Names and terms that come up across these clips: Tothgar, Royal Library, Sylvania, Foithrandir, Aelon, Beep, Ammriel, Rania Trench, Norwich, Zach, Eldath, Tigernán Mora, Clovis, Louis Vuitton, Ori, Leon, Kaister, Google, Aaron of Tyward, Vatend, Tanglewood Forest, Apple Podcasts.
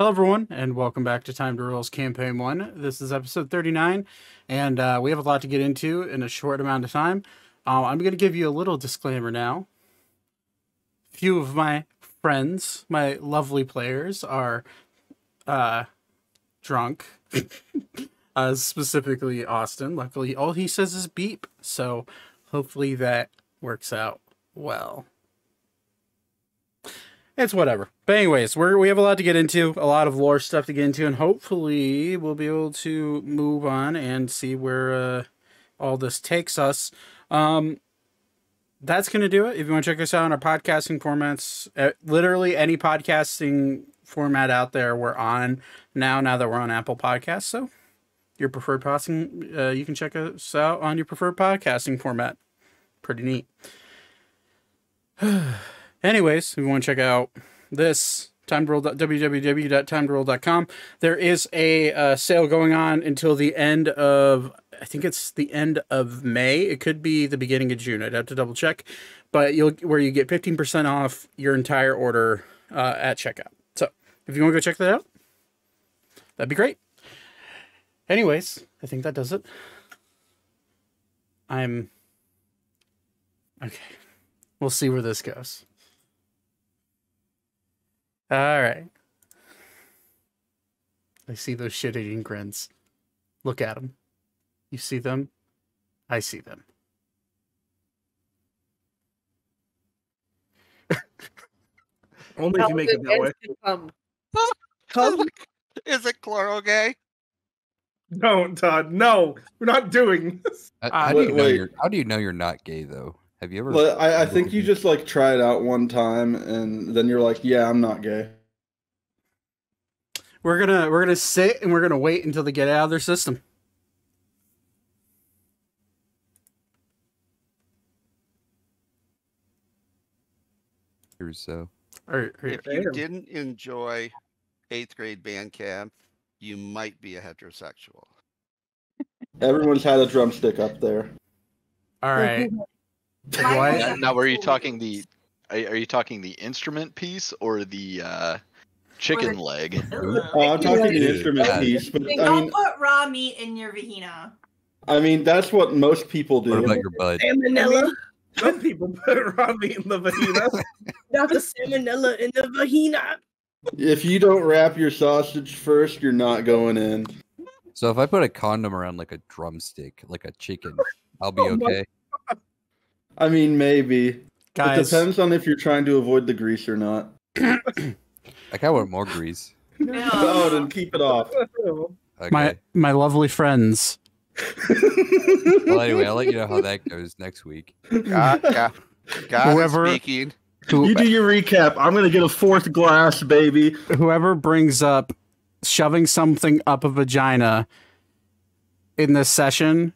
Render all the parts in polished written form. Hello everyone, and welcome back to Time to Role's Campaign 1. This is episode 39, and we have a lot to get into in a short amount of time. I'm going to give you a little disclaimer now. A few of my friends, my lovely players, are drunk. Specifically Austin. Luckily, all he says is beep, so hopefully that works out well. It's whatever. But anyways, we have a lot to get into, a lot of lore stuff to get into, and hopefully we'll be able to move on and see where all this takes us. That's going to do it. If you want to check us out on our podcasting formats, literally any podcasting format out there we're on now that we're on Apple Podcasts. So your preferred podcasting, you can check us out on your preferred podcasting format. Pretty neat. Anyways, if you want to check out this, www.timetoroll.com, there is a sale going on until the end of, I think it's the end of May. It could be the beginning of June. I'd have to double check, but where you get 15% off your entire order at checkout. So if you want to go check that out, that'd be great. Anyways, I think that does it. Okay. We'll see where this goes. All right. I see those shit-eating grins. Look at them. You see them? I see them. Only if you make it that way. Is it chloro gay? Don't, Todd. No, we're not doing this. How do you know you're not gay, though? Have you ever? Well, I think you just like try it out one time, and then you're like, "Yeah, I'm not gay." We're gonna sit and we're gonna wait until they get out of their system. Here's so. If you didn't enjoy 8th grade band camp, you might be a heterosexual. Everyone's had a drumstick up there. All right. What? Now, are you talking the instrument piece or the chicken leg? I'm talking the instrument piece. But, don't put raw meat in your vagina. I mean, that's what most people do. What about your butt? Salmonella. Some people put raw meat in the vagina. Not the salmonella in the vagina. If you don't wrap your sausage first, you're not going in. So if I put a condom around like a drumstick, like a chicken, I'll be okay. I mean, maybe. Guys. It depends on if you're trying to avoid the grease or not. Like, I want more grease. No. Oh, then keep it off. Okay. My lovely friends. Well, anyway, I'll let you know how that goes next week. God whoever, speaking. You do your recap. I'm going to get a 4th glass, baby. Whoever brings up shoving something up a vagina in this session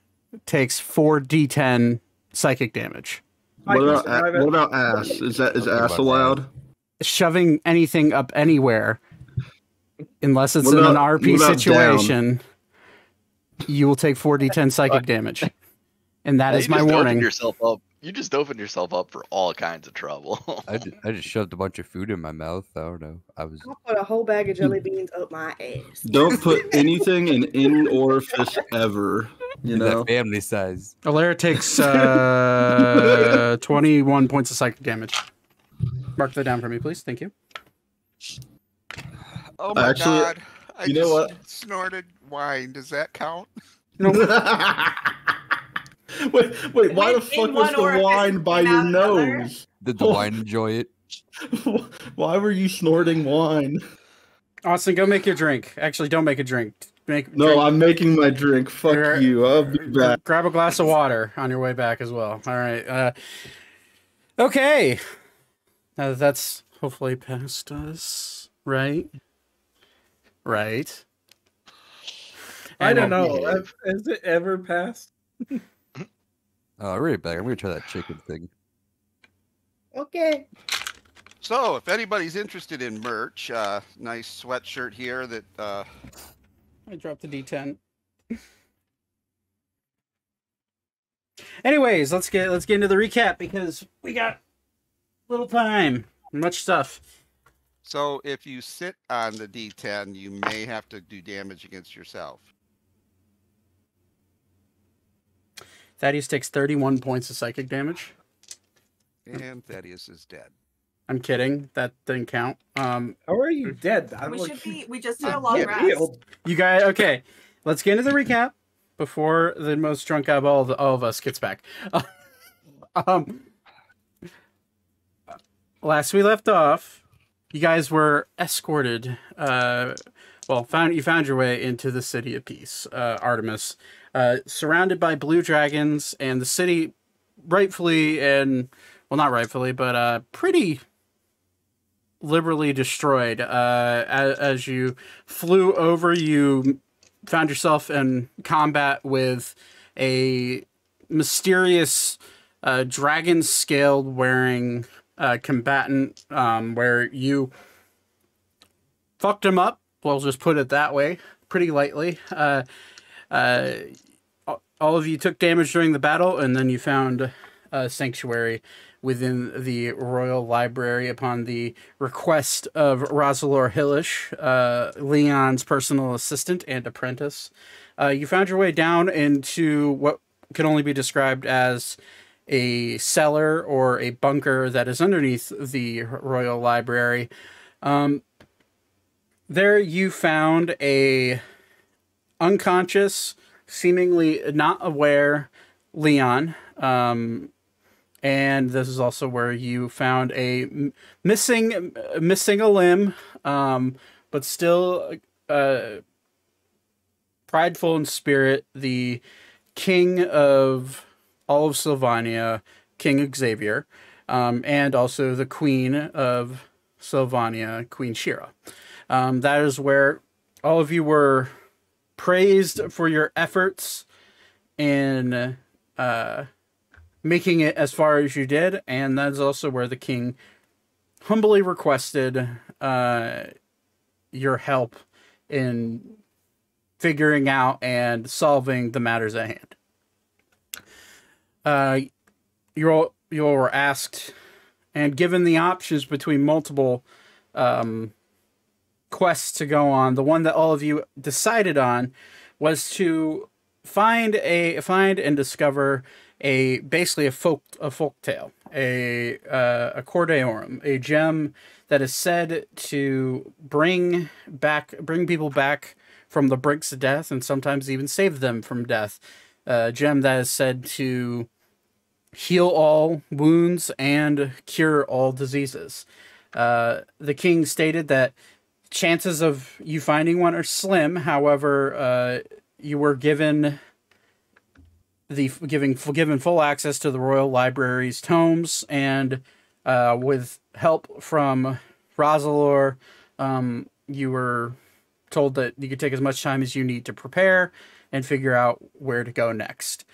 takes 4d10 psychic damage. What about ass? Is ass allowed? Shoving anything up anywhere, unless it's in an RP situation, you will take 4d10 psychic damage, and that is my warning. You just opened yourself up for all kinds of trouble. I just shoved a bunch of food in my mouth. I don't know. I put a whole bag of jelly beans up my ass. Don't put anything in any orifice ever. You know, that family size. Olera takes 21 points of psychic damage. Mark that down for me, please. Thank you. Oh my god! I just snorted wine. Does that count? No. Wait, why the fuck was the wine by your nose? Did the wine enjoy it? Why were you snorting wine? Austin, go make your drink. Actually, don't make a drink. I'm making my drink. Fuck you. I'll be back. Grab a glass of water on your way back as well. All right. Okay. Now that's hopefully past us, right? Right. I don't know. Has it ever passed? Oh, I'll read it back. I'm going to try that chicken thing. Okay. So, if anybody's interested in merch, nice sweatshirt here that... I dropped the D10. Anyways, let's get into the recap because we got little time, much stuff. So if you sit on the D10, you may have to do damage against yourself. Thaddeus takes 31 points of psychic damage. And Thaddeus is dead. I'm kidding. That didn't count. How are you dead? We just had a long rest. You guys, okay. Let's get into the recap before the most drunk eyeball of all of us gets back. Last we left off, you guys were escorted. You found your way into the city of peace, Artemis, surrounded by blue dragons, and the city, rightfully and well, not rightfully, but pretty liberally destroyed. As you flew over, you found yourself in combat with a mysterious dragon scaled wearing combatant, where you fucked him up. We'll just put it that way, pretty lightly. All of you took damage during the battle, and then you found a sanctuary within the Royal Library upon the request of Rosalor Hillish, Leon's personal assistant and apprentice. You found your way down into what can only be described as a cellar or a bunker that is underneath the Royal Library. There you found a unconscious, seemingly not aware Leon. And this is also where you found a missing a limb, but still prideful in spirit, the king of all of Sylvania, King Xavier, and also the queen of Sylvania, Queen Shira. That is where all of you were praised for your efforts in making it as far as you did, and that's also where the king humbly requested your help in figuring out and solving the matters at hand. You all were asked and given the options between multiple quests to go on. The one that all of you decided on was to find and discover a folk tale, a Cor Deorum, a gem that is said to bring people back from the brinks of death, and sometimes even save them from death. A gem that is said to heal all wounds and cure all diseases. The king stated that chances of you finding one are slim. However, you were given full access to the Royal Library's tomes, and with help from Rosalor, you were told that you could take as much time as you need to prepare and figure out where to go next.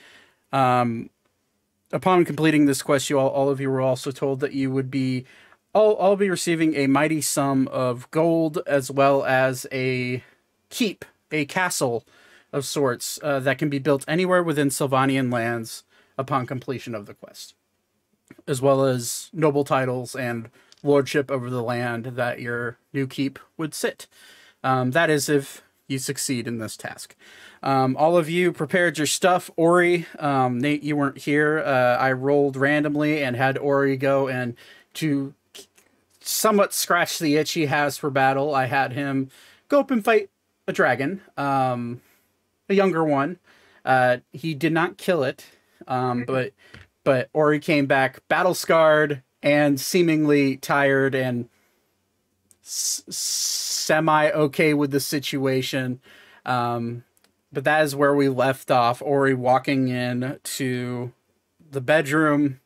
Upon completing this quest, all of you were also told that you would be all be receiving a mighty sum of gold, as well as a keep, a castle of sorts, that can be built anywhere within Sylvanian lands upon completion of the quest, as well as noble titles and lordship over the land that your new keep would sit. That is if you succeed in this task. All of you prepared your stuff. Ori, Nate, you weren't here. I rolled randomly and had Ori go and to somewhat scratch the itch he has for battle. I had him go up and fight a dragon. A younger one. He did not kill it, but Ori came back battle-scarred and seemingly tired and semi-okay with the situation. But that is where we left off, Ori walking in to the bedroom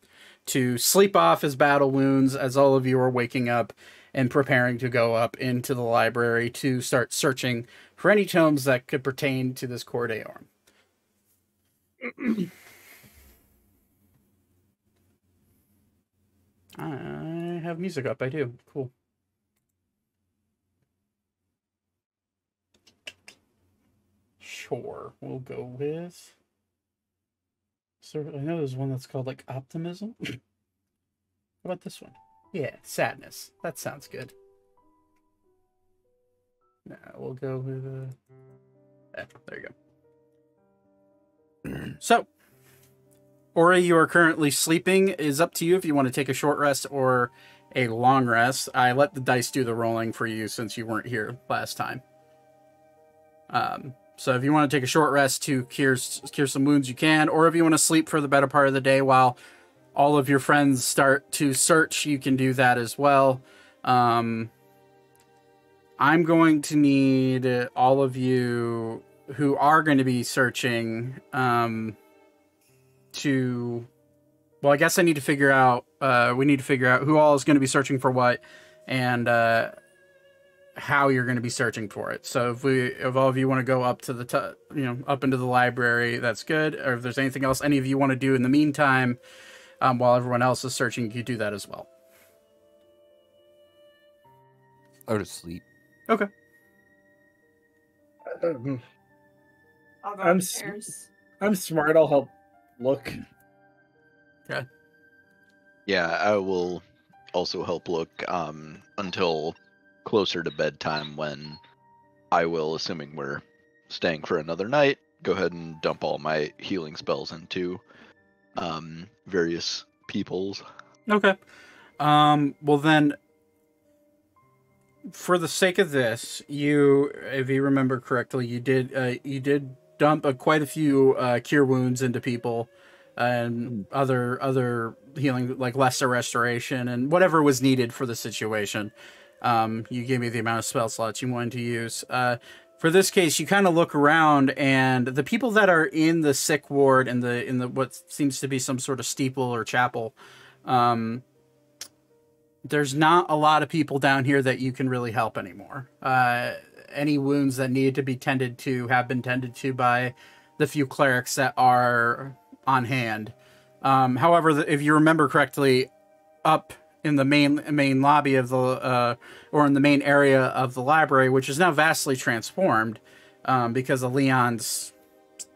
to sleep off his battle wounds as all of you are waking up and preparing to go up into the library to start searching for any tomes that could pertain to this Cor Deorum. I have music up, I do. Cool. Sure, we'll go with... So I know there's one that's called, like, Optimism. How about this one? Yeah, Sadness. That sounds good. Nah, we'll go with there you go. So, Ori, you are currently sleeping. It is up to you if you want to take a short rest or a long rest. I let the dice do the rolling for you since you weren't here last time. So if you want to take a short rest to cure some wounds, you can. Or if you want to sleep for the better part of the day while all of your friends start to search, you can do that as well. I'm going to need all of you who are going to be searching to... Well, I guess I need to figure out... we need to figure out who all is going to be searching for what and how you're going to be searching for it. So if all of you want to go up to the up into the library, that's good. Or if there's anything else any of you want to do in the meantime while everyone else is searching, you do that as well. Go to sleep. Okay. I'm smart. I'll help look. Yeah. Yeah, I will also help look until closer to bedtime, when I will, assuming we're staying for another night, go ahead and dump all my healing spells into various peoples. Okay. Well then, for the sake of this, you, if you remember correctly, you did dump quite a few cure wounds into people. And other healing, like lesser restoration and whatever was needed for the situation. You gave me the amount of spell slots you wanted to use. For this case, you kind of look around, and the people that are in the sick ward and in the what seems to be some sort of steeple or chapel, there's not a lot of people down here that you can really help anymore. Any wounds that needed to be tended to have been tended to by the few clerics that are on hand. However, if you remember correctly, up in the main lobby of the or in the main area of the library, which is now vastly transformed because of Leon's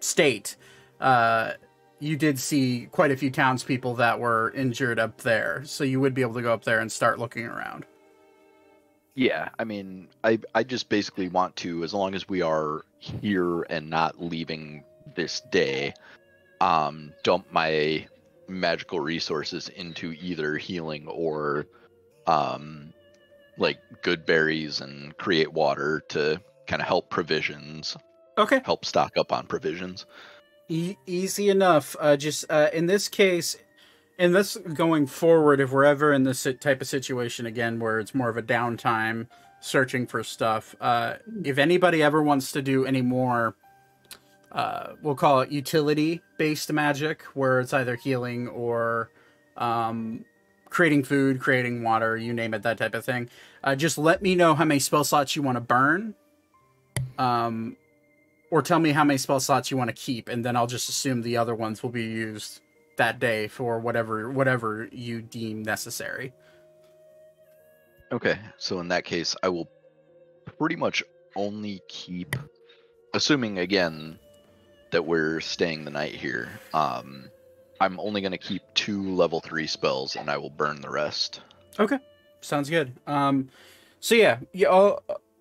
state, you did see quite a few townspeople that were injured up there, so you would be able to go up there and start looking around. Yeah, I mean, I just basically want to, as long as we are here and not leaving this day, dump my magical resources into either healing or like good berries and create water to kind of help provisions. Okay. Help stock up on provisions. Easy enough. Just in this case, in this going forward, if we're ever in this type of situation again where it's more of a downtime searching for stuff, if anybody ever wants to do any more, we'll call it utility-based magic, where it's either healing or creating food, creating water, you name it, that type of thing. Just let me know how many spell slots you want to burn, or tell me how many spell slots you want to keep, and then I'll just assume the other ones will be used that day for whatever you deem necessary. Okay, so in that case, I will pretty much only keep, assuming again that we're staying the night here, I'm only going to keep 2 level 3 spells, and I will burn the rest. Okay, sounds good. So yeah,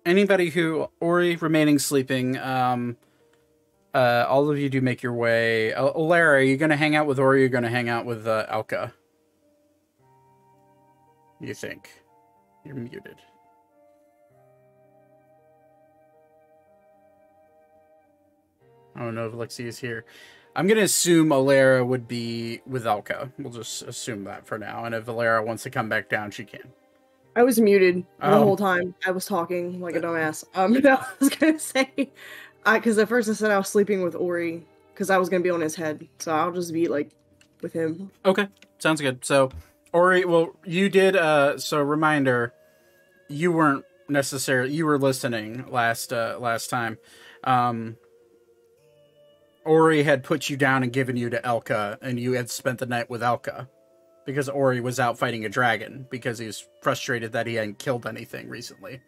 anybody who already remaining sleeping, all of you do make your way. Olera, are you going to hang out with Ori? You're going to hang out with Elka? You think? You're muted. I don't know if Lexi is here. I'm going to assume Olera would be with Elka. We'll just assume that for now. And if Olera wants to come back down, she can. I was muted the whole time. I was talking like a dumbass. No, I was going to say, because at first I said I was sleeping with Ori because I was going to be on his head. So I'll just be like with him. Okay, sounds good. So Ori, well, you did, so reminder, you weren't necessarily, you were listening last time. Ori had put you down and given you to Elka, and you had spent the night with Elka because Ori was out fighting a dragon because he was frustrated that he hadn't killed anything recently.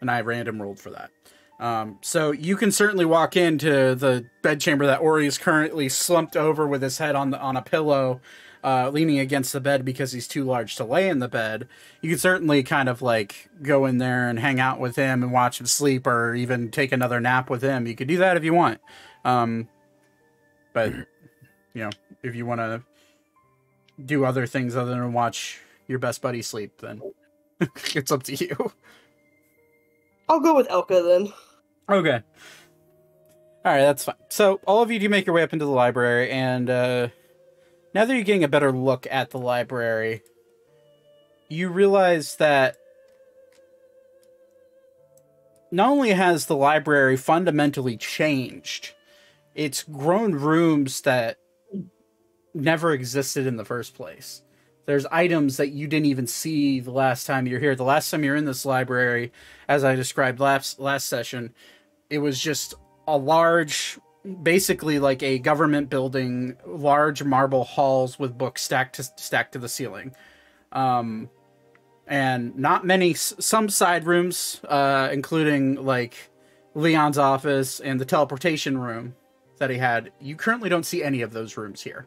And I random rolled for that. So you can certainly walk into the bedchamber that Ori is currently slumped over with his head on a pillow, leaning against the bed because he's too large to lay in the bed, you could certainly kind of like go in there and hang out with him and watch him sleep, or even take another nap with him. You could do that if you want. But, you know, if you want to do other things other than watch your best buddy sleep, then it's up to you. I'll go with Elka then. Okay. All right, that's fine. So all of you do make your way up into the library, and now that you're getting a better look at the library, you realize that not only has the library fundamentally changed, it's grown rooms that never existed in the first place. There's items that you didn't even see the last time you're here. The last time you're in this library, as I described last session, it was just a large, basically like a government building, large marble halls with books stacked to the ceiling. And not many, some side rooms, including like Leon's office and the teleportation room that he had. You currently don't see any of those rooms here.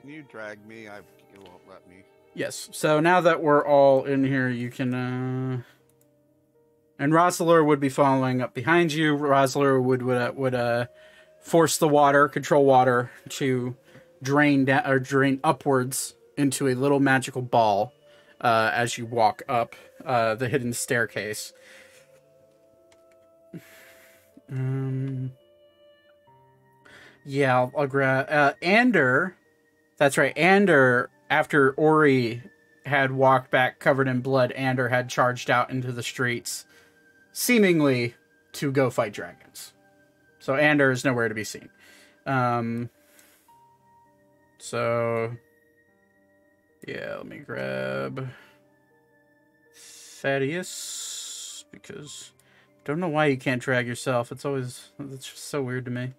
Can you drag me? It won't let me. Yes. So now that we're all in here, you can... And Rosalor would be following up behind you. Rosalor would force the water, control water, to drain down, or drain upwards into a little magical ball as you walk up the hidden staircase. Yeah, I'll grab... Ander... That's right, Ander, after Ori had walked back covered in blood, Ander had charged out into the streets, seemingly to go fight dragons. So Ander is nowhere to be seen. So, yeah, let me grab Thaddeus, because I don't know why you can't drag yourself. It's just so weird to me.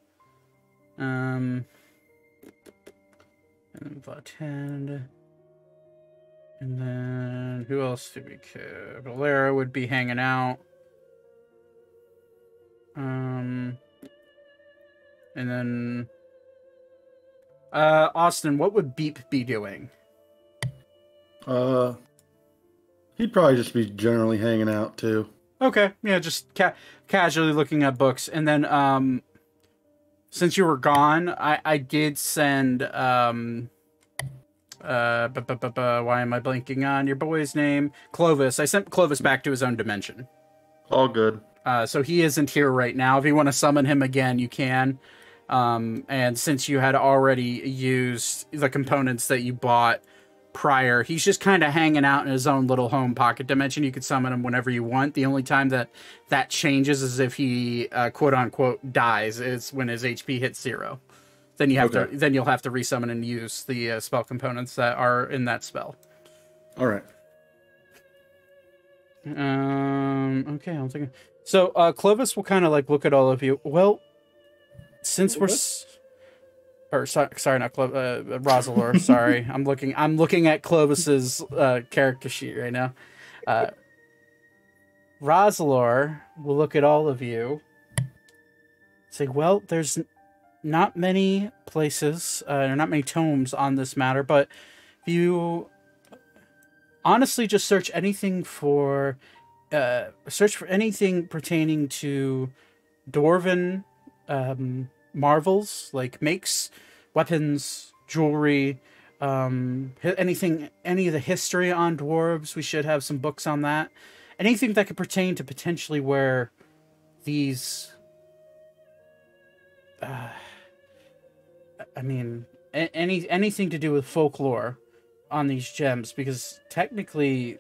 And Vatend. And then who else did we care? Olera would be hanging out. And then Austin, what would Beep be doing? He'd probably just be generally hanging out too. Okay, yeah, just casually looking at books. And then since you were gone, I did send, why am I blanking on your boy's name? Clovis. I sent Clovis back to his own dimension. All good. So he isn't here right now. If you want to summon him again, you can. And since you had already used the components that you bought prior, he's just kind of hanging out in his own little home pocket dimension. You could summon him whenever you want. The only time that changes is if he quote unquote dies, is when his HP hits 0. Then you have to, then you'll have to resummon and use the spell components that are in that spell. All right. Okay, I'm thinking. So Clovis will kind of like look at all of you. Well, since we're... Or sorry, not Clovis, Rosalor. Sorry, I'm looking at Clovis's character sheet right now. Rosalor will look at all of you. Say, well, there's not many places, or not many tomes on this matter, but if you honestly just search anything for, anything pertaining to Dwarven marvels, like makes, weapons, jewelry, anything, any of the history on dwarves, we should have some books on that. Anything that could pertain to potentially where these, I mean, anything to do with folklore on these gems, because technically,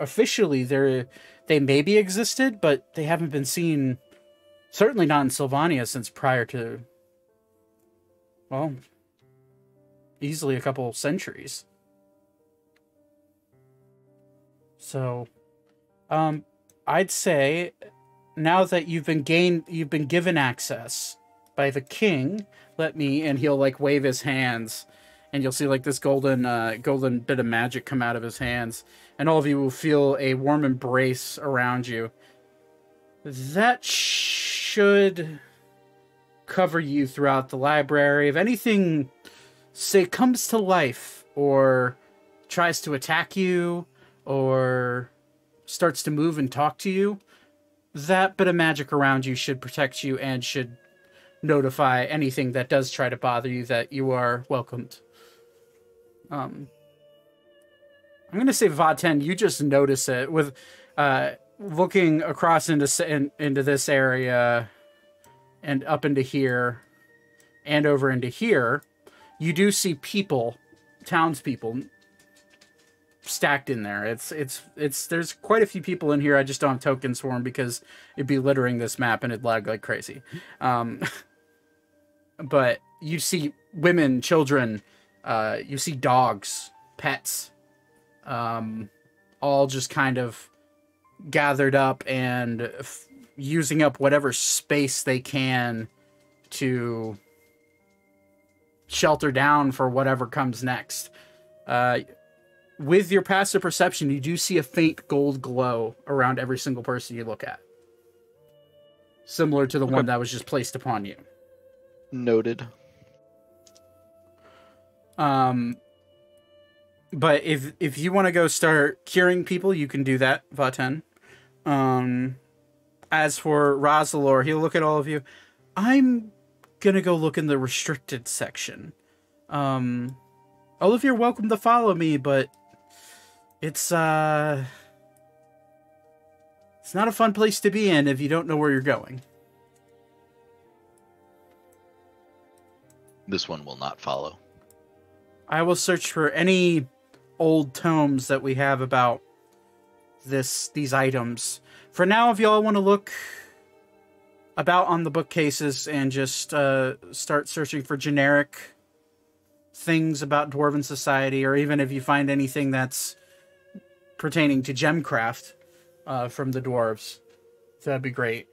officially, they maybe existed, but they haven't been seen. Certainly not in Sylvania since prior to, well, easily a couple centuries. So, I'd say now that you've been given access by the king, let me, and he'll like wave his hands and you'll see like this golden bit of magic come out of his hands, and all of you will feel a warm embrace around you. That should cover you throughout the library. If anything say, comes to life or tries to attack you or starts to move and talk to you, that bit of magic around you should protect you and should notify anything that does try to bother you that you are welcomed. I'm going to say Vatend, you just notice it with looking across into this area and up into here and over into here. You do see people, townspeople, stacked in there. There's quite a few people in here. I just don't have tokens for them because it'd be littering this map and it'd lag like crazy. But you see women, children, you see dogs, pets, all just kind of gathered up and using up whatever space they can to shelter down for whatever comes next. With your passive perception, you do see a faint gold glow around every single person you look at, similar to the one that was just placed upon you. Noted. But if you want to go start curing people, you can do that, Vatend. As for Rosalor, he'll look at all of you. I'm going to go look in the restricted section. All of you are welcome to follow me, but it's not a fun place to be in if you don't know where you're going. This one will not follow. I will search for any old tomes that we have about these items. For now, if y'all want to look about on the bookcases and just start searching for generic things about Dwarven society, or even if you find anything that's pertaining to gemcraft from the dwarves, that'd be great.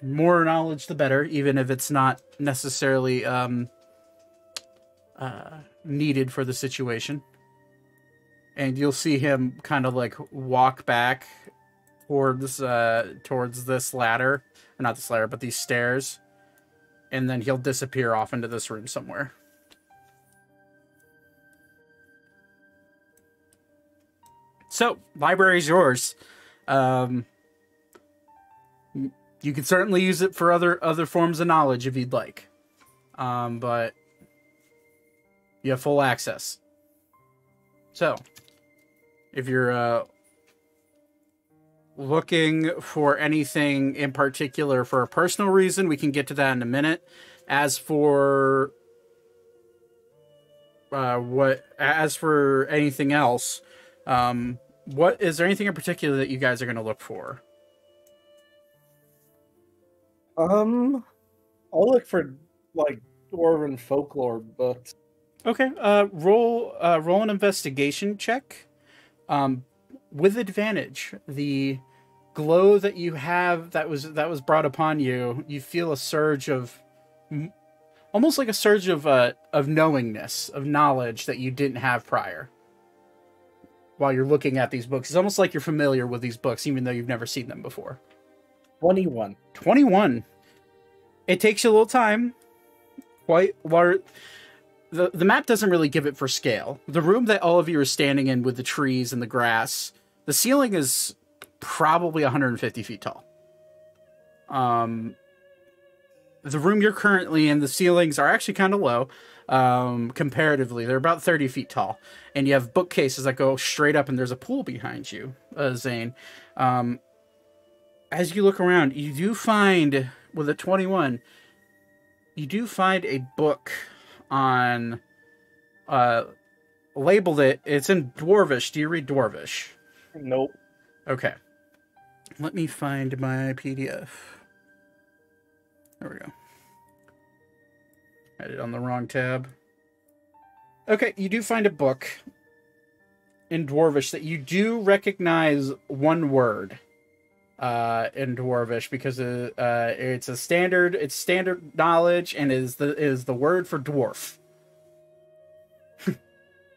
More knowledge, the better, even if it's not necessarily needed for the situation. And you'll see him kind of like walk back towards this ladder, or not this ladder, but these stairs, and then he'll disappear off into this room somewhere. So, library's yours. You can certainly use it for other forms of knowledge if you'd like, but you have full access. So, if you're looking for anything in particular for a personal reason, we can get to that in a minute. As for anything else, is there anything in particular that you guys are going to look for? I'll look for like Dwarven folklore books. Okay, roll an investigation check. With advantage. The glow that you have that was brought upon you, you feel a surge of almost like a surge of knowingness, of knowledge that you didn't have prior while you're looking at these books. It's almost like you're familiar with these books even though you've never seen them before. 21. 21. It takes you a little time. Quite large. The map doesn't really give it for scale. The room that all of you are standing in with the trees and the grass, the ceiling is probably 150 feet tall. The room you're currently in, the ceilings are actually kind of low comparatively. They're about 30 feet tall. And you have bookcases that go straight up, and there's a pool behind you, Zane. As you look around, you do find, with a 21, you do find a book on labeled it's in Dwarvish. Do you read Dwarvish? Nope. Okay. Let me find my PDF. There we go. I had it on the wrong tab. Okay, you do find a book in Dwarvish that you do recognize one word in Dwarvish because it's a standard, it's standard knowledge and is the word for dwarf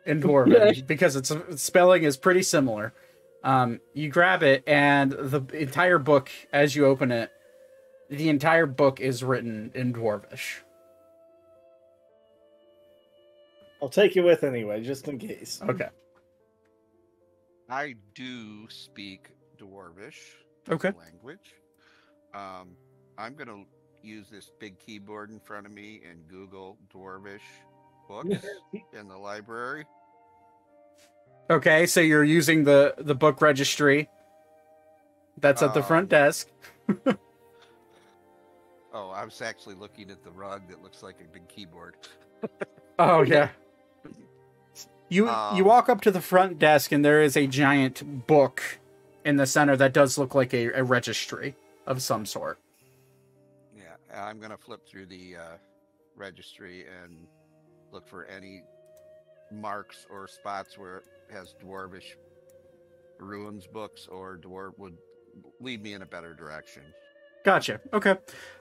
in Dwarvish because its spelling is pretty similar. You grab it, and the entire book, as you open it, the entire book is written in Dwarvish. I'll take you with anyway, just in case. Okay. I do speak Dwarvish. Okay. Language. I'm going to use this big keyboard in front of me and Google Dwarvish books in the library. Okay, so you're using the book registry. That's at the front desk. Oh, I was actually looking at the rug that looks like a big keyboard. Oh, yeah. You walk up to the front desk, and there is a giant book in the center that does look like a registry of some sort. Yeah, I'm going to flip through the registry and look for any marks or spots where it has Dwarvish ruins books or Dwarf would lead me in a better direction. Gotcha. Okay.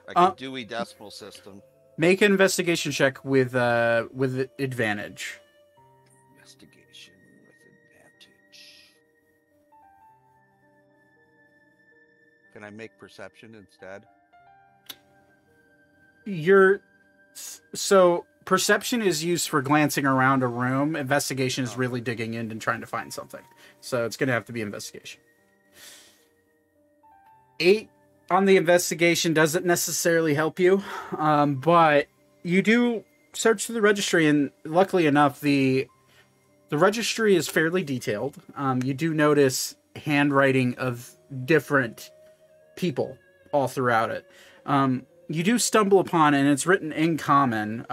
Like a Dewey Decimal System. Make an investigation check with advantage. Investigation with advantage. Can I make perception instead? So perception is used for glancing around a room. Investigation is really digging in and trying to find something. So it's going to have to be investigation. 8 on the investigation doesn't necessarily help you, but you do search through the registry, and luckily enough, the registry is fairly detailed. You do notice handwriting of different people all throughout it. You do stumble upon, and it's written in common,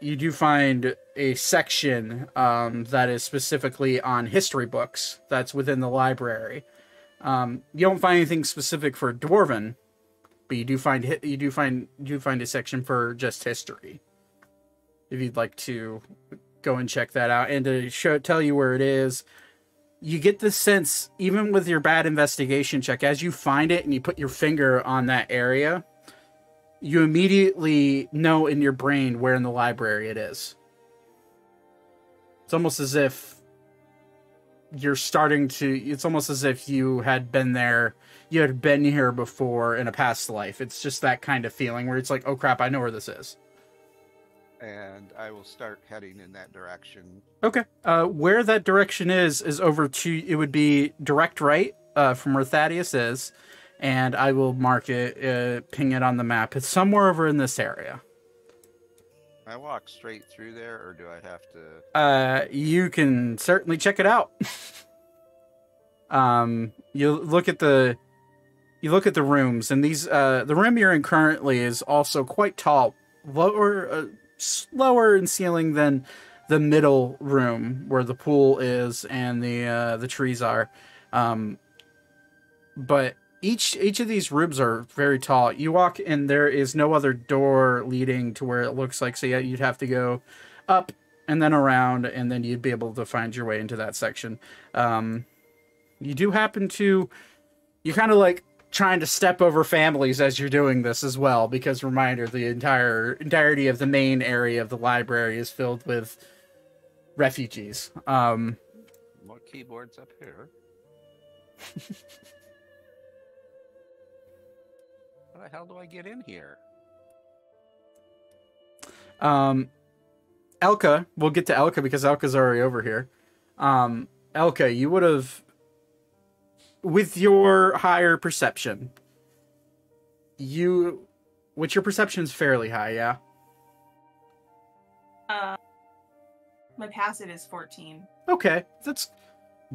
you do find a section that is specifically on history books that's within the library. You don't find anything specific for Dwarven, but you do find a section for just history. If you'd like to go and check that out, and to tell you where it is, you get the sense, even with your bad investigation check, as you find it and you put your finger on that area, you immediately know in your brain where in the library it is. It's almost as if it's almost as if you had been here before in a past life. It's just that kind of feeling where it's like, oh crap, I know where this is. And I will start heading in that direction. Okay. Where that direction is over to, it would be direct right from where Thaddeus is. And I will mark it, ping it on the map. It's somewhere over in this area. I walk straight through there, or do I have to? You can certainly check it out. You look at the rooms, and these the room you're in currently is also quite tall, slower in ceiling than the middle room where the pool is and the trees are. But each of these rooms are very tall. You walk in, there is no other door leading to where it looks like, so yeah, you'd have to go up and then around, and then you'd be able to find your way into that section. You do happen to, you're kind of like trying to step over families as you're doing this as well, because reminder, the entirety of the main area of the library is filled with refugees. More keyboards up here. How the hell do I get in here? Elka, we'll get to Elka because Elka's already over here. Elka, you would have, with your higher perception, which your perception's fairly high, yeah? My passive is 14. Okay, that's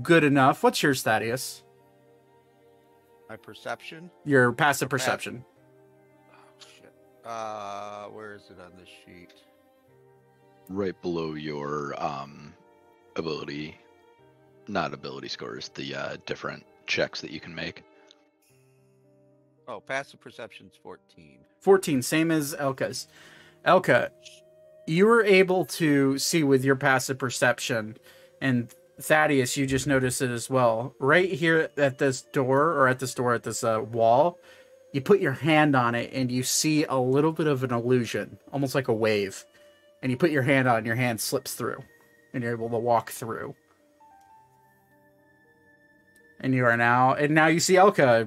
good enough. What's yours, Thaddeus? My perception? Your passive perception. Oh, shit. Where is it on this sheet? Right below your ability. Not ability scores, the different checks that you can make. Oh, passive perception's 14. 14, same as Elka's. Elka, you were able to see with your passive perception, and Thaddeus, you just noticed it as well. Right here at this door, at this wall, you put your hand on it and you see a little bit of an illusion, almost like a wave. And you put your hand on, your hand slips through, and you're able to walk through. And now you see Elka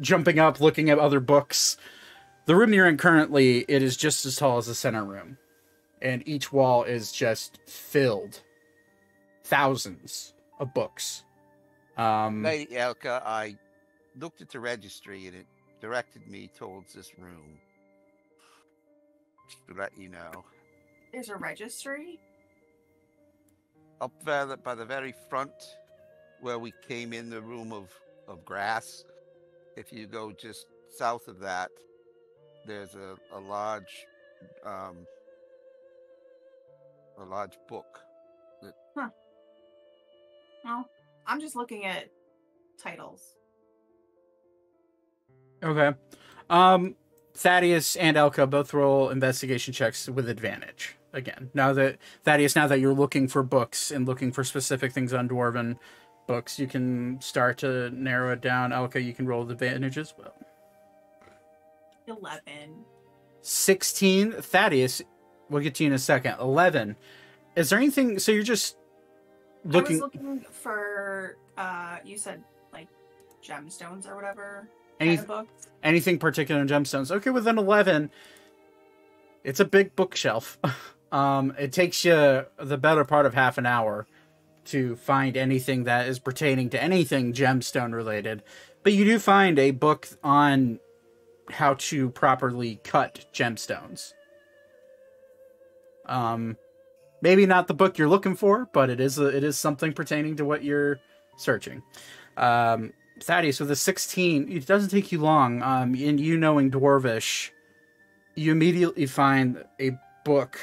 jumping up, looking at other books The room you're in currently, it is just as tall as the center room. And each wall is just filled. Thousands of books. Lady Elka, I looked at the registry and it directed me towards this room. Just to let you know. There's a registry? Up there by the very front where we came in the room of grass. If you go just south of that, there's a large book. Huh. Well, I'm just looking at titles. Okay. Thaddeus and Elka both roll investigation checks with advantage. Again, now that Thaddeus, now that you're looking for books and looking for specific things on Dwarven books, you can start to narrow it down. Elka, you can roll with advantage as well. 11. 16. Thaddeus, we'll get to you in a second. 11. Is there anything? So you're just looking. I was looking for. You said like gemstones or whatever. Kind of books. Anything particular in gemstones? Okay, with an 11, it's a big bookshelf. It takes you the better part of half an hour to find anything that is pertaining to anything gemstone related, but you do find a book on how to properly cut gemstones. Maybe not the book you're looking for, but it is something pertaining to what you're searching. Thaddeus, with a 16, it doesn't take you long. And you knowing Dwarvish, you immediately find a book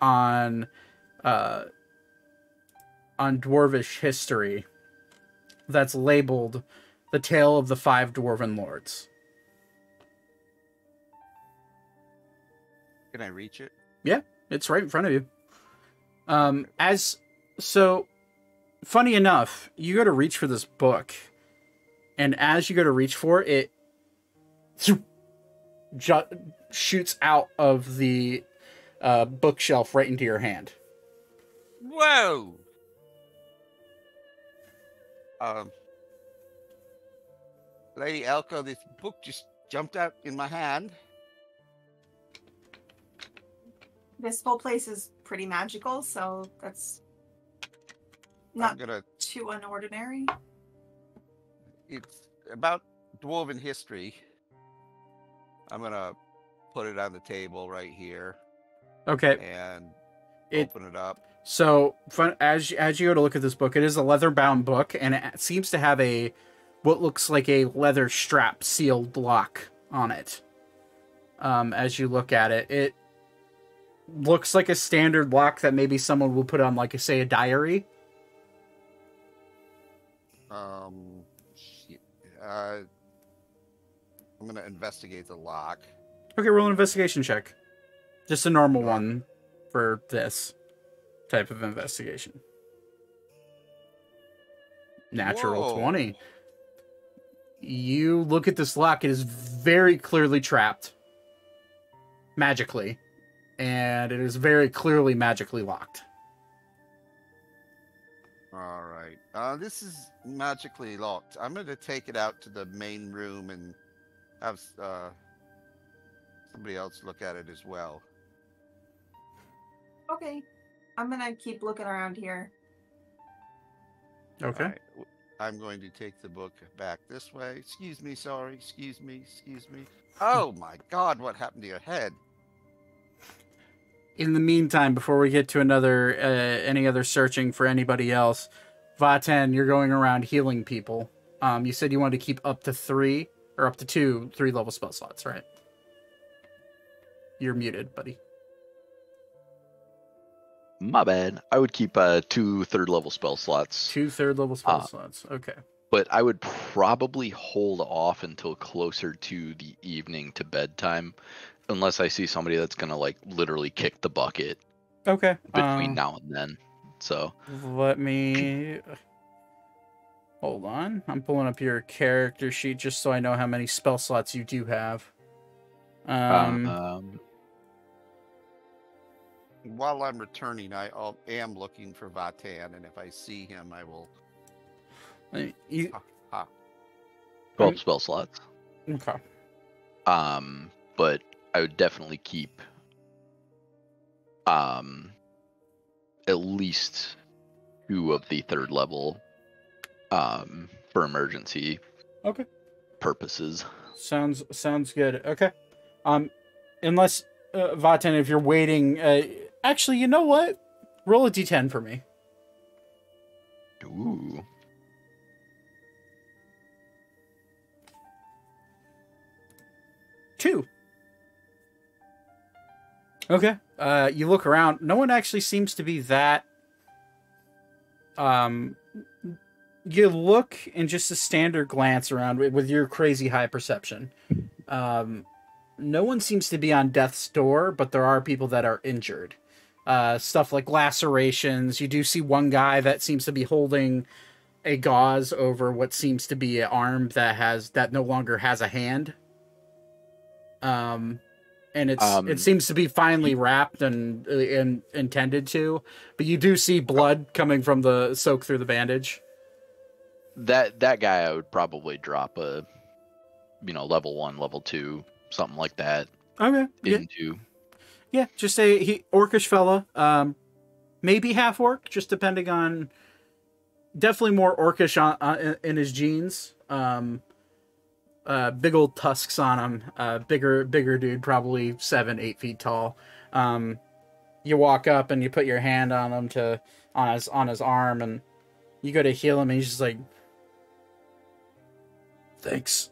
on Dwarvish history that's labeled "The Tale of the Five Dwarven Lords." Can I reach it? Yeah, it's right in front of you. Funny enough, you go to reach for this book, and as you go to reach for it, it shoots out of the bookshelf right into your hand. Whoa! Lady Elka, this book just jumped out in my hand. This whole place is pretty magical, so that's not too unordinary. It's about Dwarven history. I'm going to put it on the table right here. Okay. And open it up. So as you go to look at this book, it is a leather-bound book, and it seems to have what looks like a leather strap sealed lock on it. As you look at it, it looks like a standard lock that maybe someone will put on, like, say, a diary. I'm going to investigate the lock. Okay, roll an investigation check. Just a normal one for this type of investigation. Natural. Whoa. 20. You look at this lock. It is very clearly trapped. Magically. And it is very clearly magically locked. All right. This is magically locked. I'm going to take it out to the main room and have somebody else look at it as well. Okay. I'm going to keep looking around here. Okay. Right. I'm going to take the book back this way. Excuse me. Sorry. Excuse me. Excuse me. Oh, my God. What happened to your head? In the meantime, before we get to any other searching for anybody else, Vatend, you're going around healing people. You said you wanted to keep up to 3-level spell slots, right? You're muted, buddy. My bad. I would keep 2 3rd-level spell slots. 2 3rd-level spell slots. Okay. But I would probably hold off until closer to the evening to bedtime. Unless I see somebody that's going to, like, literally kick the bucket. Okay. Between now and then. So. Let me. Hold on. I'm pulling up your character sheet just so I know how many spell slots you do have. While I'm returning, I am looking for Vatend, and if I see him, I will. 12 spell slots. Okay. but I would definitely keep at least 2 of the 3rd level for emergency purposes. Sounds good. Okay. Unless Vatend, if you're waiting, actually, you know what? Roll a d10 for me. Ooh. Two. Okay. You look around. No one actually seems to be that. You look in just a standard glance around with your crazy high perception. No one seems to be on death's door, but there are people that are injured. Stuff like lacerations. You do see one guy that seems to be holding a gauze over what seems to be an arm that no longer has a hand. And it's it seems to be finely wrapped and tended to, but you do see blood coming from the soak through the bandage. That guy I would probably drop a, level 1, level 2, something like that. Okay. Into. Yeah, just a orcish fella, maybe half orc, just depending on. Definitely more orcish in his genes. Big old tusks on him. Bigger dude, probably 7-8 feet tall. You walk up and you put your hand on him on his arm, and you go to heal him, and he's just like, "Thanks."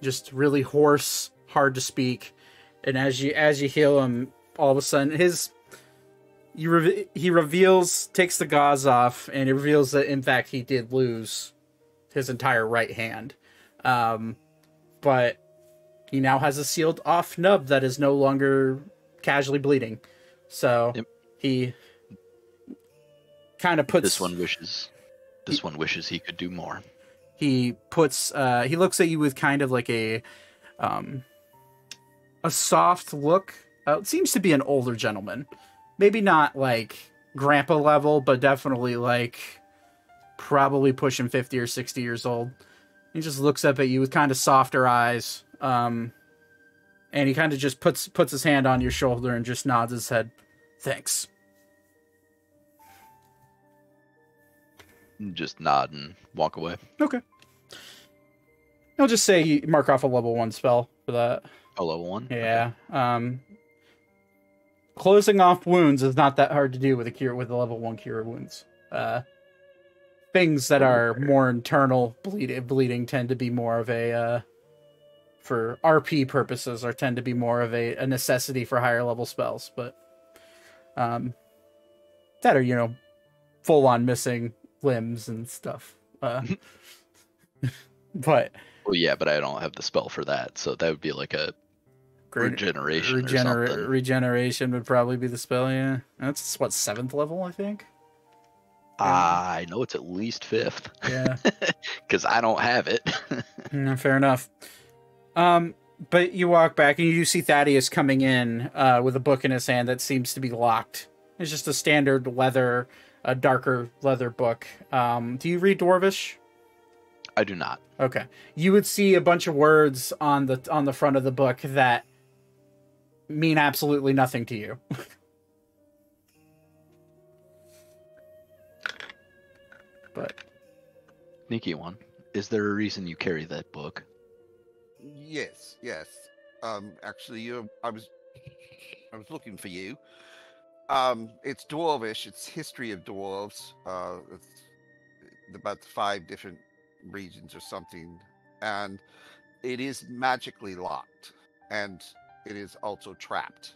Just really hoarse, hard to speak. And as you heal him, all of a sudden he takes the gauze off, and it reveals that in fact he did lose his entire right hand. But he now has a sealed off nub that is no longer casually bleeding. So he kind of puts... This one wishes he could do more. He puts... he looks at you with kind of like a soft look. It seems to be an older gentleman. Maybe not like grandpa level, but definitely like probably pushing 50 or 60 years old. He just looks up at you with kind of softer eyes, and he kind of just puts his hand on your shoulder and just nods his head. Thanks. Just nod and walk away. Okay. I'll just say mark off a level 1 spell for that. A level 1? Yeah. Okay. Closing off wounds is not that hard to do with a level 1 cure wounds. Things that are more internal bleeding tend to be more of a, for RP purposes, tend to be more of a necessity for higher level spells, but that are, full on missing limbs and stuff. But... Well, yeah, but I don't have the spell for that, so that would be like a regeneration or something. Regeneration would probably be the spell, yeah. That's, what, 7th level, I think? I know it's at least 5th. Yeah. Because I don't have it. Fair enough. But you walk back and you do see Thaddeus coming in with a book in his hand that seems to be locked. It's just a standard leather, a darker leather book. Do you read Dwarvish? I do not. Okay. You would see a bunch of words on the front of the book that mean absolutely nothing to you. But sneaky one. Is there a reason you carry that book? Yes. Actually, I was looking for you. It's Dwarvish. It's history of dwarves. It's about 5 different regions or something, and it is magically locked, and it is also trapped.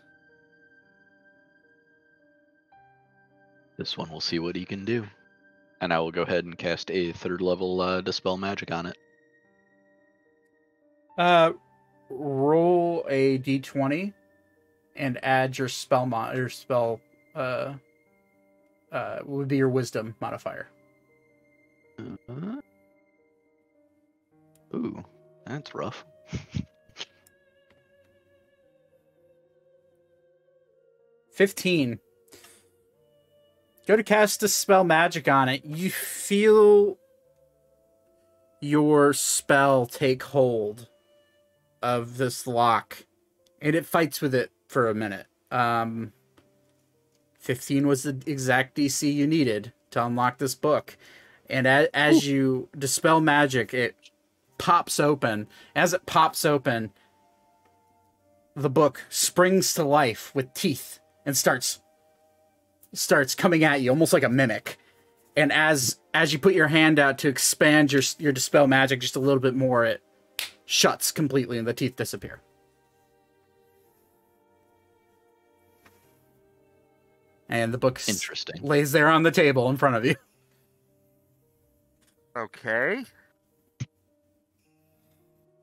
This one will see what he can do. And I will go ahead and cast a 3rd level Dispel Magic on it. Roll a d20 and add your spell would be your wisdom modifier. Ooh, that's rough. 15. Go to cast a spell magic on it. You feel your spell take hold. of this lock, and it fights with it for a minute. 15 was the exact DC you needed to unlock this book. And as you dispel magic, it pops open. As it pops open, the book springs to life with teeth and starts coming at you, almost like a mimic. And as you put your hand out to expand your dispel magic just a little bit more, it shuts completely and the teeth disappear. And the book lays there on the table in front of you. Okay.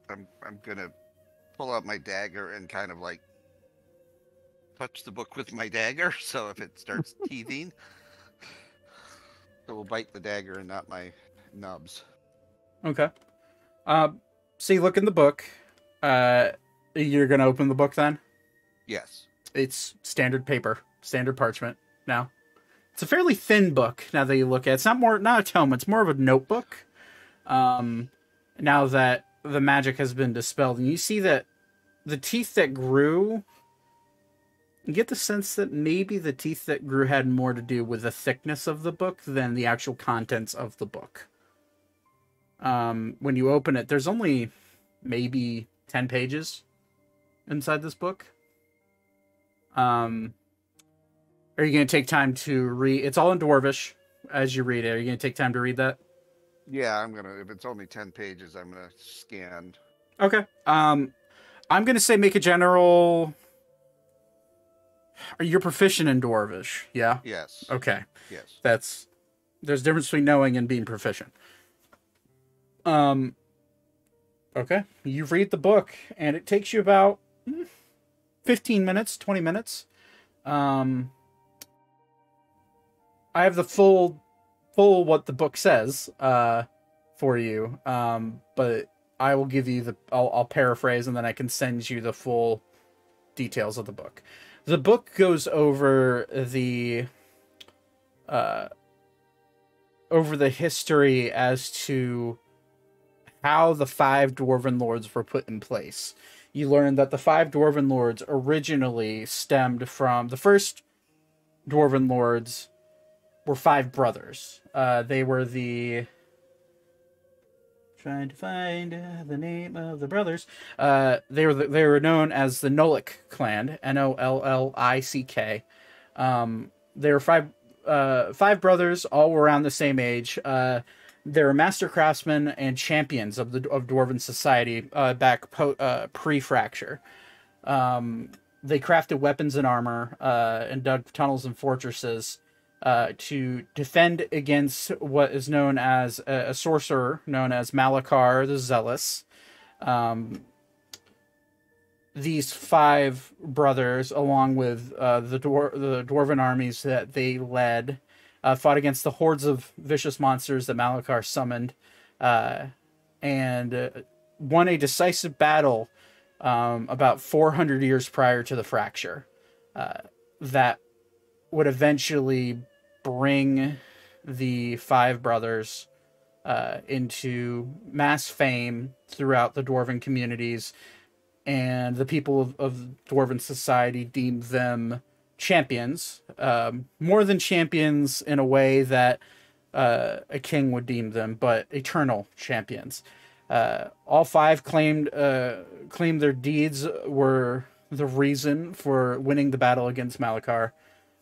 I'm gonna pull out my dagger and kind of like touch the book with my dagger, so if it starts teething, it will bite the dagger and not my nubs. Okay. So you look in the book. You're gonna open the book then? Yes. It's standard paper, standard parchment now. It's a fairly thin book now that you look at it. It's not a tome, it's more of a notebook. Now that the magic has been dispelled, and you see that the teeth that grew, you get the sense that maybe the teeth that grew had more to do with the thickness of the book than the actual contents of the book. When you open it, there's only maybe 10 pages inside this book. Are you going to take time to read? It's all in Dwarvish as you read it. Are you going to take time to read that? Yeah, I'm going to. If it's only 10 pages, I'm going to scan. Okay. I'm going to say make a general... You're proficient in Dwarvish, yeah? Yes. Okay. Yes. There's a difference between knowing and being proficient. Okay. You read the book, and it takes you about 15 minutes, 20 minutes. I have the full what the book says for you, but I will give you I'll paraphrase, and then I can send you the full details of the book. The book goes over the history as to how the 5 Dwarven Lords were put in place. You learn that the 5 Dwarven Lords originally stemmed from the first Dwarven Lords were 5 brothers. They were trying to find the name of the brothers. They were known as the Nollick clan, N-O-L-L-I-C-K. They were 5 brothers, all were around the same age. They were master craftsmen and champions of Dwarven society back pre-fracture. They crafted weapons and armor and dug tunnels and fortresses to defend against what is known as a sorcerer known as Malakar the Zealous. These 5 brothers, along with the Dwarven armies that they led, fought against the hordes of vicious monsters that Malakar summoned, and won a decisive battle about 400 years prior to the fracture that would eventually bring the 5 brothers into mass fame throughout the Dwarven communities, and the people of Dwarven society deemed them champions, more than champions in a way that a king would deem them, but eternal champions. All 5 claimed their deeds were the reason for winning the battle against Malakar.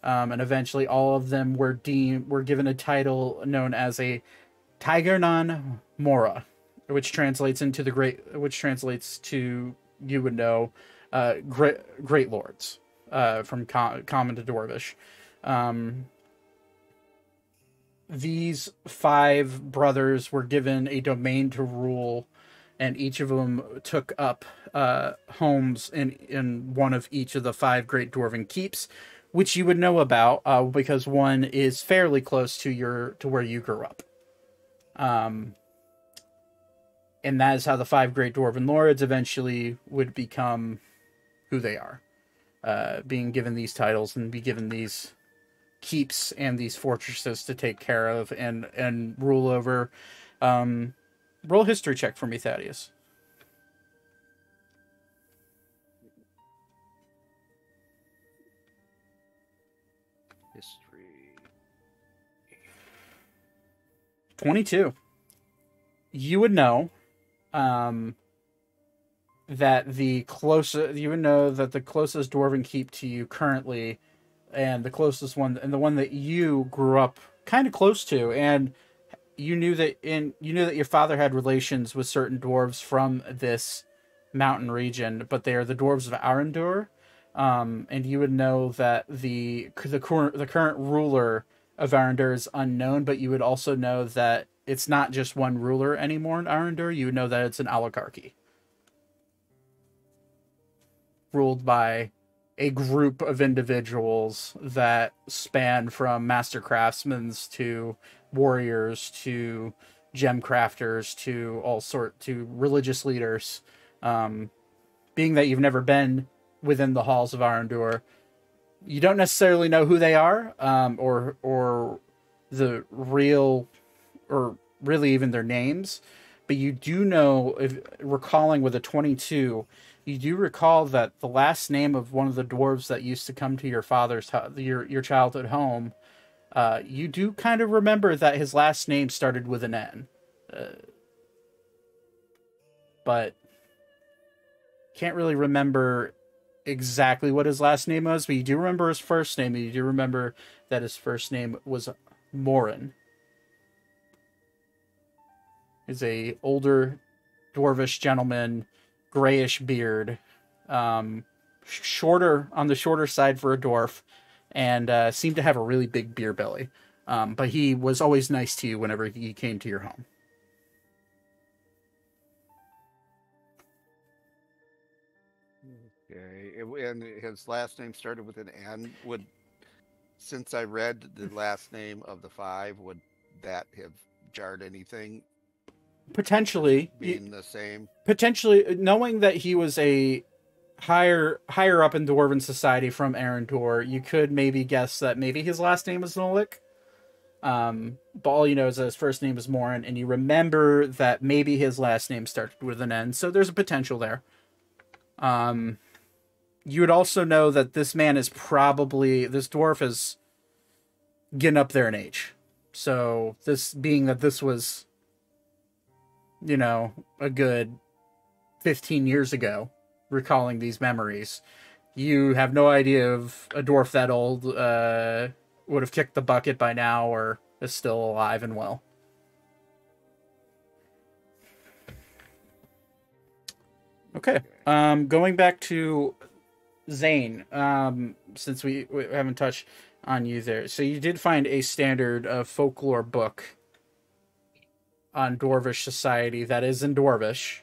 And eventually all of them were given a title known as a Tigernán Mora, which translates into which translates to you would know great lords from common to Dwarvish. These 5 brothers were given a domain to rule, and each of them took up homes in one of each of the 5 great Dwarven keeps, which you would know about because one is fairly close to where you grew up. And that is how the 5 great Dwarven Lords eventually would become who they are, being given these titles and be given these keeps and these fortresses to take care of and rule over. Roll a history check for me, Thaddeus. 22. You would know that the closest, you would know that the closest dwarven keep to you currently, and the closest one, and the one that you grew up kind of close to, and you knew that your father had relations with certain dwarves from this mountain region, but they are the dwarves of Arendur, and you would know that the current ruler of Arendur is unknown, but you would also know that it's not just one ruler anymore in Arendur. You would know that it's an oligarchy ruled by a group of individuals that span from master craftsmen to warriors to gem crafters to to religious leaders. Being that you've never been within the halls of Arendur, you don't necessarily know who they are, or the real, or really even their names, but you do know, recalling with a 22, you do recall that the last name of one of the dwarves that used to come to your father's, your childhood home, you do kind of remember that his last name started with an N, but can't really remember exactly what his last name was, but you do remember his first name, and you do remember that his first name was Morin. He's a older dwarvish gentleman, grayish beard, on the shorter side for a dwarf, and seemed to have a really big beer belly. But he was always nice to you whenever he came to your home. And his last name started with an N. Would, since I read the last name of the five, would that have jarred anything? Potentially being the same. Potentially, knowing that he was a higher up in dwarven society from Arendur, you could maybe guess that maybe his last name was Nolik. But all you know is that his first name is Morin, and you remember that maybe his last name started with an N. So there's a potential there. You would also know that this man is probably, this dwarf is getting up there in age. So this, being that this was, you know, a good 15 years ago, recalling these memories, you have no idea if a dwarf that old would have kicked the bucket by now or is still alive and well. Okay. Going back to Zane, since we haven't touched on you there. So you did find a standard folklore book on dwarvish society that is in dwarvish.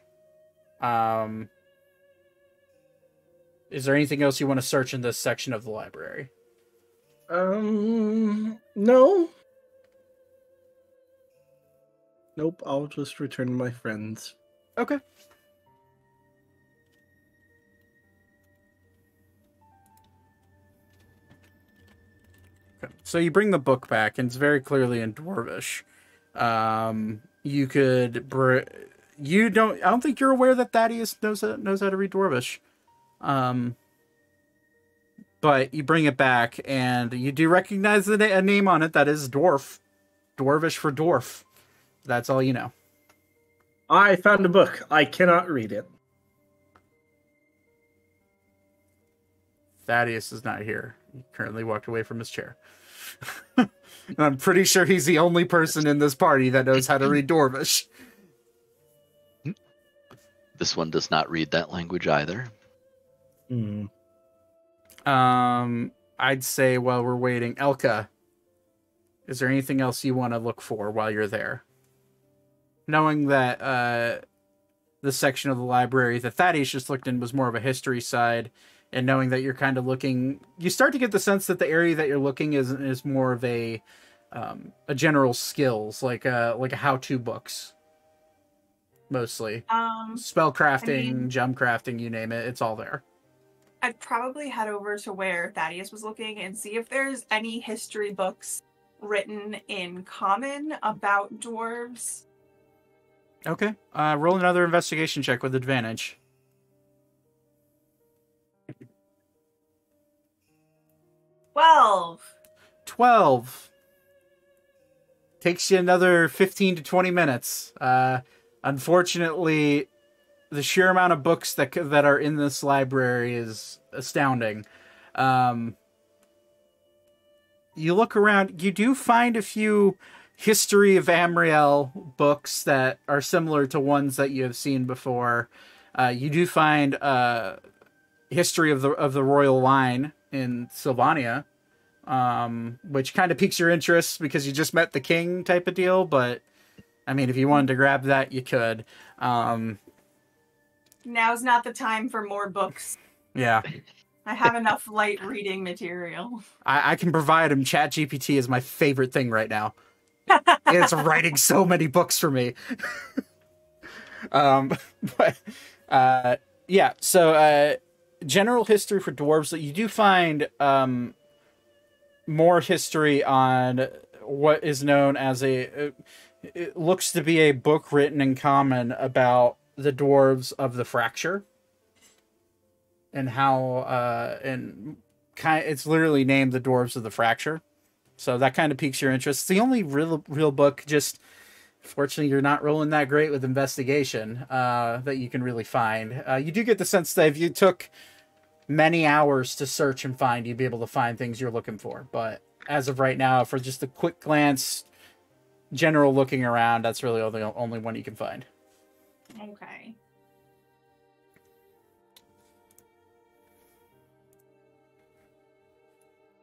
Is there anything else you want to search in this section of the library? No. Nope, I'll just return to my friends. Okay. So you bring the book back, and it's very clearly in dwarvish. You could, I don't think you're aware that Thaddeus knows how to read dwarvish. But you bring it back, and you do recognize a name on it that is dwarf. Dwarvish for dwarf. That's all you know. I found a book. I cannot read it. Thaddeus is not here. He currently walked away from his chair. And I'm pretty sure he's the only person in this party that knows how to read dwarvish. This one does not read that language either. Mm. I'd say while we're waiting, Elka, is there anything else you want to look for while you're there? Knowing that the section of the library that Thaddeus just looked in was more of a history side, and knowing that you're kind of looking, you start to get the sense that the area that you're looking is more of a general skills, like a how-to books, mostly. Spellcrafting, gem crafting, you name it, it's all there. I'd probably head over to where Thaddeus was looking and see if there's any history books written in common about dwarves. Okay, roll another investigation check with advantage. Twelve. Takes you another 15 to 20 minutes. Unfortunately, the sheer amount of books that are in this library is astounding. You look around, you do find a few history of Ammriel books that are similar to ones that you have seen before. You do find history of the royal line in Sylvania, which kind of piques your interest because you just met the king type of deal. But I mean, if you wanted to grab that, you could. Now's not the time for more books. Yeah. I have enough light reading material. I can provide them. ChatGPT is my favorite thing right now. It's writing so many books for me. Yeah, so general history for dwarves. You do find more history on what is known as it looks to be a book written in common about the dwarves of the Fracture. And how, it's literally named The Dwarves of the Fracture. So that kind of piques your interest. It's the only real book, just, fortunately, you're not rolling that great with investigation, that you can really find. You do get the sense that if you took many hours to search and find, you'd be able to find things you're looking for. But as of right now, for just a quick glance, general looking around, that's really the only one you can find. Okay.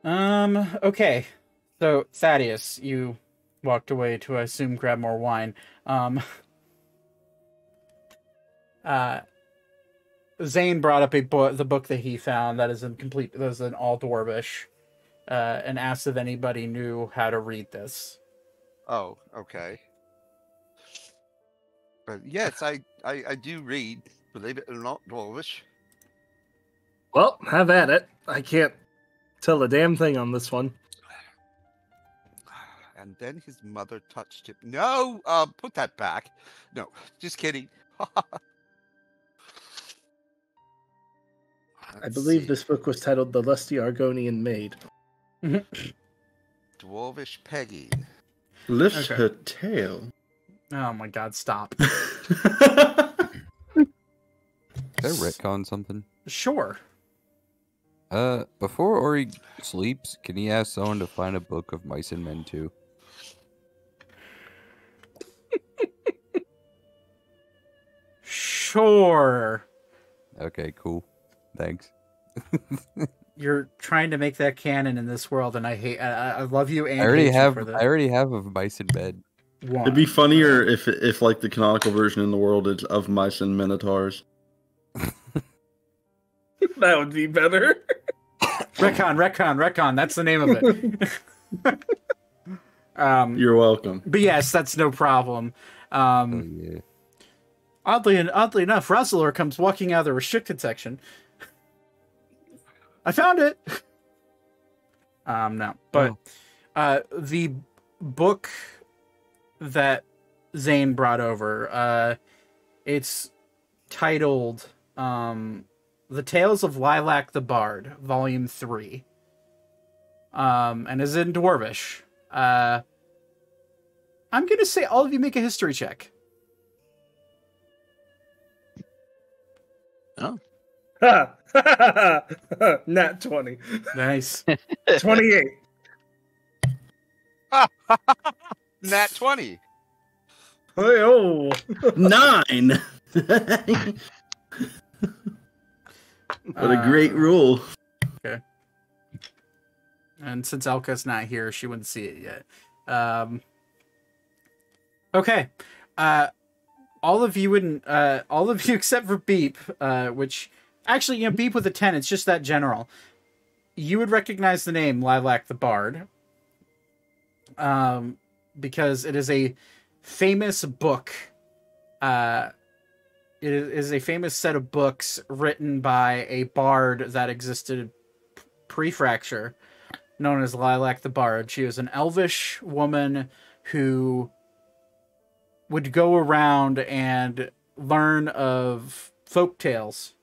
Okay. So, Thaddeus, you walked away to, I assume, grab more wine. Zane brought up the book that he found that is in all Dwarvish, and asked if anybody knew how to read this. Oh, okay. But yes, I do read, believe it or not, Dwarvish. Well, have at it. I can't tell a damn thing on this one. And then his mother touched him. No, put that back. No, just kidding. I believe this book was titled "The Lusty Argonian Maid." Dwarvish Peggy lifts her tail. Oh my God! Stop. Can I retcon something? Sure. Before Ori sleeps, can he ask someone to find a book of Mice and Men too? Sure. Okay, cool. Thanks. You're trying to make that canon in this world, and I love you. And I already have of Mice and Men. It'd be funnier if like the canonical version in the world is of Mice and Minotaurs. That would be better. Retcon. That's the name of it. You're welcome. But yes, that's no problem. Oh, yeah. Oddly enough, Rosalor comes walking out of the restricted section. I found it. No, but the book that Zane brought over, it's titled. The Tales of Lilac the Bard, Volume 3. And is in Dwarvish. I'm going to say all of you make a history check. Oh. Nat 20. Nice. 28. Nat 20. Hey, oh. 9. What a great rule. Okay. And since Elka's not here, she wouldn't see it yet. Okay. All of you except for Beep, which actually, you know, Beep with a 10, it's just that general. You would recognize the name Lilac the Bard. Because it is a famous book. It is a famous set of books written by a bard that existed pre-fracture, known as Lilac the Bard. She was an elvish woman who would go around and learn of folk tales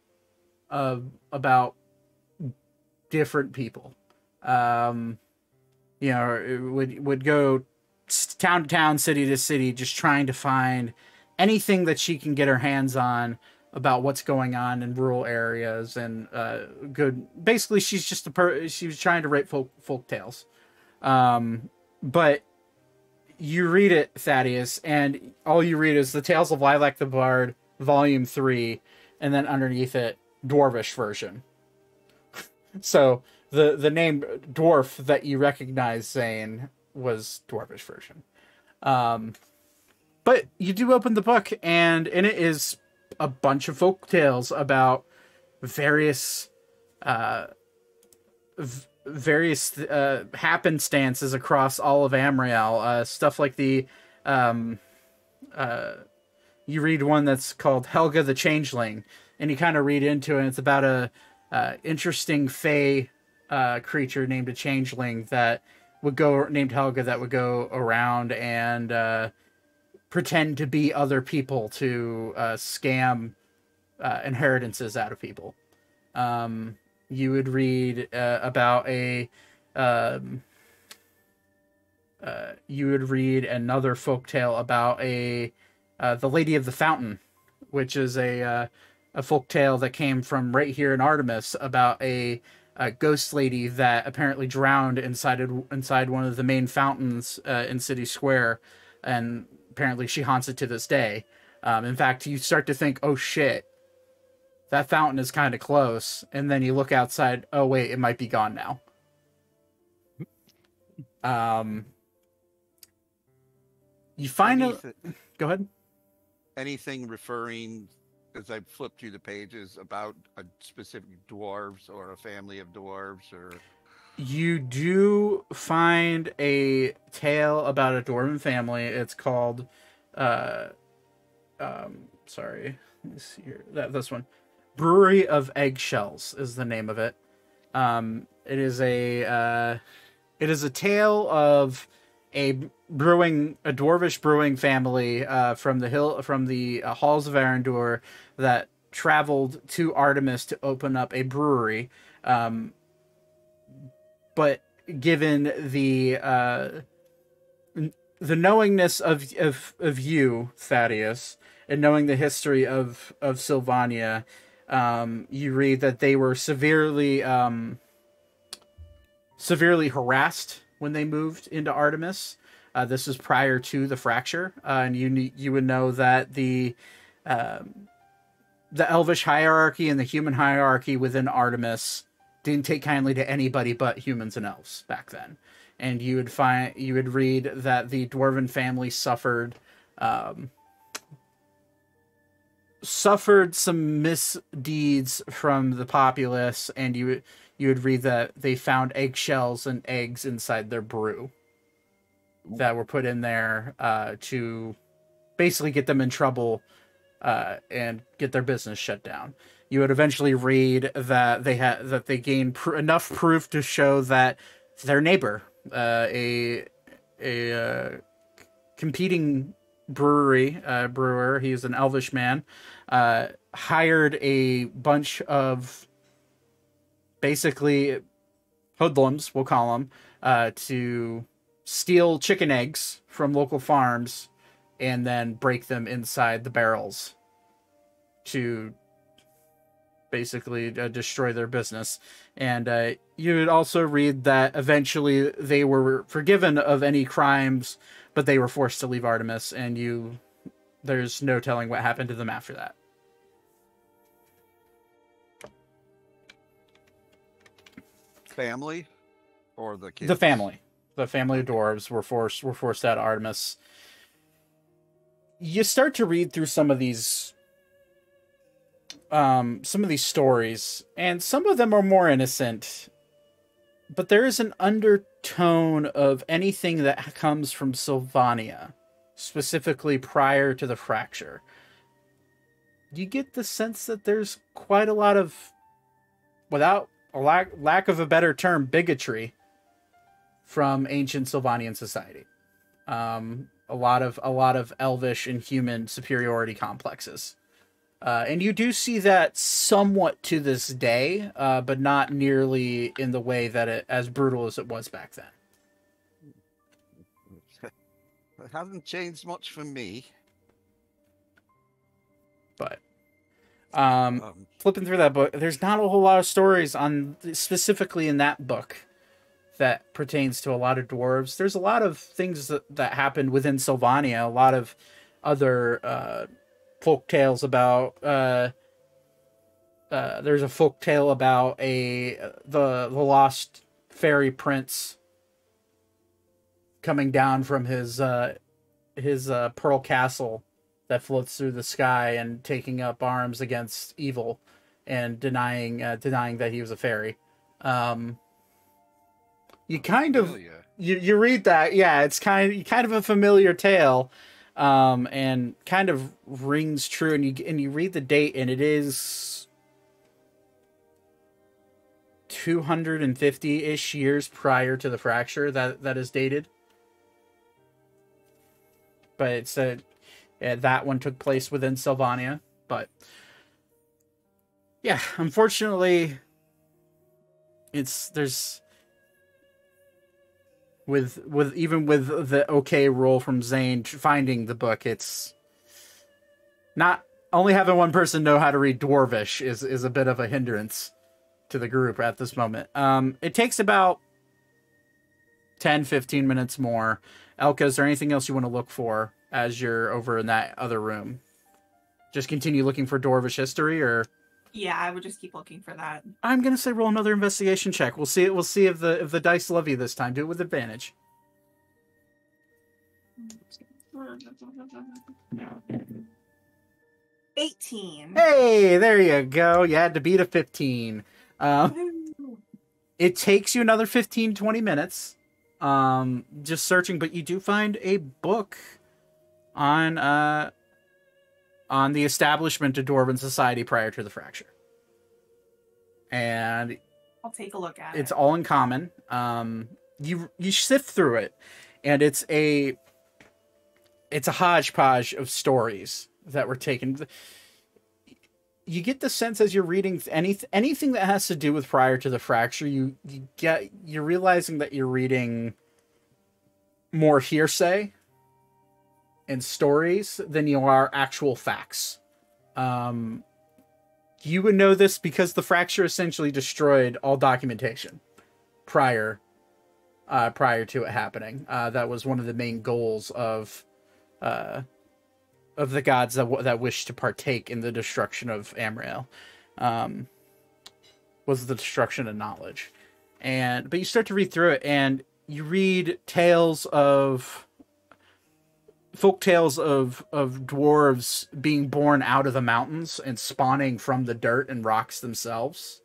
about different people. You know, would go town to town, city to city, just trying to find anything that she can get her hands on about what's going on in rural areas and good. Basically, she's just she was trying to write folk tales. But you read it, Thaddeus, and all you read is The Tales of Lilac the Bard, Volume 3, and then underneath it, Dwarvish version. So the name Dwarf that you recognize, Zane, was Dwarvish version. But you do open the book, and in it is a bunch of folk tales about various happenstances across all of Ammriel. Stuff like the you read one that's called Helga the Changeling, and you kind of read into it, and it's about a interesting fae creature named a changeling that would go, named Helga, that would go around and pretend to be other people to scam inheritances out of people. You would read about you would read another folktale about the Lady of the Fountain, which is a folktale that came from right here in Artemis about a ghost lady that apparently drowned inside one of the main fountains in City Square, and apparently she haunts it to this day. In fact, you start to think, oh shit, that fountain is kind of close. And then you look outside, oh wait, it might be gone now. You find out... Go ahead. Anything referring, as I flipped through the pages, about a specific dwarves or a family of dwarves or... You do find a tale about a dwarven family. It's called... sorry. Let me see here. This one. Brewery of Eggshells is the name of it. It is a tale of a dwarvish brewing family from the halls of Arendur that traveled to Artemis to open up a brewery. But given the knowingness of you, Thaddeus, and knowing the history of Sylvania, you read that they were severely harassed when they moved into Artemis. This is prior to the fracture, and you would know that the elvish hierarchy and the human hierarchy within Artemis didn't take kindly to anybody but humans and elves back then. And you would read that the dwarven family suffered some misdeeds from the populace, and you would read that they found eggshells and eggs inside their brew that were put in there to basically get them in trouble and get their business shut down. You would eventually read that they gained enough proof to show that their neighbor, a competing brewer, he's an elvish man, hired a bunch of basically hoodlums, we'll call them, to steal chicken eggs from local farms and then break them inside the barrels to basically destroy their business. And you would also read that eventually they were forgiven of any crimes, but they were forced to leave Artemis, and there's no telling what happened to them after that. Family or the kids? The family of dwarves were forced out of Artemis. You start to read through some of these stories, and some of them are more innocent, but there is an undertone of anything that comes from Sylvania, specifically prior to the fracture. You get the sense that there's quite a lot of, without a lack of a better term, bigotry from ancient Sylvanian society. A lot of elvish and human superiority complexes. And you do see that somewhat to this day, but not nearly in the way that as brutal as it was back then. It hasn't changed much for me. But flipping through that book, there's not a whole lot of stories on specifically in that book that pertains to a lot of dwarves. There's a lot of things that happened within Sylvania, a lot of other folk tales about there's a folk tale about the lost fairy prince coming down from his pearl castle that floats through the sky and taking up arms against evil and denying that he was a fairy. You kind of you read that, yeah, it's kind of a familiar tale, and kind of rings true. And you read the date, and it is 250-ish years prior to the fracture that is dated. But it's a that one took place within Sylvania. But yeah, unfortunately, there's. With even with the okay roll from Zane finding the book, it's not only having one person know how to read Dwarvish is a bit of a hindrance to the group at this moment. It takes about 10-15 minutes more. Elka, is there anything else you want to look for as you're over in that other room? Just continue looking for Dwarvish history, or? Yeah, I would just keep looking for that. I'm gonna say roll another investigation check. We'll see. We'll see if the dice love you this time. Do it with advantage. Mm-hmm. 18. Hey, there you go. You had to beat a 15. It takes you another 15-20 minutes, just searching. But you do find a book on the establishment of Dwarven society prior to the fracture. And I'll take a look at it. It's all in common. You sift through it, and it's a hodgepodge of stories that were taken. You get the sense as you're reading anything that has to do with prior to the fracture, you're realizing that you're reading more hearsay and stories than you are actual facts. You would know this because the fracture essentially destroyed all documentation prior to it happening. That was one of the main goals of the gods that wished to partake in the destruction of Ammriel, was the destruction of knowledge. But you start to read through it, and you read tales of folk tales of dwarves being born out of the mountains and spawning from the dirt and rocks themselves.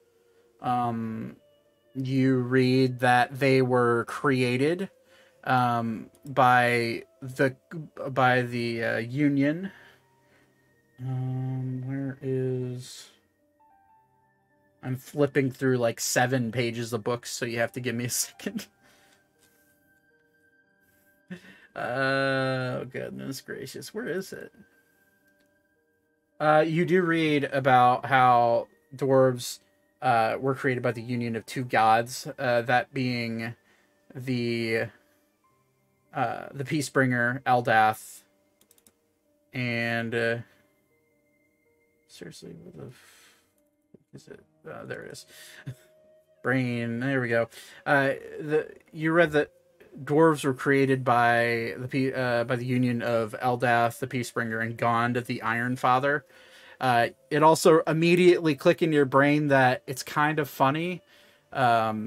You read that they were created by the Union. Where is? I'm flipping through like 7 pages of books, so you have to give me a second. Oh, goodness gracious. Where is it? You do read about how dwarves were created by the union of 2 gods, that being the Peacebringer, Eldath, and seriously, what the f is it? There it is. Brain, there we go. You read that dwarves were created by the union of Eldath, the Peacebringer, and Gond, the Iron Father. It also immediately clicked in your brain that it's kind of funny, knowing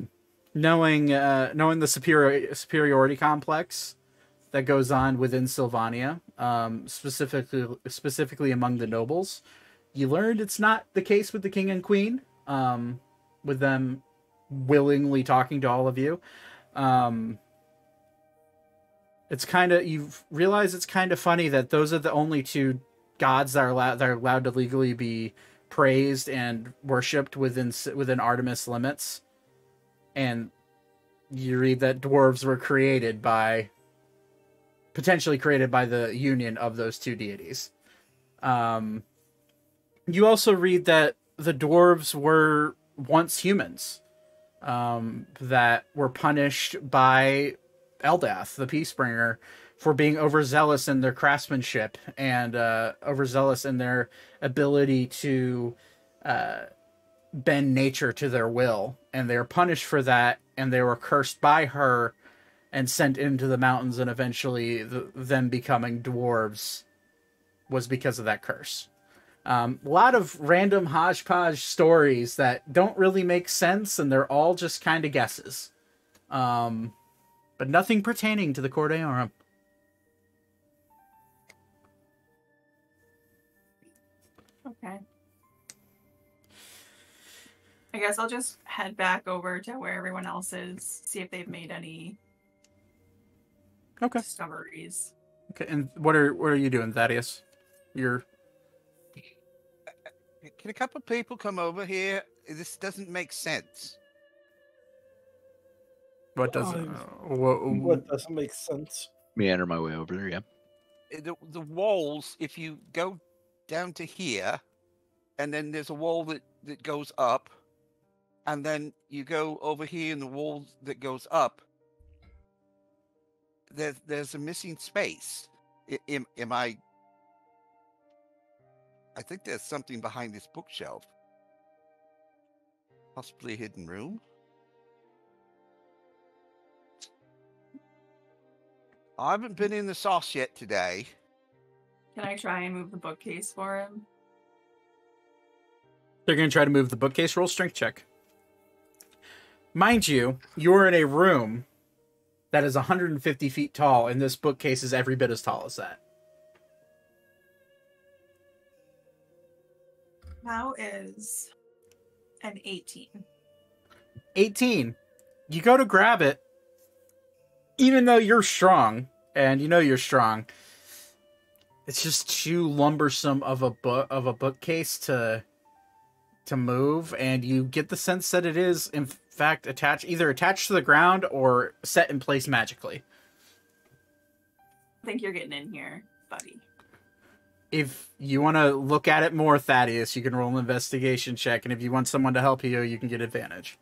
the superiority complex that goes on within Sylvania, specifically among the nobles. You learned it's not the case with the king and queen, with them willingly talking to all of you. You've realized it's kind of funny that those are the only 2 gods that are allowed to legally be praised and worshipped within Artemis limits. And you read that dwarves were potentially created by the union of those 2 deities. You also read that the dwarves were once humans, that were punished by Eldath, the Peacebringer, for being overzealous in their craftsmanship and overzealous in their ability to bend nature to their will. And they were punished for that, and they were cursed by her and sent into the mountains, and eventually them becoming dwarves was because of that curse. A lot of random hodgepodge stories that don't really make sense, and they're all just kind of guesses. But nothing pertaining to the Cor Deorum. Okay. I guess I'll just head back over to where everyone else is, see if they've made any discoveries. Okay, and what are you doing, Thaddeus? You're... Can a couple of people come over here? This doesn't make sense. What doesn't? What doesn't make sense? Meander my way over there. Yeah. The walls. If you go down to here, and then there's a wall that goes up, and then you go over here, and the wall that goes up. There's a missing space. I think there's something behind this bookshelf. Possibly a hidden room. I haven't been in the sauce yet today. Can I try and move the bookcase for him? They're going to try to move the bookcase. Roll strength check. Mind you, you're in a room that is 150 feet tall, and this bookcase is every bit as tall as that. How is an 18? 18. You go to grab it, even though you're strong, and you know you're strong. It's just too lumbersome of a bookcase to move, and you get the sense that it is, in fact, either attached to the ground or set in place magically. I think you're getting in here, buddy. If you want to look at it more, Thaddeus, you can roll an investigation check, and if you want someone to help you, you can get advantage.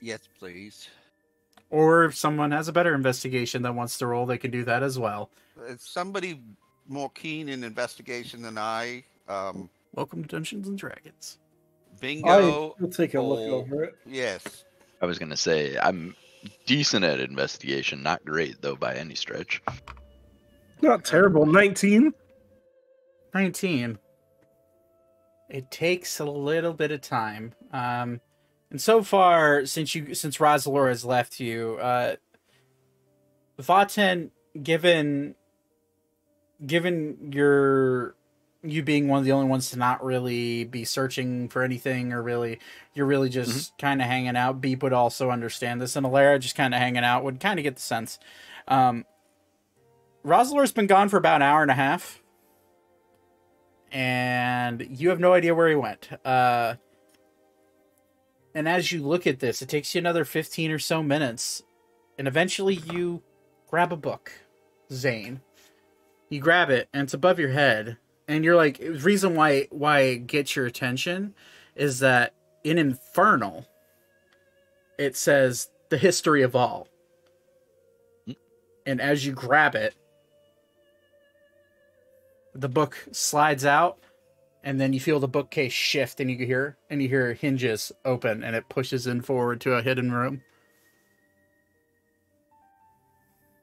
Yes, please. Or if someone has a better investigation that wants to roll, they can do that as well. If somebody more keen in investigation than I... Welcome to Dungeons & Dragons. Bingo. We'll take a look over it. Yes. I was going to say, I'm decent at investigation. Not great, though, by any stretch. Not terrible. 19? 19. It takes a little bit of time. And so far, since Rosalor has left you, Vatend, given you being one of the only ones to not really be searching for anything, or really, you're really just kind of hanging out. Beep would also understand this, and Olera just kind of hanging out would kind of get the sense. Rosalor's been gone for about an hour and a half, and you have no idea where he went. And as you look at this, it takes you another 15 or so minutes, and eventually you grab a book, Zane. You grab it, and it's above your head, and you're like, the reason why it gets your attention is that in Infernal, it says the history of all. And as you grab it, the book slides out. And then you feel the bookcase shift, and you hear hinges open, and it pushes in forward to a hidden room.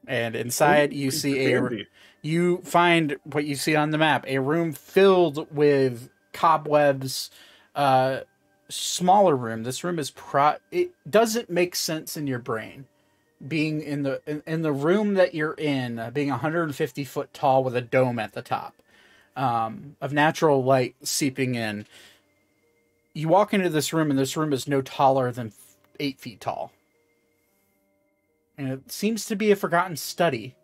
And inside, you see you find what you see on the map: a room filled with cobwebs. Smaller room. This room is it doesn't make sense in your brain, being in the room that you're in, being 150 foot tall with a dome at the top. Of natural light seeping in. You walk into this room, and this room is no taller than 8 feet tall. And it seems to be a forgotten study.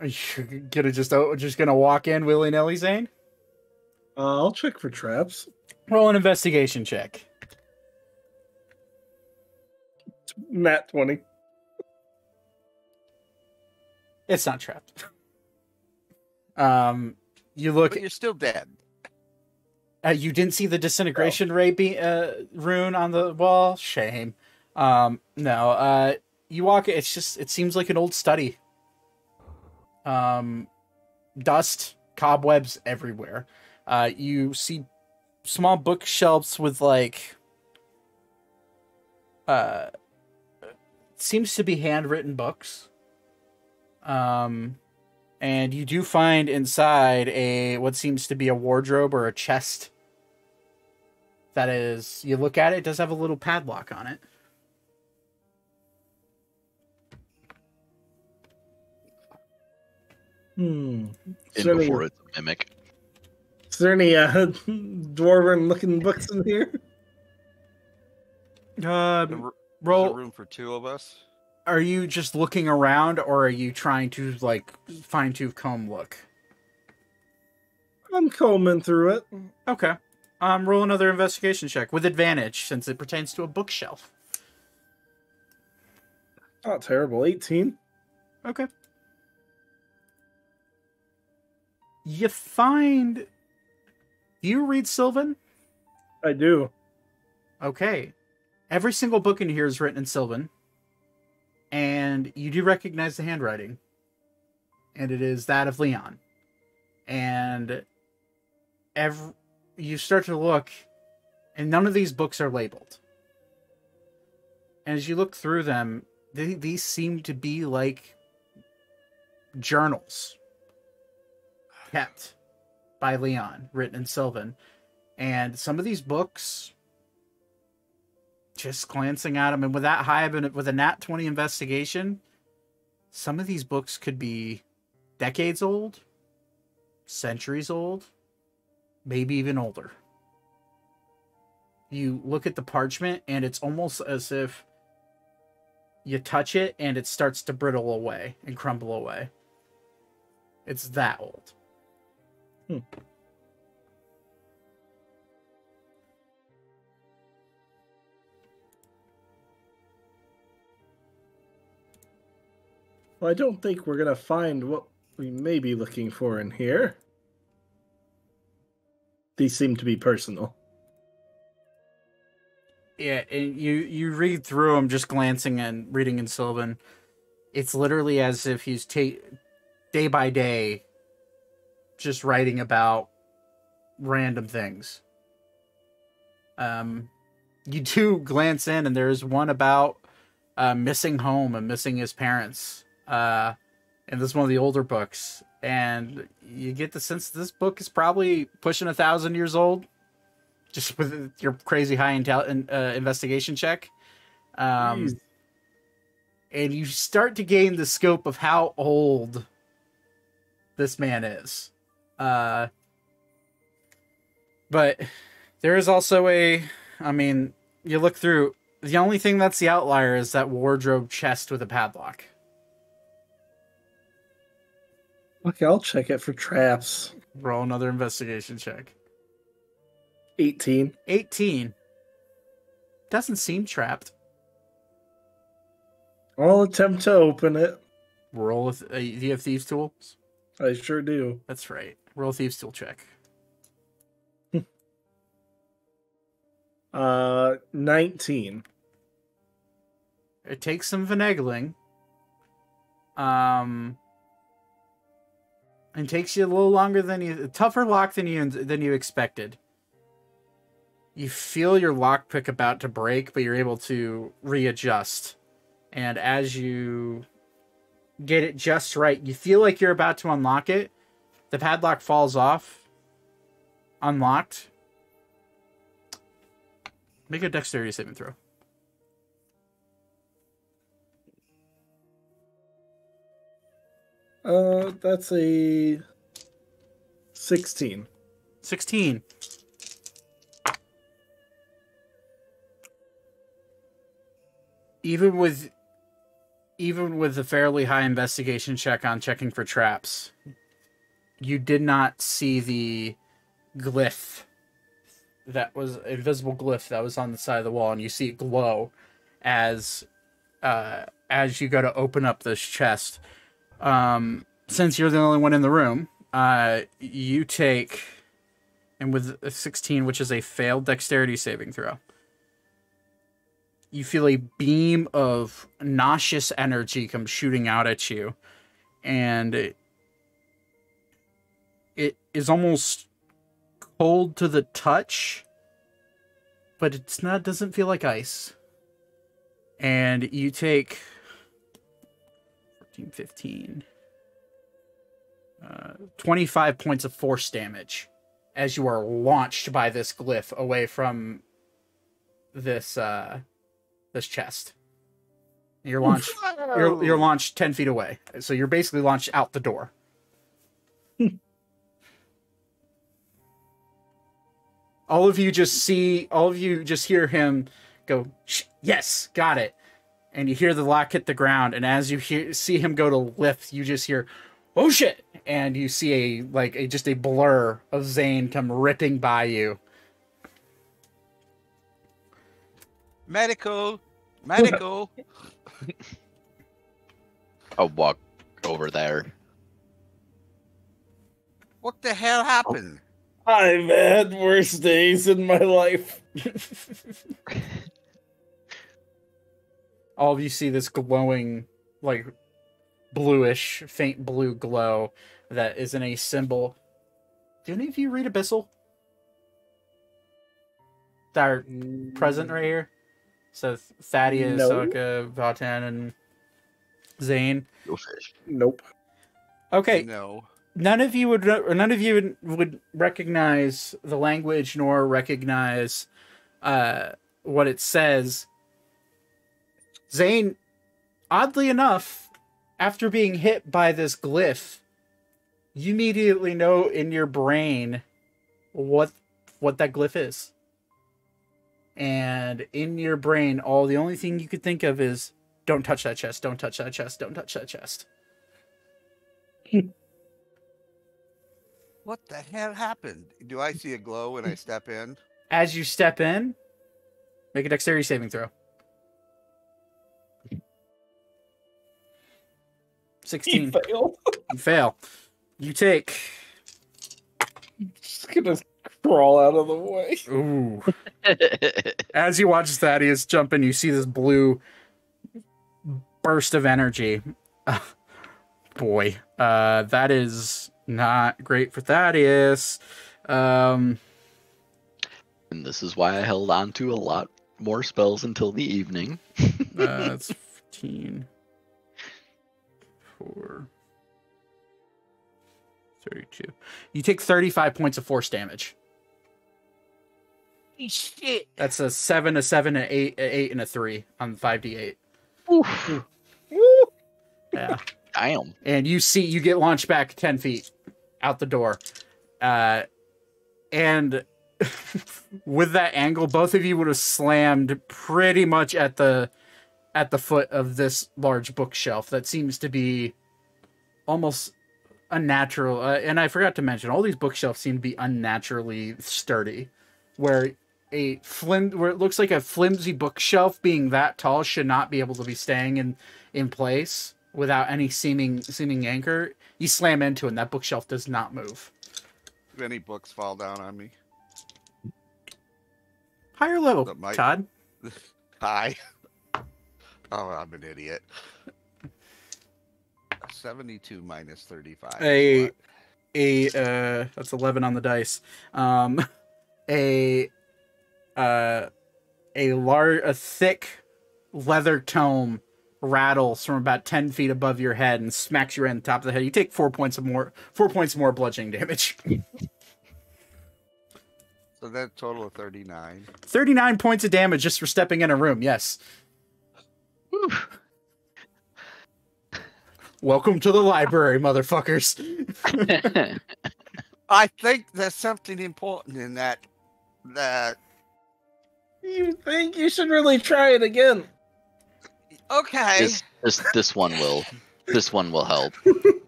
Are you gonna just gonna walk in willy-nilly, Zane? I'll check for traps. Roll an investigation check. Nat 20. It's not trapped. You look. But you're still dead. You didn't see the disintegration rune on the wall. Shame. No. you walk, it's just, it seems like an old study. Dust, cobwebs everywhere. You see small bookshelves with like, seems to be handwritten books. And you do find inside a, what seems to be a wardrobe or a chest. That is, you look at it, it does have a little padlock on it. So before it's a mimic. Is there any dwarven-looking books in here? Roll room for two of us. Are you just looking around, or are you trying to like fine-tooth comb look? I'm combing through it. Okay. Roll another investigation check with advantage since it pertains to a bookshelf. Not terrible. 18. Okay. You find. Do you read Sylvan? I do. Okay. Every single book in here is written in Sylvan. And you do recognize the handwriting. And it is that of Leon. And you start to look, and none of these books are labeled. And as you look through them, these seem to be like journals. Kept by Leon, written in Sylvan. And some of these books, just glancing at them, and with that high and with a nat 20 investigation, some of these books could be decades old, centuries old, maybe even older. You look at the parchment, and it's almost as if you touch it, and it starts to brittle away and crumble away. It's that old. Well, I don't think we're going to find what we may be looking for in here. These seem to be personal. Yeah, and you read through them just glancing and reading in Sylvan. It's literally as if he's day by day just writing about random things. You do glance in, and there's one about missing home and missing his parents. And this is one of the older books. And you get the sense that this book is probably pushing 1,000 years old. Just with your crazy high investigation check. And you start to gain the scope of how old this man is. But there is also a, I mean, you look through, the only thing that's the outlier is that wardrobe chest with a padlock. Okay, I'll check it for traps. Roll another investigation check. 18. 18. Doesn't seem trapped. I'll attempt to open it. Roll with, do you have thieves tools? I sure do. That's right. Roll thieves tool check. 19. It takes some finagling. And takes you a little longer than you, tougher lock than you expected. You feel your lockpick about to break, but you're able to readjust. And as you get it just right, you feel like you're about to unlock it. The padlock falls off. Unlocked. Make a dexterity saving throw. That's a 16. 16. Even with a fairly high investigation check on checking for traps, you did not see the glyph that was invisible glyph that was on the side of the wall, and you see it glow as you go to open up this chest. Since you're the only one in the room, you take, and with a 16, which is a failed dexterity saving throw, you feel a beam of nauseous energy come shooting out at you. And it is almost cold to the touch, but it's not, doesn't feel like ice. And you take 14, 15, 25 points of force damage as you are launched by this glyph away from this this chest. You're launched. You're launched 10 feet away, so you're basically launched out the door. All of you just see, all of you just hear him go, yes, got it. And you hear the lock hit the ground. And as you hear, see him go to lift, you just hear, oh shit. And you see just a blur of Zane come ripping by you. Medical, medical. I'll walk over there. What the hell happened? I've had worse days in my life. All of you see this glowing, like, bluish, faint blue glow that is in a symbol. Do any of you read Abyssal? That are present right here? So Thaddeus, no. Elka, Vatend, and Zane? Nope. Okay. No. None of you would, or none of you would recognize the language, nor recognize what it says. Zane, oddly enough, after being hit by this glyph, you immediately know in your brain what that glyph is, and in your brain, the only thing you could think of is, "Don't touch that chest! Don't touch that chest! Don't touch that chest!" What the hell happened? Do I see a glow when I step in? As you step in, make a dexterity saving throw. 16. You fail. You take... I'm just gonna crawl out of the way. Ooh. As you watch Thaddeus jump in, you see this blue burst of energy. Boy. That is... not great for Thaddeus. And this is why I held on to a lot more spells until the evening. That's 15. 4. 32. You take 35 points of force damage. Shit. That's a 7, a 7, an 8, an 8, and a 3 on 5d8. Oof. Oof. Yeah. Damn. And you see, you get launched back 10 feet. Out the door, and with that angle, both of you would have slammed pretty much at the foot of this large bookshelf that seems to be almost unnatural. And I forgot to mention, all these bookshelves seem to be unnaturally sturdy, where it looks like a flimsy bookshelf being that tall should not be able to be staying in place without any seeming anchor. You slam into it, and that bookshelf does not move. If any books fall down on me. Higher level, Todd. Hi. Oh, I'm an idiot. 72 minus 35. That's 11 on the dice. A thick leather tome rattles from about 10 feet above your head and smacks you right on the top of the head. You take 4 points more bludgeoning damage. So that total of 39. 39 points of damage just for stepping in a room. Yes. Whew. Welcome to the library, motherfuckers. I think there's something important in that. You think you should really try it again? Okay. This one will help.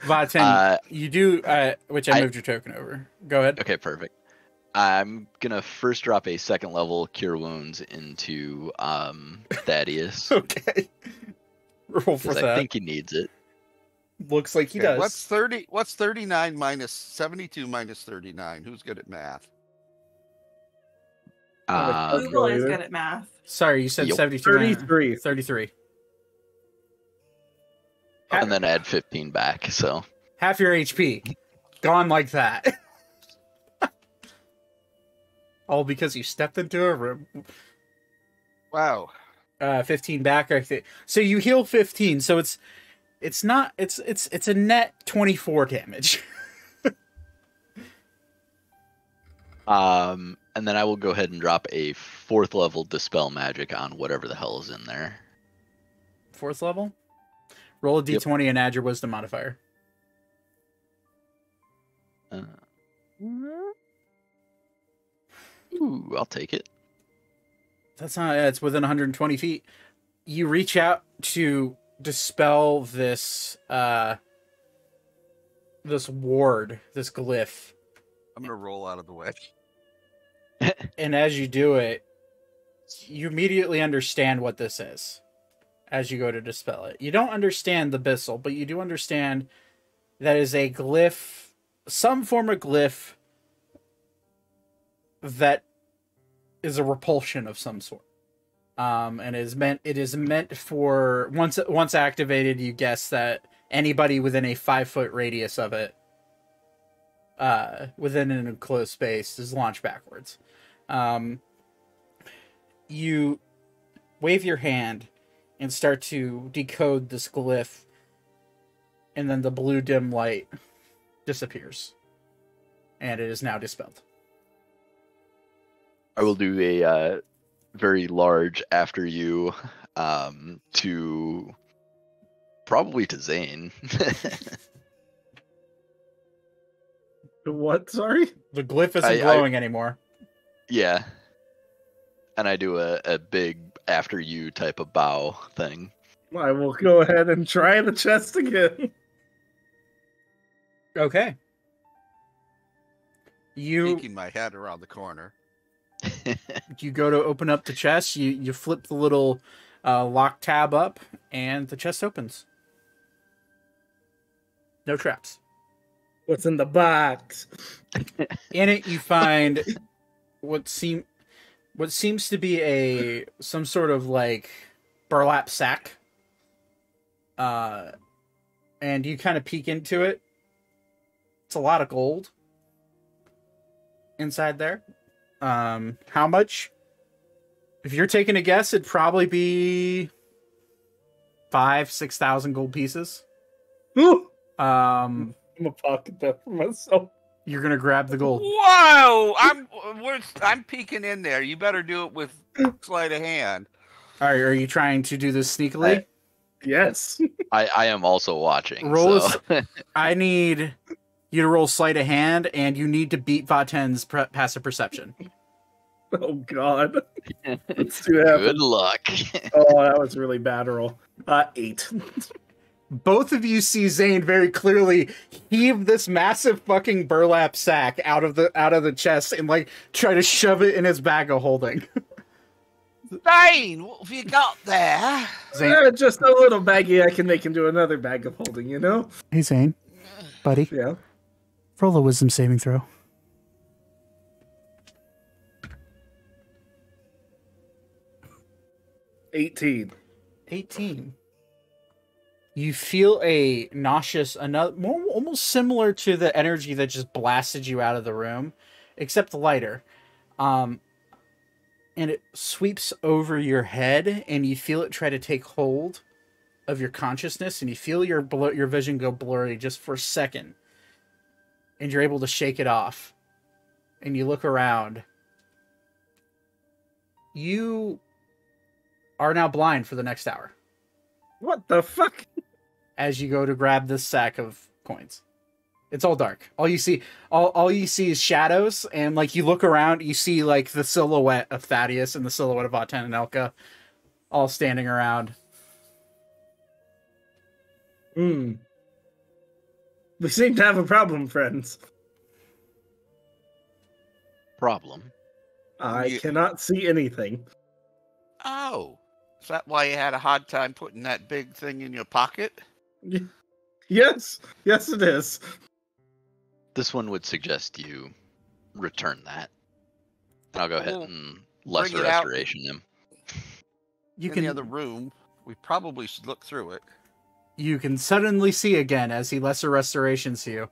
Vatend, you do, which I moved your token over. Go ahead. Okay, perfect. I'm gonna first drop a second level Cure Wounds into Thaddeus. Okay. Roll for that. I think he needs it. Looks like he does. What's 39 minus 72 minus 39? Who's good at math? Google is good at math. Sorry, you said 72. 33. 33. And then add 15 back, so. Half your HP. Gone like that. All because you stepped into a room. Wow. 15 back, I think. So you heal 15, so it's a net 24 damage. And then I will go ahead and drop a 4th level Dispel Magic on whatever the hell is in there. 4th level? Roll a d20 and add your wisdom modifier. Ooh, I'll take it. That's not. It's within 120 feet. You reach out to dispel this this ward, this glyph. I'm gonna roll out of the way. And as you do it, you immediately understand what this is. As you go to dispel it, you don't understand the Bissell, but you do understand that is a glyph, some form of glyph that is a repulsion of some sort, and it is meant for once activated. You guess that anybody within a 5-foot radius of it, within an enclosed space, is launched backwards. You wave your hand and start to decode this glyph, and then the blue dim light disappears, and it is now dispelled. I will do a very large after you to probably to Zane. What? Sorry? The glyph isn't glowing anymore. Yeah. And I do a big after you type of bow thing. I will go ahead and try the chest again. Okay. You... Peeking my head around the corner. You go to open up the chest, you flip the little lock tab up, and the chest opens. No traps. What's in the box? In it you find what seems to be some sort of like burlap sack. And you kind of peek into it. It's a lot of gold inside there. How much? If you're taking a guess, it'd probably be 5,000 to 6,000 gold pieces. Ooh! I'm gonna pocket that for myself. You're gonna grab the gold. Whoa! I'm peeking in there. You better do it with sleight of hand. All right, are you trying to do this sneakily? Yes. I am also watching. I need you to roll sleight of hand, and you need to beat Vatend's passive perception. Oh, God. Let's do that. Good luck. Oh, that was really bad roll. 8. Both of you see Zane very clearly heave this massive fucking burlap sack out of the chest and like try to shove it in his bag of holding. Zane, what have you got there? Zane. Just a little baggie I can make into another bag of holding, you know? Hey, Zane. Buddy. Yeah. Roll a wisdom saving throw. Eighteen. You feel a nauseous, almost similar to the energy that just blasted you out of the room, except lighter. And it sweeps over your head, and you feel it try to take hold of your consciousness, and you feel your vision go blurry just for a second. And you're able to shake it off. And you look around. You are now blind for the next hour. What the fuck? As you go to grab this sack of coins, it's all dark. All you see is shadows, and like you look around, you see like the silhouette of Thaddeus and the silhouette of Vatend and Elka, all standing around. We seem to have a problem, friends. Problem? I cannot see anything. Oh. Is that why you had a hard time putting that big thing in your pocket? Yes. Yes, it is. This one would suggest you return that. I'll go ahead and lesser restoration him. You can, in the other room, we probably should look through it. You can suddenly see again as he lesser restorations you.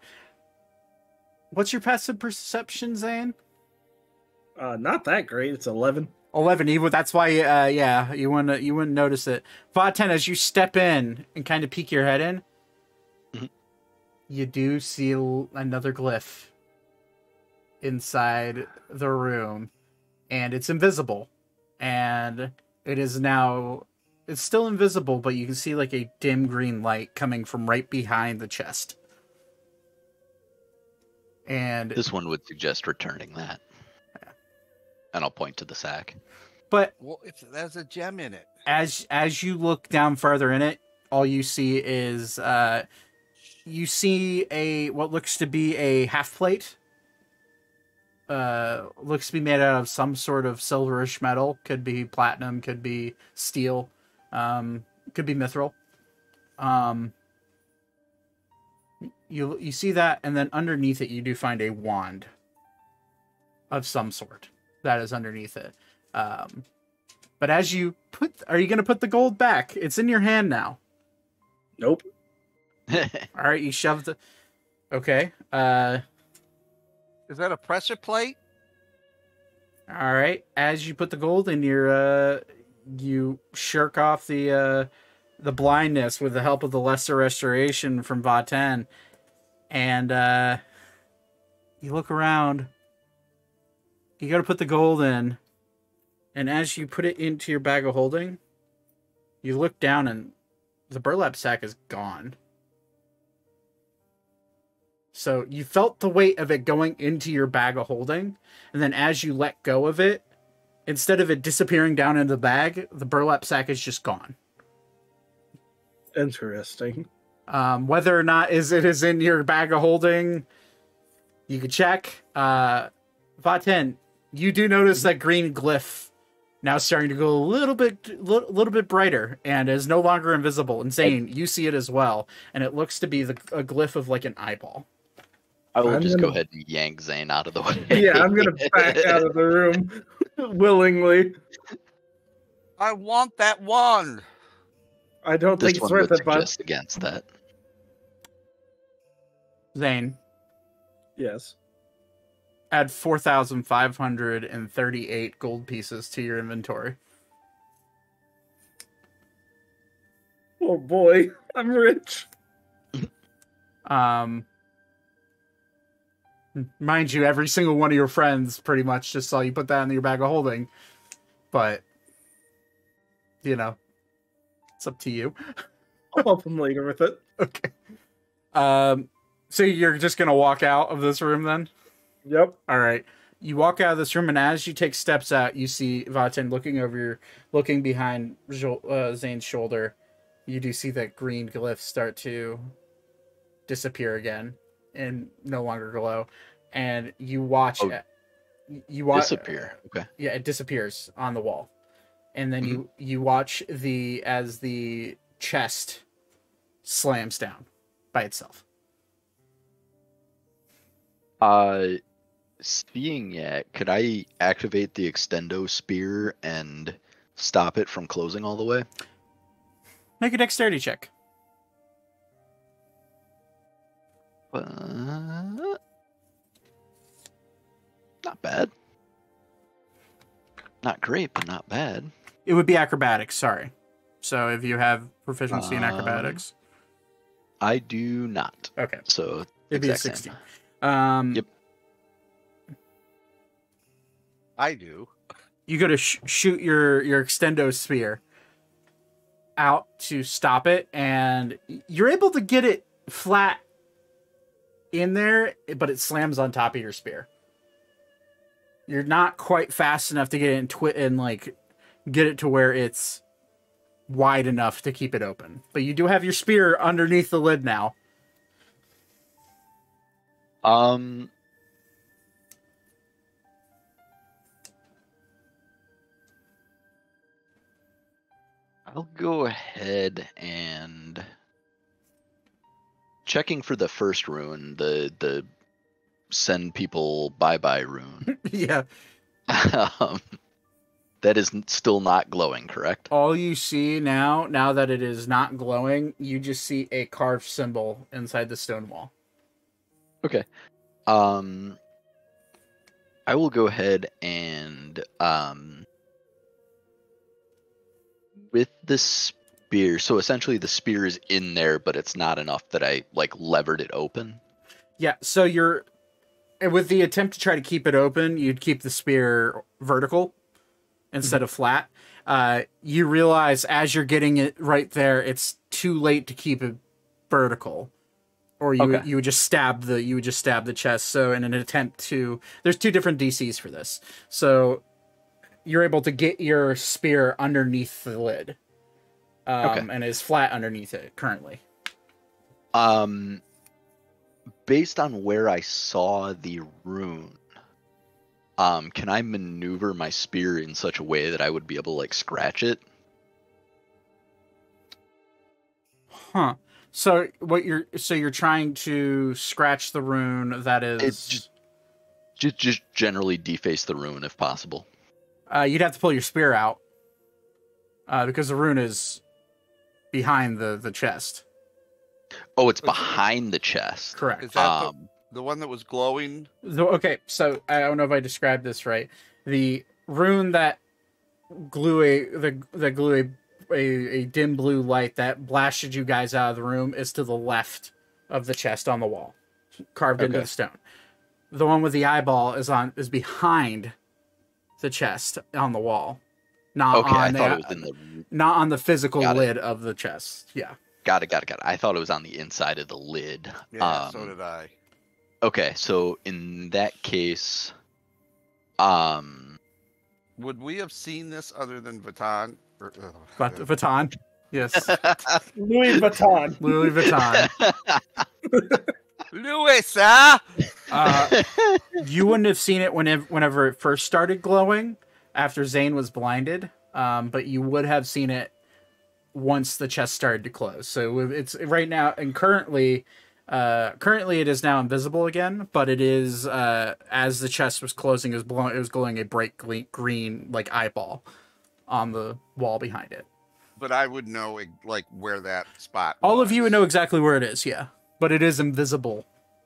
What's your passive perception, Zane? Not that great. It's 11. 11. Even that's why. Yeah, you wouldn't notice it. Vatend, as you step in and kind of peek your head in, you do see another glyph inside the room, and it's invisible, and it is now. It's still invisible, but you can see like a dim green light coming from right behind the chest. And this one would suggest returning that. Yeah. And I'll point to the sack. But well, if there's a gem in it. As you look down further in it, all you see is you see a what looks to be a half plate. Looks to be made out of some sort of silverish metal. Could be platinum, could be steel. Could be mithril. You see that, and then underneath it, you do find a wand of some sort that is underneath it. But as you put, are you going to put the gold back? It's in your hand now. Nope. All right, you shove the. Okay. Is that a pressure plate? All right. As you put the gold in your, you shirk off the blindness with the help of the lesser restoration from Vatend, and you look around. You got to put the gold in, and as you put it into your bag of holding, you look down and the burlap sack is gone. So you felt the weight of it going into your bag of holding, and then as you let go of it, instead of it disappearing down into the bag, the burlap sack is just gone. Interesting. Whether or not it is in your bag of holding, you could check. Vatend, you do notice that green glyph now starting to go a little bit brighter and is no longer invisible. And Zane, you see it as well, and it looks to be a glyph of like an eyeball. I will just go ahead and yank Zane out of the way. Yeah, I'm going to back out of the room willingly. I want that wand. I don't think it's worth it, but just against that. Zane. Yes. Add 4,538 gold pieces to your inventory. Oh boy, I'm rich. Mind you, every single one of your friends pretty much just saw you put that in your bag of holding. But, you know, it's up to you. I'll help them later with it. Okay. So you're just going to walk out of this room then? Yep. All right. You walk out of this room, and as you take steps out, you see Vatend looking behind Zane's shoulder. You do see that green glyph start to disappear again and no longer glow, and you watch it. You watch disappear. Okay. Yeah, it disappears on the wall, and then you watch as the chest slams down by itself. Seeing it, could I activate the extendo spear and stop it from closing all the way? Make a dexterity check. Not bad. Not great, but not bad. It would be acrobatics, sorry. So if you have proficiency in acrobatics. I do not. Okay. So it'd be a 16. Yep. I do. You go to shoot your extendo sphere out to stop it, and you're able to get it flat in there, but it slams on top of your spear. You're not quite fast enough to get it in and like get it to where it's wide enough to keep it open, but you do have your spear underneath the lid now. I'll go ahead and checking for the first rune, the send people bye-bye rune. Yeah. That is still not glowing, correct? All you see now that it is not glowing, you just see a carved symbol inside the stone wall. Okay. I will go ahead and, with the spear, so essentially the spear is in there, but it's not enough that I, like, levered it open. Yeah, so you're, with the attempt to try to keep it open, you'd keep the spear vertical instead of flat. You realize as you're getting it right there, it's too late to keep it vertical. Or you, okay, you would just stab the chest. So in an attempt to, there's two different DCs for this. So you're able to get your spear underneath the lid, okay, and it's flat underneath it currently. Based on where I saw the rune, can I maneuver my spear in such a way that I would be able to like scratch it? Huh. So what you're, so you're trying to scratch the rune that is, it's just generally deface the rune if possible. You'd have to pull your spear out because the rune is behind the chest. Oh, it's behind the chest. Correct. Is that the one that was glowing? Okay, so I don't know if I described this right. The rune that glue a dim blue light that blasted you guys out of the room is to the left of the chest on the wall, carved into the stone. The one with the eyeball is on, is behind the chest on the wall, not on the, not on the physical lid of the chest. Yeah, got it. I thought it was on the inside of the lid. Yeah, so did I. Okay, so in that case, would we have seen this other than Vatend? But Vuitton, yes. Louis Vuitton. Louis Vuitton. Louis, huh? You wouldn't have seen it whenever it first started glowing after Zane was blinded, but you would have seen it once the chest started to close. So it's right now, and currently it is now invisible again, but it is, as the chest was closing, it was glowing a bright green like eyeball on the wall behind it. But I would know like where that spot was. All of you would know exactly where it is, yeah. But it is invisible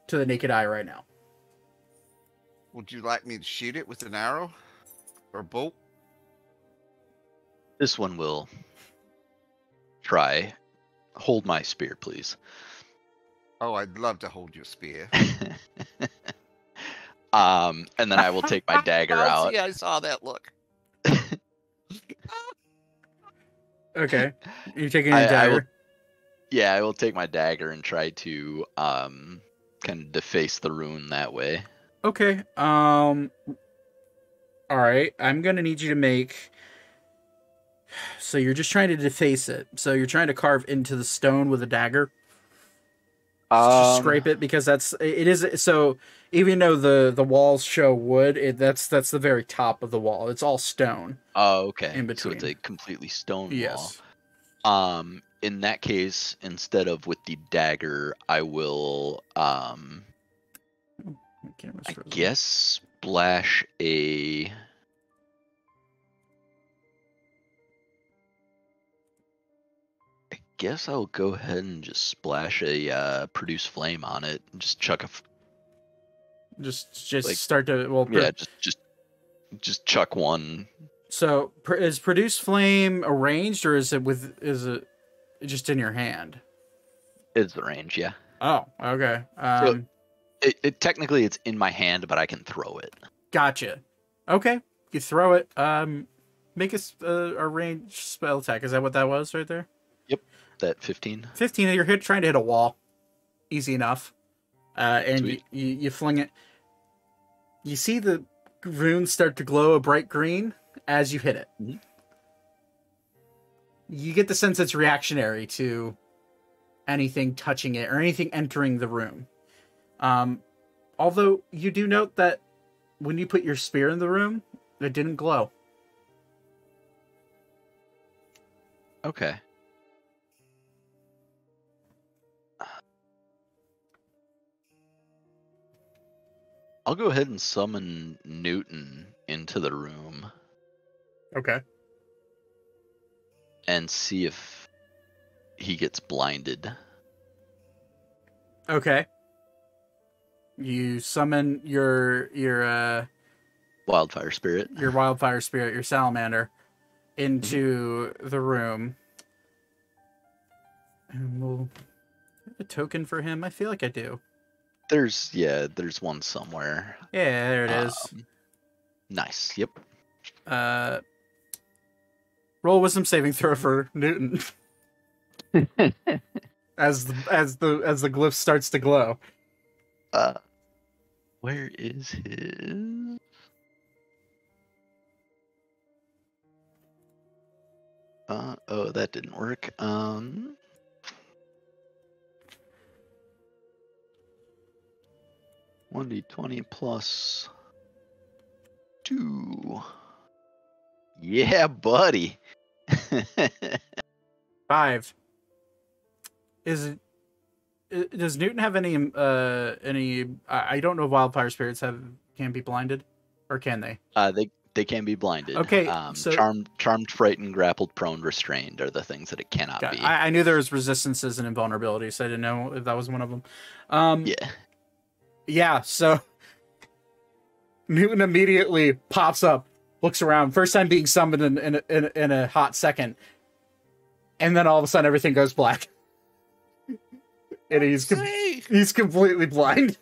to the naked eye right now. Would you like me to shoot it with an arrow or bolt? This one will try. Hold my spear, please. Oh, I'd love to hold your spear. And then I will take my dagger out. Yeah, I saw that look. Okay, you're taking your dagger. I will take my dagger and try to kind of deface the rune that way. Okay. All right. I'm gonna need you to make. So you're just trying to deface it. So you're trying to carve into the stone with a dagger. Just scrape it, because it is. So even though the walls show wood, that's the very top of the wall. It's all stone. Oh, okay. In between. So it's a completely stone wall. In that case, instead of with the dagger, I will I guess splash a. Guess I'll go ahead and just splash a produce flame on it and just chuck a just chuck one. So is produce flame arranged, or is it just in your hand? It's the range, yeah. Oh, okay. So it technically it's in my hand, but I can throw it. Gotcha. Okay, you throw it. Make a range spell attack. Is that what that was right there? Yep. That 15. 15. You're trying to hit a wall, easy enough. And you fling it. You see the rune start to glow a bright green as you hit it. Mm-hmm. You get the sense it's reactionary to anything touching it or anything entering the room. Although you do note that when you put your spear in the room, it didn't glow. Okay. I'll go ahead and summon Newton into the room. Okay. And see if he gets blinded. Okay. You summon your wildfire spirit. Your wildfire spirit, your salamander, into the room. And we'll have a token for him. I feel like I do. There's one somewhere. Yeah, there it is. Nice. Yep. Roll wisdom saving throw for Newton. as the glyph starts to glow. Where is his? Oh, that didn't work. One d20 plus 2. Yeah, buddy. 5. Does Newton have any? I don't know. If wildfire spirits can be blinded, or can they? They can be blinded. Okay. So charmed, frightened, grappled, prone, restrained are the things that it cannot be. I knew there was resistances and invulnerabilities. So I didn't know if that was one of them. Yeah. So Newton immediately pops up, looks around, first time being summoned in a hot second, and then all of a sudden everything goes black. And he's completely blind.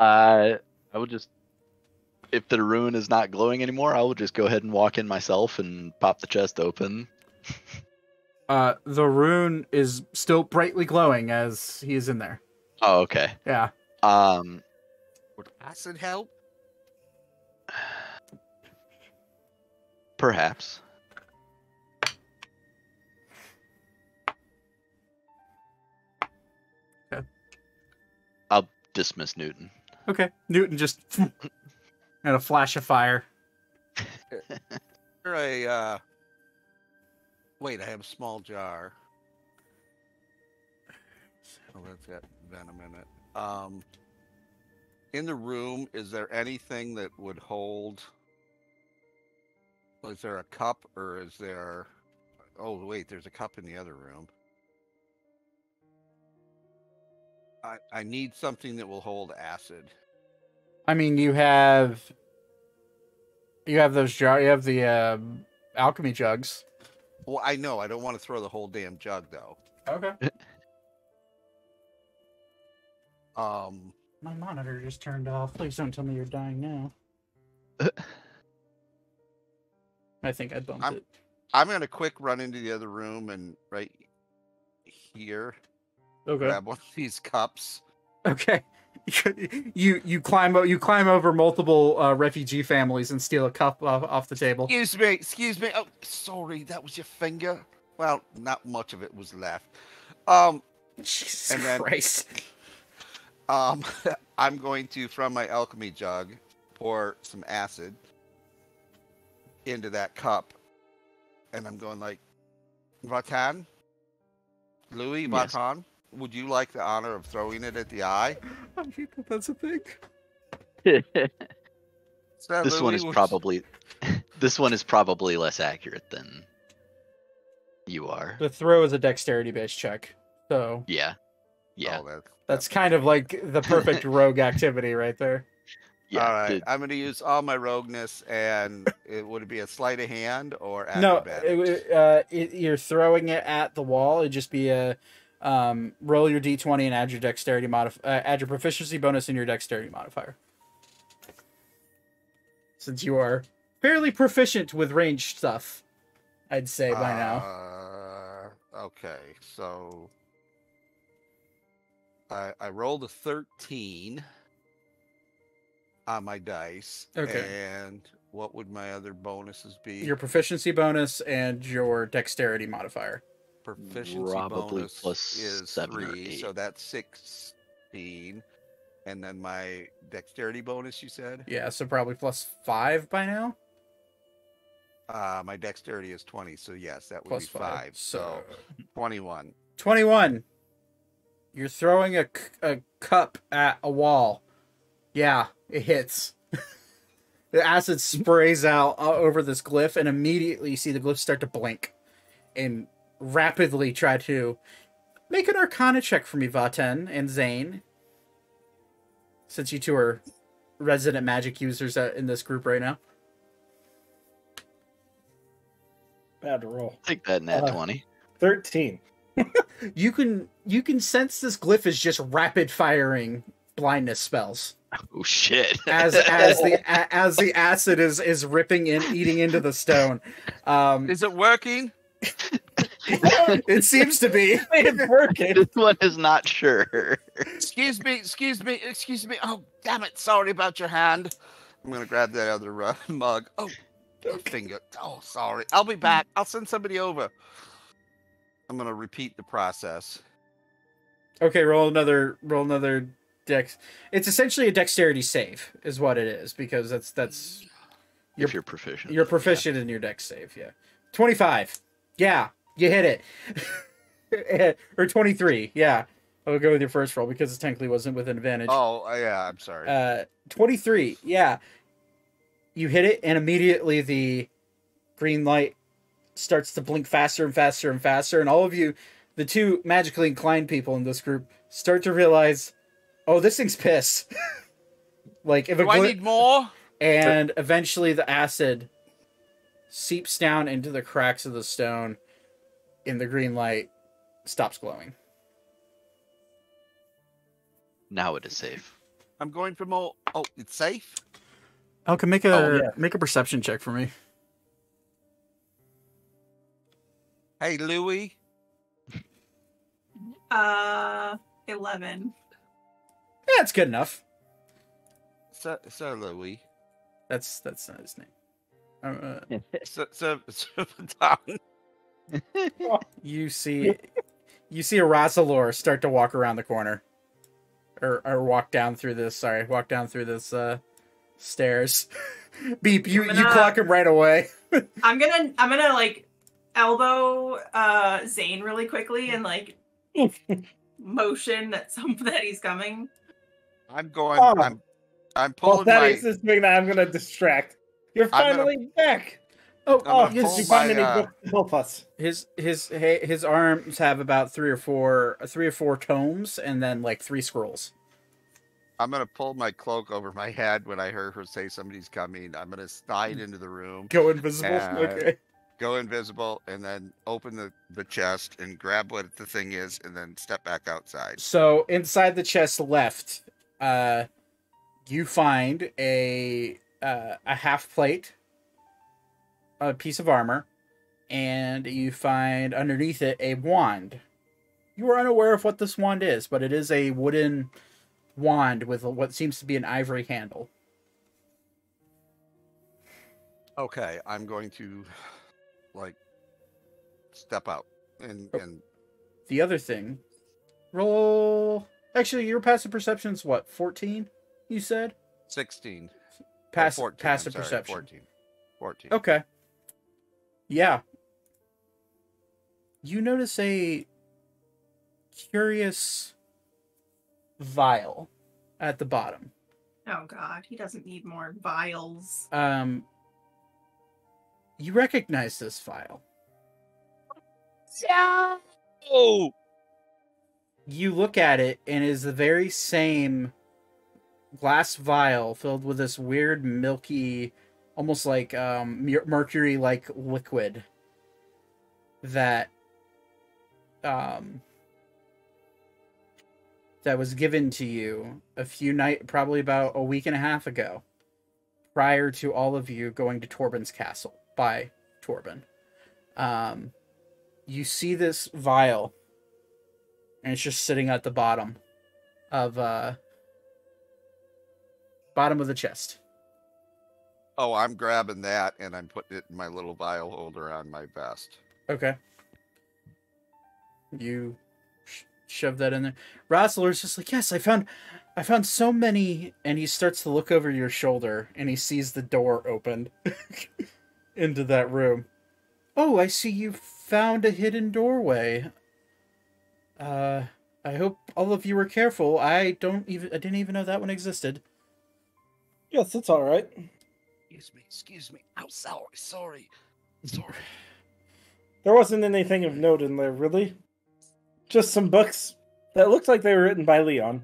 I would just, if the ruin is not glowing anymore, I will just go ahead and walk in myself and pop the chest open. The rune is still brightly glowing as he is in there. Oh, okay. Yeah. Would acid help? Perhaps. Dismiss Newton. Okay. Newton just had a flash of fire. Wait, I have a small jar. Oh, that's got venom in it. In the room, is there anything that would hold? Is there a cup, or is there? Oh, wait, there's a cup in the other room. I need something that will hold acid. I mean, you have those jar. You have the alchemy jugs. Well, I know. I don't want to throw the whole damn jug, though. Okay. My monitor just turned off. Please don't tell me you're dying now. I think I bumped it. I'm gonna quick run into the other room and right here. Okay. Grab one of these cups. Okay. You climb over multiple refugee families and steal a cup off the table. Excuse me. Oh, sorry, that was your finger. Well, not much of it was left. Jesus Christ. I'm going to, from my alchemy jug, pour some acid into that cup, and I'm going like, Vatan, Louis, yes. Vatan. Would you like the honor of throwing it at the eye? I hate that that's a thing. This one is probably less accurate than you are. The throw is a dexterity-based check, so yeah. Oh, that's kind of like the perfect rogue activity right there. Yeah, all right, I'm going to use all my rogueness, and would it be a sleight of hand or acrobatics? No, you're throwing it at the wall. It'd just be a. Roll your d20 and add your dexterity add your proficiency bonus and your dexterity modifier. Since you are fairly proficient with ranged stuff, I'd say by now. Okay, so I rolled a 13 on my dice. Okay. And what would my other bonuses be? Your proficiency bonus and your dexterity modifier. Proficiency probably bonus plus is 3, so that's 16, and then my dexterity bonus, you said? Yeah, so probably plus 5 by now. My dexterity is 20, so yes, that would plus be 5, so 21. 21! You're throwing a cup at a wall. Yeah, it hits. The acid sprays out over this glyph, and immediately you see the glyph start to blink and rapidly try to make an Arcana check for me, Vatend and Zane, since you two are resident magic users in this group right now. Bad to roll. Take that nat 20. 13. You can sense this glyph is just rapid firing blindness spells. Oh shit! as the acid is ripping in, eating into the stone. Is it working? It seems to be. It's working. This one is not sure. Excuse me. Oh damn it! Sorry about your hand. I'm gonna grab that other mug. Oh, finger. Oh, sorry. I'll be back. I'll send somebody over. I'm gonna repeat the process. Okay, roll another dex. It's essentially a dexterity save, is what it is, because that's if you're proficient. You're proficient in your dex save, yeah. 25. Yeah, you hit it. Or 23, yeah. I'll go with your first roll because it technically wasn't with an advantage. Oh yeah, I'm sorry. 23, yeah. You hit it, and immediately the green light starts to blink faster and faster and faster, and all of you, the two magically inclined people in this group, start to realize, oh, this thing's pissed. Like, if I need more? And eventually the acid seeps down into the cracks of the stone, and the green light stops glowing. Now it is safe. I'm going for more. Oh, it's safe? Elka, make a perception check for me. Hey, Louie. 11. Yeah, that's good enough. Sir Louie. That's not his name. You see a Rosalor start to walk around the corner, or walk down through this. Sorry, walk down through this stairs. Beep! You clock him right away. I'm gonna like elbow Zane really quickly and like motion that he's coming. I'm going. Oh. I'm pulling. Well, that is this thing that I'm gonna distract. You're finally back. Oh, you finally help us. His arms have about three or four tomes, and then like 3 scrolls. I'm gonna pull my cloak over my head when I heard her say somebody's coming. I'm gonna slide into the room. Go invisible. Okay. Go invisible, and then open the chest and grab what the thing is, and then step back outside. So inside the chest left, you find a half plate, a piece of armor, and you find underneath it a wand. You are unaware of what this wand is, but it is a wooden wand with what seems to be an ivory handle. Okay, I'm going to... like, step out and the other thing. Roll. Actually, your passive perception's what? 14. You said 16. Passive perception. 14. Okay. Yeah. You notice a curious vial at the bottom. Oh God, he doesn't need more vials. You recognize this vial. Yeah. Oh. You look at it, and it is the very same glass vial filled with this weird milky, almost like mercury-like liquid that that was given to you probably about a week and a half ago, prior to all of you going to Torben's castle. By Torben. You see this vial, and it's just sitting at the bottom of the chest. Oh, I'm grabbing that, and I'm putting it in my little vial holder on my vest. Okay. You shove that in there. Rosalor's just like, yes, I found so many, and he starts to look over your shoulder, and he sees the door opened. Into that room. Oh, I see you found a hidden doorway. I hope all of you were careful. I didn't even know that one existed. Yes, it's all right. Excuse me. I'm sorry. There wasn't anything of note in there, really. Just some books that looked like they were written by Leon.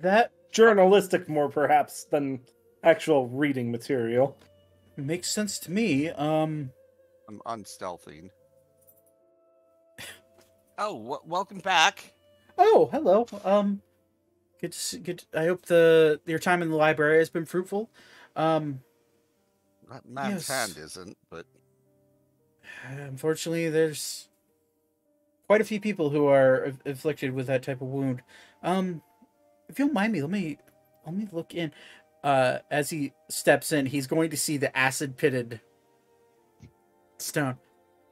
That journalistic more, perhaps, than actual reading material. Makes sense to me. I'm unstealthing. Oh, welcome back. Oh, hello. Good to see, I hope your time in the library has been fruitful. Map's hand isn't, but unfortunately, there's quite a few people who are afflicted with that type of wound. If you'll mind me, let me look in. As he steps in, he's going to see the acid-pitted stone.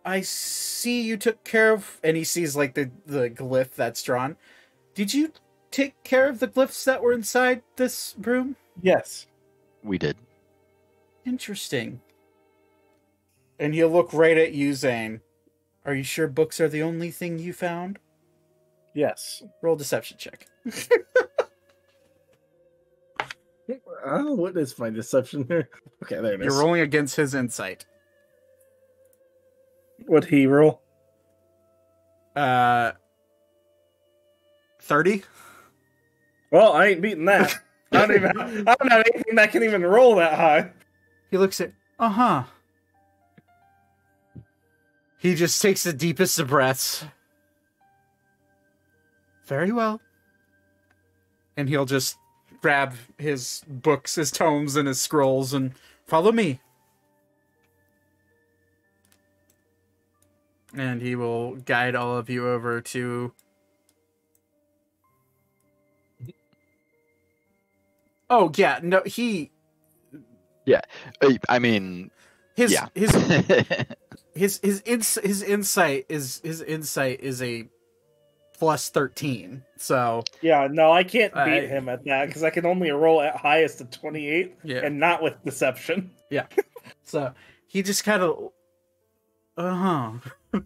I see you took care of, and he sees like the glyph that's drawn. Did you take care of the glyphs that were inside this room? Yes, we did. Interesting. And he'll look right at you, Zane. Are you sure books are the only thing you found? Yes. Roll deception check. Oh, what is my deception here? Okay, there it is. You're rolling against his insight. What'd he roll? 30? Well, I ain't beating that. I don't have anything that can even roll that high. He looks at... Uh-huh. He just takes the deepest of breaths. Very well. And he'll just grab his books, his tomes, and his scrolls, and follow me. And he will guide all of you over to... Oh, yeah, no, he... Yeah, I mean... His, yeah. His insight is a plus 13, so... Yeah, no, I can't beat him at that, because I can only roll at highest of 28, yeah. And not with deception. Yeah, so he just kind of... Uh-huh.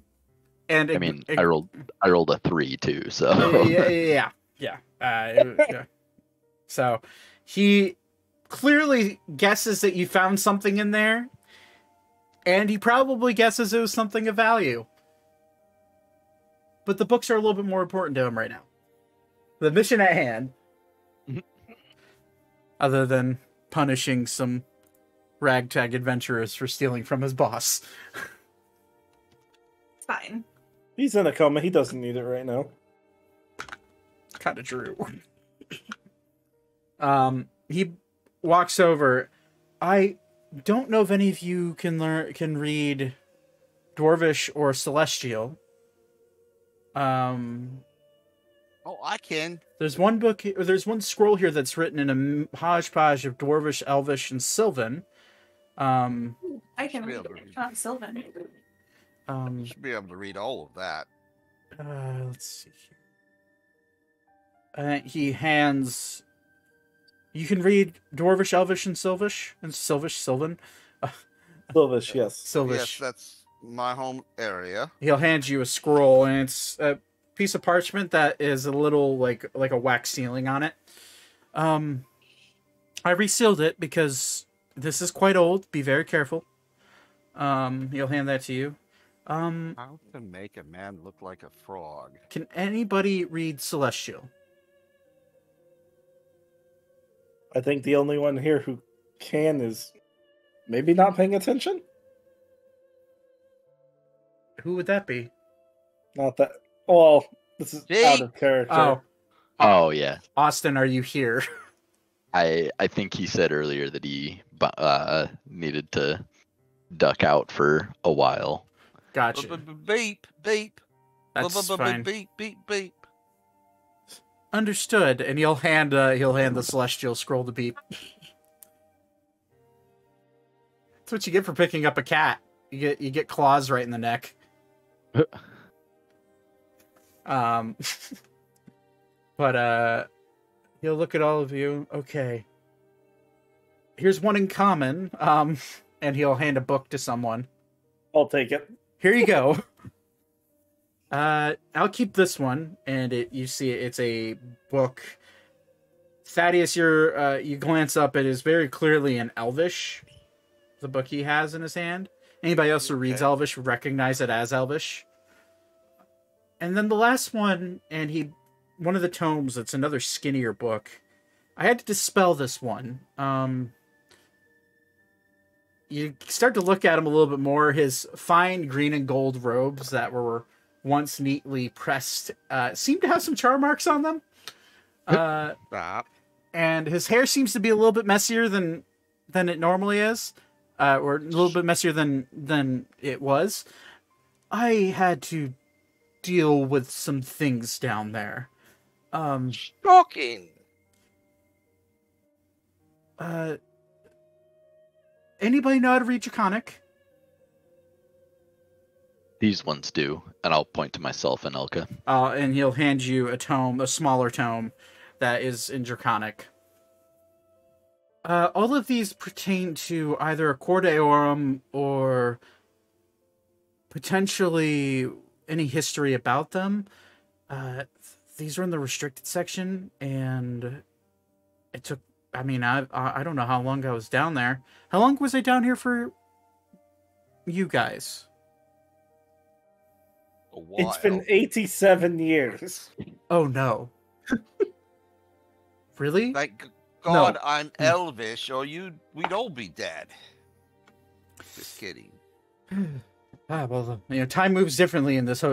And I mean, I rolled a 3, too, so... Yeah. So, he clearly guesses that you found something in there, and he probably guesses it was something of value. But the books are a little bit more important to him right now. The mission at hand, other than punishing some ragtag adventurers for stealing from his boss. Fine. He's in a coma. He doesn't need it right now. Kind of true. He walks over. I don't know if any of you can read Dwarvish or Celestial. Oh, I can. There's one book, or there's one scroll here that's written in a hodgepodge of Dwarvish, Elvish, and Sylvan. I can read Sylvan. You should be able to read all of that. Let's see here. He hands. You can read Dwarvish, Elvish, and Sylvish, Sylvan. Sylvish, yes. Sylvish. Yes, that's my home area. He'll hand you a scroll, and it's a piece of parchment that is a little like a wax sealing on it. I resealed it because this is quite old. Be very careful. He'll hand that to you. How to make a man look like a frog. Can anybody read Celestial? I think the only one here who can is maybe not paying attention. Who would that be? Not that. Oh, this is Jake. Out of character. Oh yeah. Austin, are you here? I think he said earlier that he needed to duck out for a while. Gotcha. Beep beep. That's fine. Beep beep beep. Understood. And he'll hand the Celestial scroll to Beep. That's what you get for picking up a cat. You get claws right in the neck. But he'll look at all of you. Okay. Here's one in common. And he'll hand a book to someone. I'll take it. Here you go. I'll keep this one, and you see it's a book Thaddeus, you glance up. It is very clearly in Elvish, the book he has in his hand. Anybody else who reads Elvish would recognize it as Elvish. And then the last one, and one of the tomes, it's another skinnier book. I had to dispel this one. You start to look at him a little bit more. His fine green and gold robes that were once neatly pressed seem to have some char marks on them. And his hair seems to be a little bit messier than it normally is. Or a little bit messier than it was. I had to deal with some things down there. Shocking! Anybody know how to read Draconic? These ones do, and I'll point to myself and Elka. And he'll hand you a tome, a smaller tome, that is in Draconic. All of these pertain to either a Cor Deorum or potentially any history about them. These are in the restricted section, and it took... I mean, I don't know how long I was down there. How long was I down here for you guys? A while. It's been 87 years. Oh, no. Really? Like... God, no. I'm Elvish, or we'd all be dead. Just kidding. Well, you know, time moves differently in this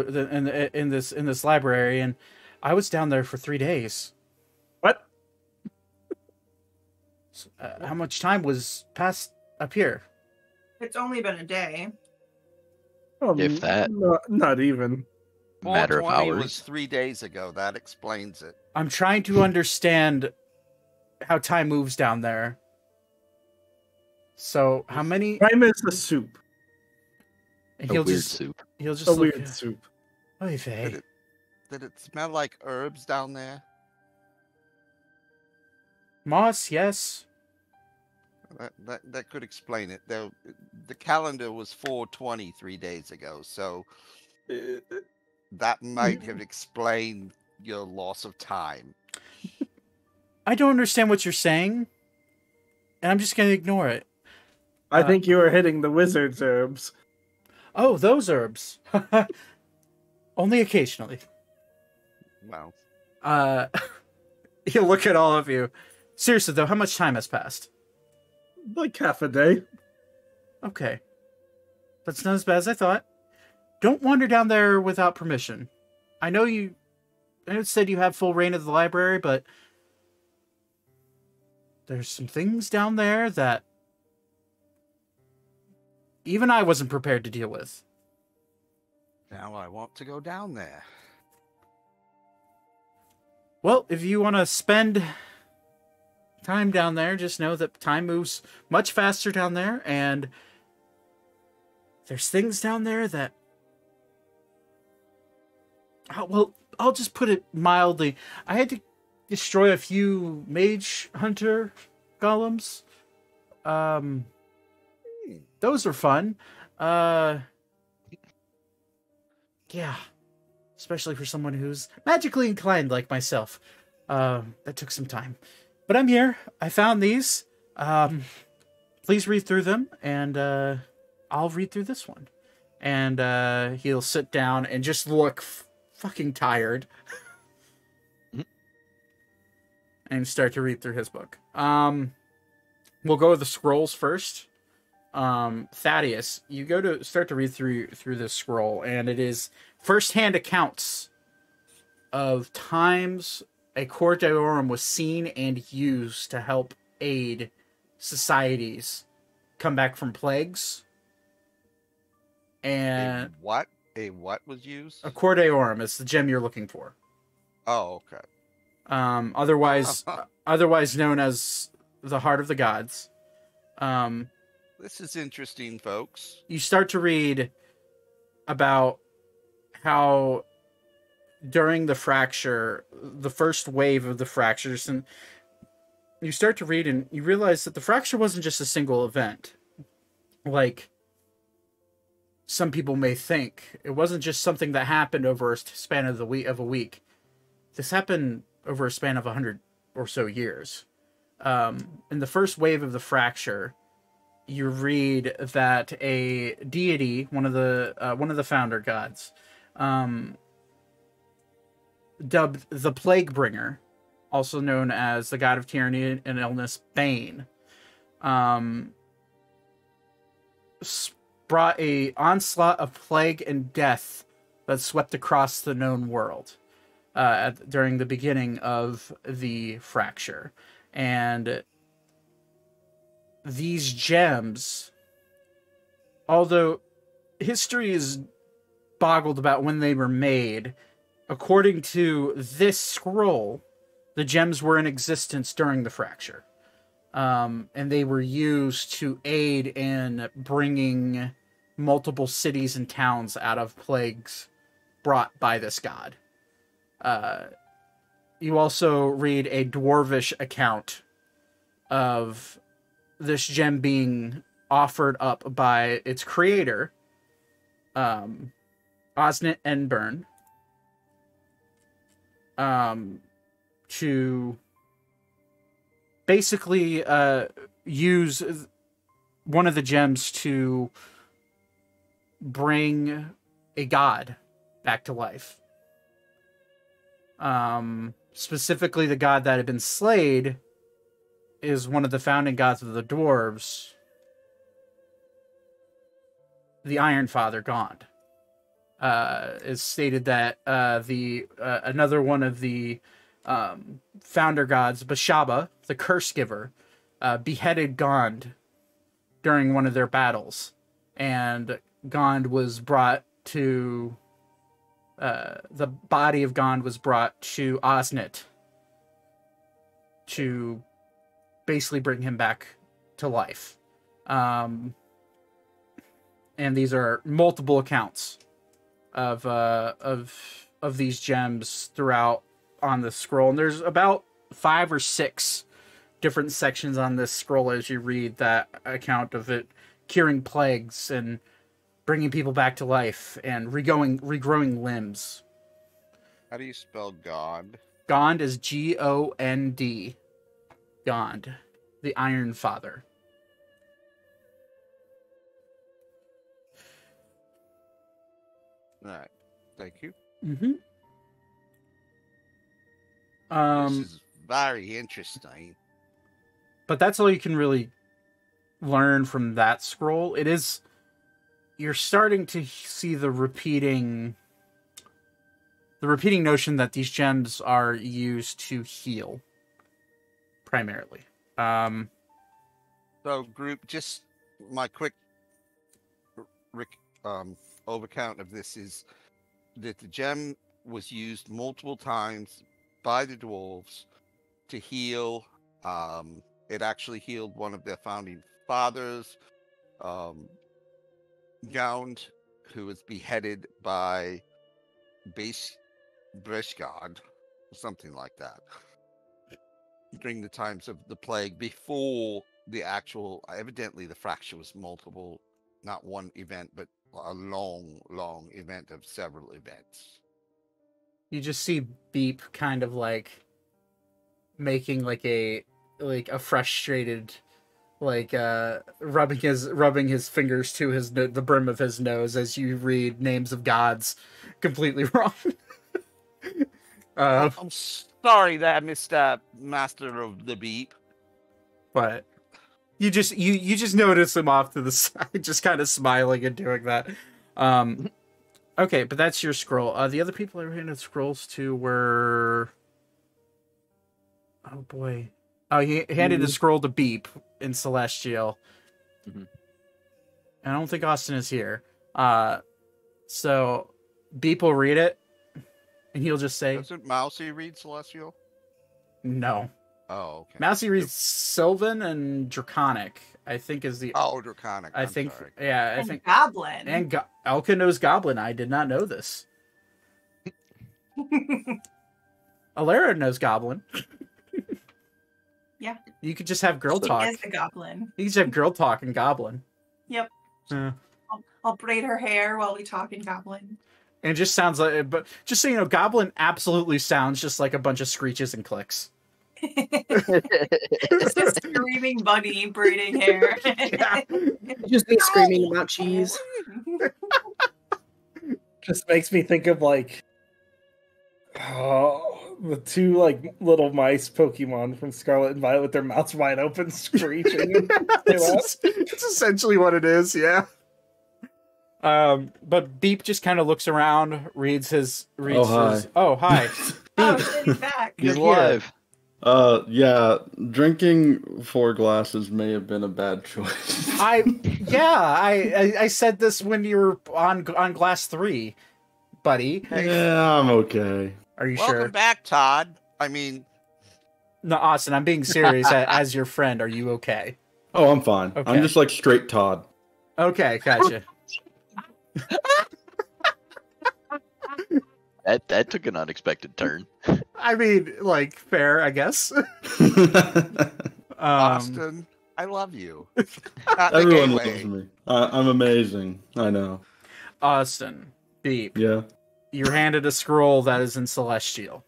library, and I was down there for 3 days. What? So, how much time was passed up here? It's only been a day. If that, not even. Matter of hours. Was 3 days ago. That explains it. I'm trying to understand how time moves down there. So how many? Time is a soup. He'll just look, weird soup. Oy vey. Did it smell like herbs down there? Moss, yes. That could explain it. The calendar was 420 3 days ago, so that might have explained your loss of time. I don't understand what you're saying, and I'm just going to ignore it. I think you were hitting the wizard's herbs. Oh, those herbs. Only occasionally. Wow. You look at all of you. Seriously, though, how much time has passed? Like half a day. Okay. That's not as bad as I thought. Don't wander down there without permission. I know it said you have full reign of the library, but... there's some things down there that even I wasn't prepared to deal with. Now I want to go down there. Well, if you want to spend time down there, just know that time moves much faster down there, and there's things down there that... Oh, well, I'll just put it mildly. I had to destroy a few mage hunter golems. Those are fun. Yeah. Especially for someone who's magically inclined like myself. That took some time. But I'm here. I found these. Please read through them, and I'll read through this one. And he'll sit down and just look fucking tired. And start to read through his book. We'll go with the scrolls first. Thaddeus, you go to start to read through this scroll, and it is first-hand accounts of times a Cor Deorum was seen and used to help aid societies come back from plagues. And what? A what was used? A Cor Deorum is the gem you're looking for. Oh, okay. Otherwise known as the Heart of the Gods. This is interesting, folks. You start to read about how during the fracture, the first wave of the fractures, and you start to read and you realize that the fracture wasn't just a single event, like some people may think. It wasn't just something that happened over a span of a week. This happened over a span of 100 or so years. In the first wave of the fracture, you read that a deity, one of the founder gods, dubbed the Plague Bringer, also known as the god of tyranny and illness, Bane, brought an onslaught of plague and death that swept across the known world during the beginning of the fracture. And these gems, although history is boggled about when they were made, according to this scroll, the gems were in existence during the fracture. And they were used to aid in bringing multiple cities and towns out of plagues brought by this god. You also read a dwarvish account of this gem being offered up by its creator, Osnet Enburn, to basically use one of the gems to bring a god back to life. Specifically, the god that had been slayed is one of the founding gods of the dwarves, the Iron Father Gond. It's stated that another one of the founder gods, Bashaba, the Curse Giver, beheaded Gond during one of their battles, and Gond was brought to the body of Gond was brought to Osnet to basically bring him back to life. And these are multiple accounts of these gems throughout on the scroll. And there's about 5 or 6 different sections on this scroll as you read that account of it curing plagues and bringing people back to life and regrowing limbs. How do you spell Gond? Gond is G-O-N-D. Gond, the Iron Father. All right. Thank you. Mm-hmm. This is very interesting. But that's all you can really learn from that scroll. It is... You're starting to see the repeating notion that these gems are used to heal, primarily. So, group, just my quick overcount of this is that the gem was used multiple times by the dwarves to heal. It actually healed one of their founding fathers. Gond, who was beheaded by Breshgard, or something like that, during the times of the plague, before the actual, evidently the fracture was multiple, not one event, but a long, long event of several events. You just see Beep kind of like making like a frustrated, like rubbing his fingers to the brim of his nose as you read names of gods completely wrong. I'm sorry there, Mr. Master of the Beep. But you just notice him off to the side, just kind of smiling and doing that. Okay, but that's your scroll. The other people I handed scrolls to were, oh boy. Oh, he handed a scroll to Beep in Celestial. Mm-hmm. I don't think Austin is here. So Beep will read it, and he'll just say... Doesn't Mousy read Celestial? No. Oh, okay. Mousy reads Sylvan and Draconic, I think is the... Oh, Draconic. I think, sorry. Yeah. I think Goblin. And Elka knows Goblin. I did not know this. Olera knows Goblin. Yeah. You could just have girl talk. She is a goblin. You could just have girl talk and goblin. Yep. Yeah. I'll braid her hair while we talk in goblin. And it just sounds like, but just so you know, goblin absolutely sounds just like a bunch of screeches and clicks. It's a screaming bunny braiding hair. Yeah. Just be screaming about cheese. Just makes me think of like the two like little mice Pokemon from Scarlet and Violet with their mouths wide open screeching. It's essentially what it is, yeah. But Beep just kind of looks around, reads his, oh hi. Oh, he's back. He's alive. Yeah, drinking 4 glasses may have been a bad choice. I said this when you were on glass 3, buddy. Yeah, I'm okay. Are you sure? Welcome back, Todd. I mean, no, Austin, I'm being serious. As your friend, are you okay? Oh, I'm fine. Okay. I'm just like straight Todd. Okay, gotcha. That took an unexpected turn. I mean, like, fair, I guess. Austin, I love you. Everyone loves me. I'm amazing. I know. Austin, Beep. Yeah. You're handed a scroll that is in Celestial.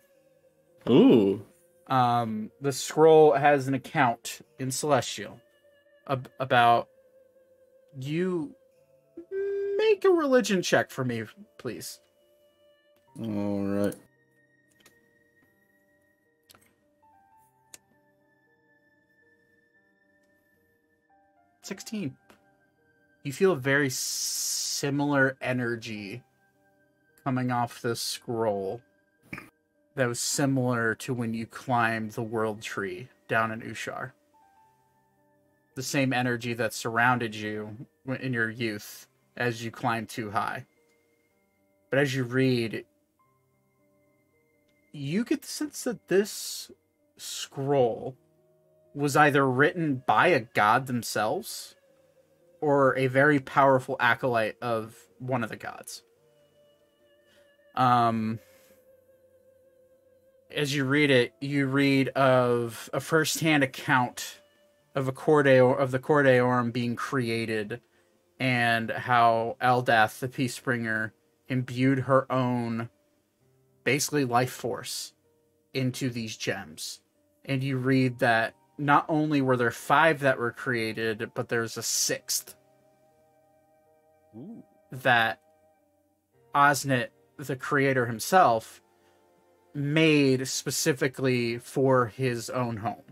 Ooh. The scroll has an account in Celestial about you. Make a religion check for me, please. All right. $16. You feel a very similar energy coming off this scroll that was similar to when you climbed the World Tree down in Ushar. The same energy that surrounded you in your youth as you climb too high. But as you read, you get the sense that this scroll was either written by a god themselves or a very powerful acolyte of one of the gods. As you read it, you read of a first-hand account of the Cor Deorum being created and how Eldath, the Peacebringer, imbued her own, basically, life force into these gems. And you read that not only were there 5 that were created, but there's a 6th. Ooh. That Osnet, the creator himself, made specifically for his own home.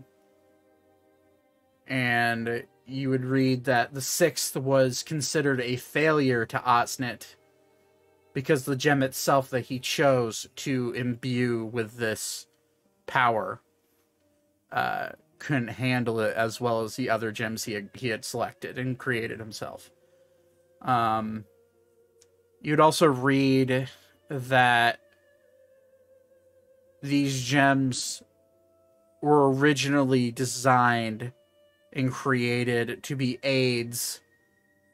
And you would read that the 6th was considered a failure to Osnet because the gem itself that he chose to imbue with this power couldn't handle it as well as the other gems he had selected and created himself. You'd also read that these gems were originally designed and created to be aids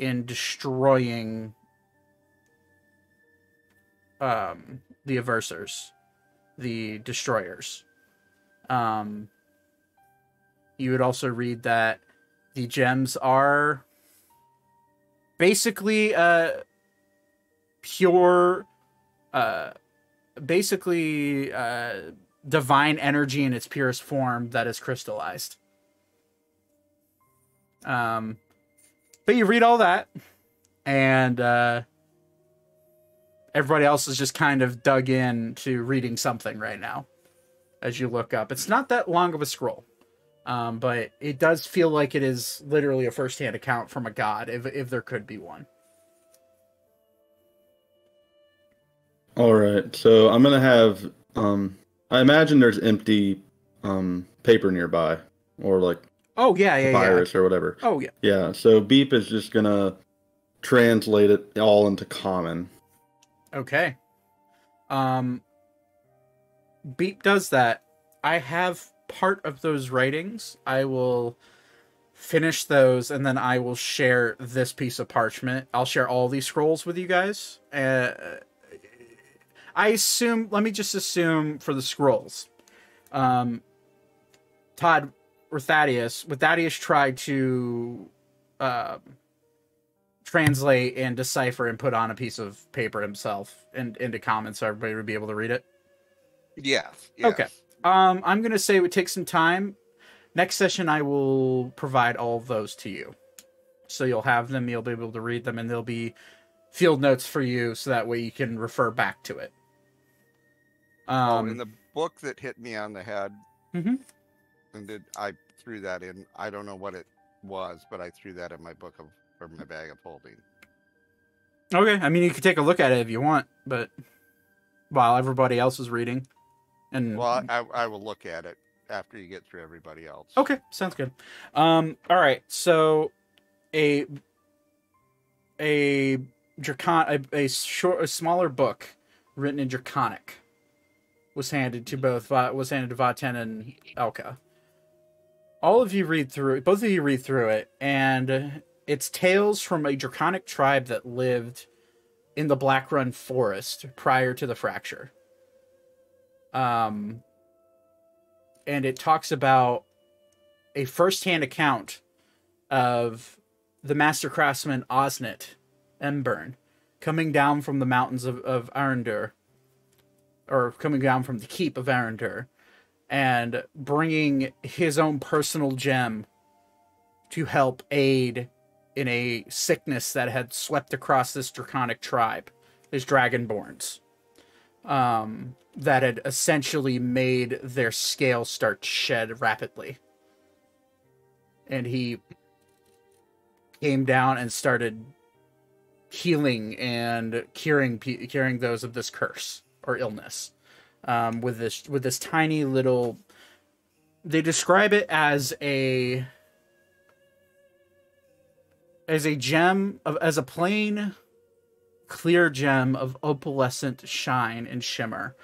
in destroying the aversers, the destroyers. You would also read that the gems are basically divine energy in its purest form that is crystallized. But you read all that, and everybody else is just kind of dug in to reading something right now. As you look up, it's not that long of a scroll, but it does feel like it is literally a first-hand account from a god, if there could be one. All right, so I'm gonna have I imagine there's empty paper nearby, or like. Oh, yeah. Virus or whatever. Oh, yeah. Yeah, so Beep is just going to translate it all into common. Okay. Beep does that. I have part of those writings. I will finish those, and then I will share this piece of parchment. I'll share all these scrolls with you guys. Let me just assume for the scrolls. Todd... or Thaddeus, would Thaddeus try to translate and decipher and put on a piece of paper himself and into common so everybody would be able to read it? Yes. Okay. I'm going to say it would take some time. Next session, I will provide all of those to you. So you'll have them, you'll be able to read them, and there'll be field notes for you, so that way you can refer back to it. In the book that hit me on the head, and I threw that in. I don't know what it was, but I threw that in my book of, or my bag of holding. Okay, I mean, you can take a look at it if you want, but while everybody else is reading. And well, I will look at it after you get through everybody else. Okay, sounds good. All right, so a smaller book written in Draconic was handed to Vatend and Elka. All of you read through it. Both of you read through it, and it's tales from a Draconic tribe that lived in the Blackrun Forest prior to the fracture. And it talks about a first-hand account of the master craftsman Osnet Enburn coming down from the mountains of Arendur, or coming down from the keep of Arendur, and bringing his own personal gem to help aid in a sickness that had swept across this Draconic tribe, these Dragonborns, that had essentially made their scale start to shed rapidly. And he came down and started healing and curing those of this curse or illness, with this tiny little. They describe it as a gem of, as a plain, clear gem of opalescent shine and shimmer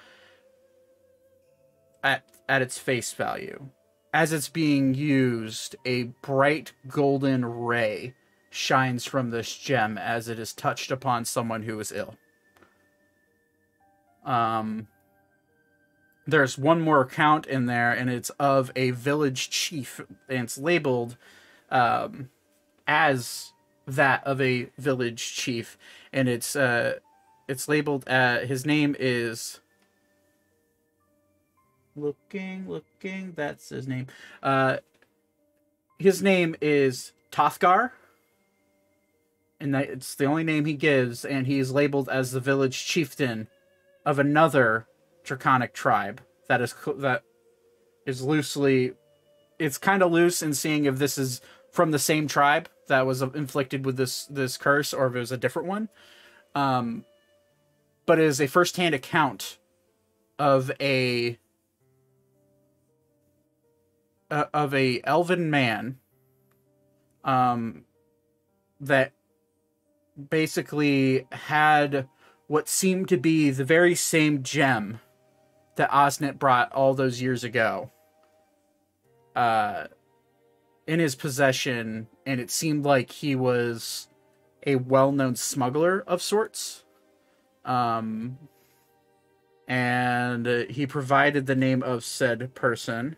at its face value. As it's being used, a bright golden ray shines from this gem as it is touched upon someone who is ill. There's one more account in there, and it's of a village chief, and it's labeled as that of a village chief, and it's labeled his name is that's his name. His name is Tothgar, and that it's the only name he gives, and he is labeled as the village chieftain of another Draconic tribe that is loosely, it's kind of loose in seeing if this is from the same tribe that was inflicted with this curse, or if it was a different one. But it is a first-hand account of a elven man that basically had what seemed to be the very same gem that Osnet brought all those years ago in his possession, and it seemed like he was a well-known smuggler of sorts. And he provided the name of said person.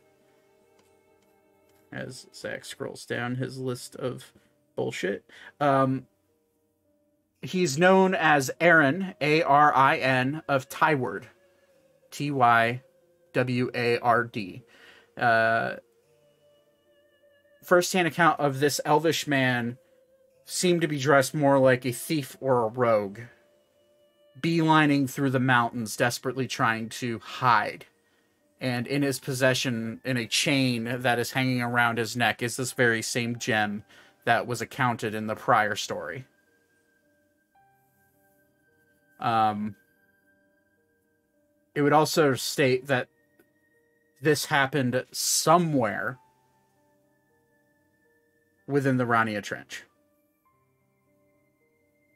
As Zach scrolls down his list of bullshit. He's known as Aaron, A-R-I-N, of Tyward. T-Y-W-A-R-D. First-hand account of this elvish man seemed to be dressed more like a thief or a rogue, beelining through the mountains, desperately trying to hide. And in his possession, in a chain that is hanging around his neck, is this very same gem that was accounted in the prior story. It would also state that this happened somewhere within the Rania Trench.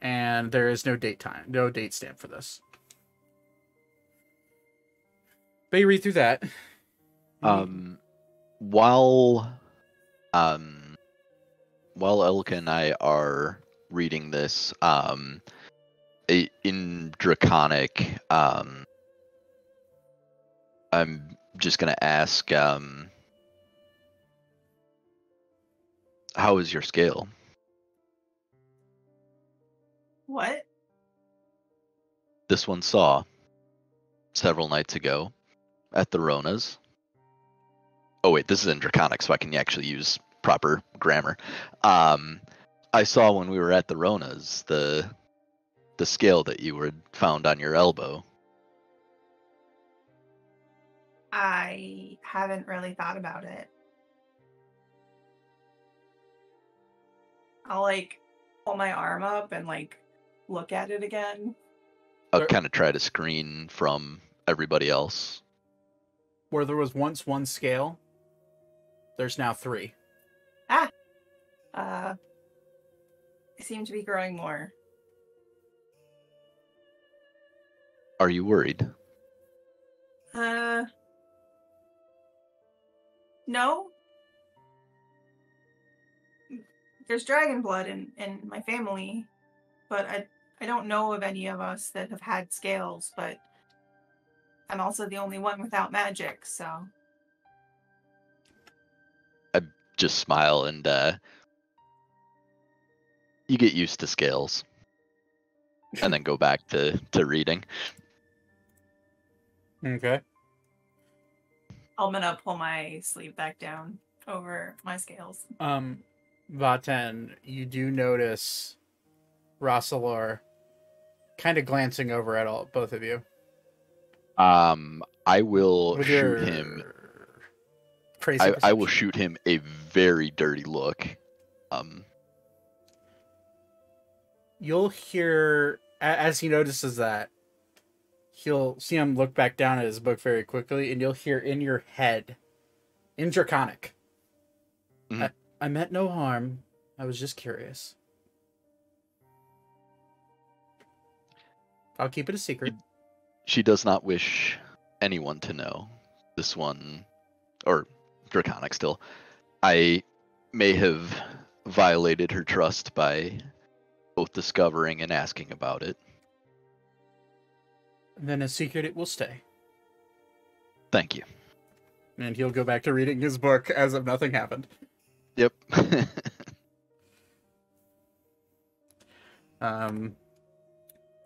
And there is no date stamp for this. But you read through that. While Elka and I are reading this, in Draconic, I'm just gonna ask, how is your scale? What? This one saw several nights ago at the Rona's wait, this is in Draconic, so I can actually use proper grammar. I saw when we were at the Rona's the scale that you were found on your elbow. I haven't really thought about it. I'll like pull my arm up and like look at it again. I'll kind of try to screen from everybody else. Where there was once one scale, there's now three. Ah! I seem to be growing more. Are you worried? No. There's dragon blood in my family, but I don't know of any of us that have had scales, but I'm also the only one without magic, so. I just smile and you get used to scales and then go back to reading. Okay. I'm gonna pull my sleeve back down over my scales. Vatend, you do notice Rosalor kind of glancing over at all both of you. I will shoot him. I will shoot him a very dirty look. You'll hear as he notices that. He'll see him look back down at his book very quickly, and you'll hear in your head, in Draconic, I meant no harm. I was just curious. I'll keep it a secret. She does not wish anyone to know. This one, or Draconic still. I may have violated her trust by both discovering and asking about it. Then a secret it will stay. Thank you. And he'll go back to reading his book as if nothing happened. Yep.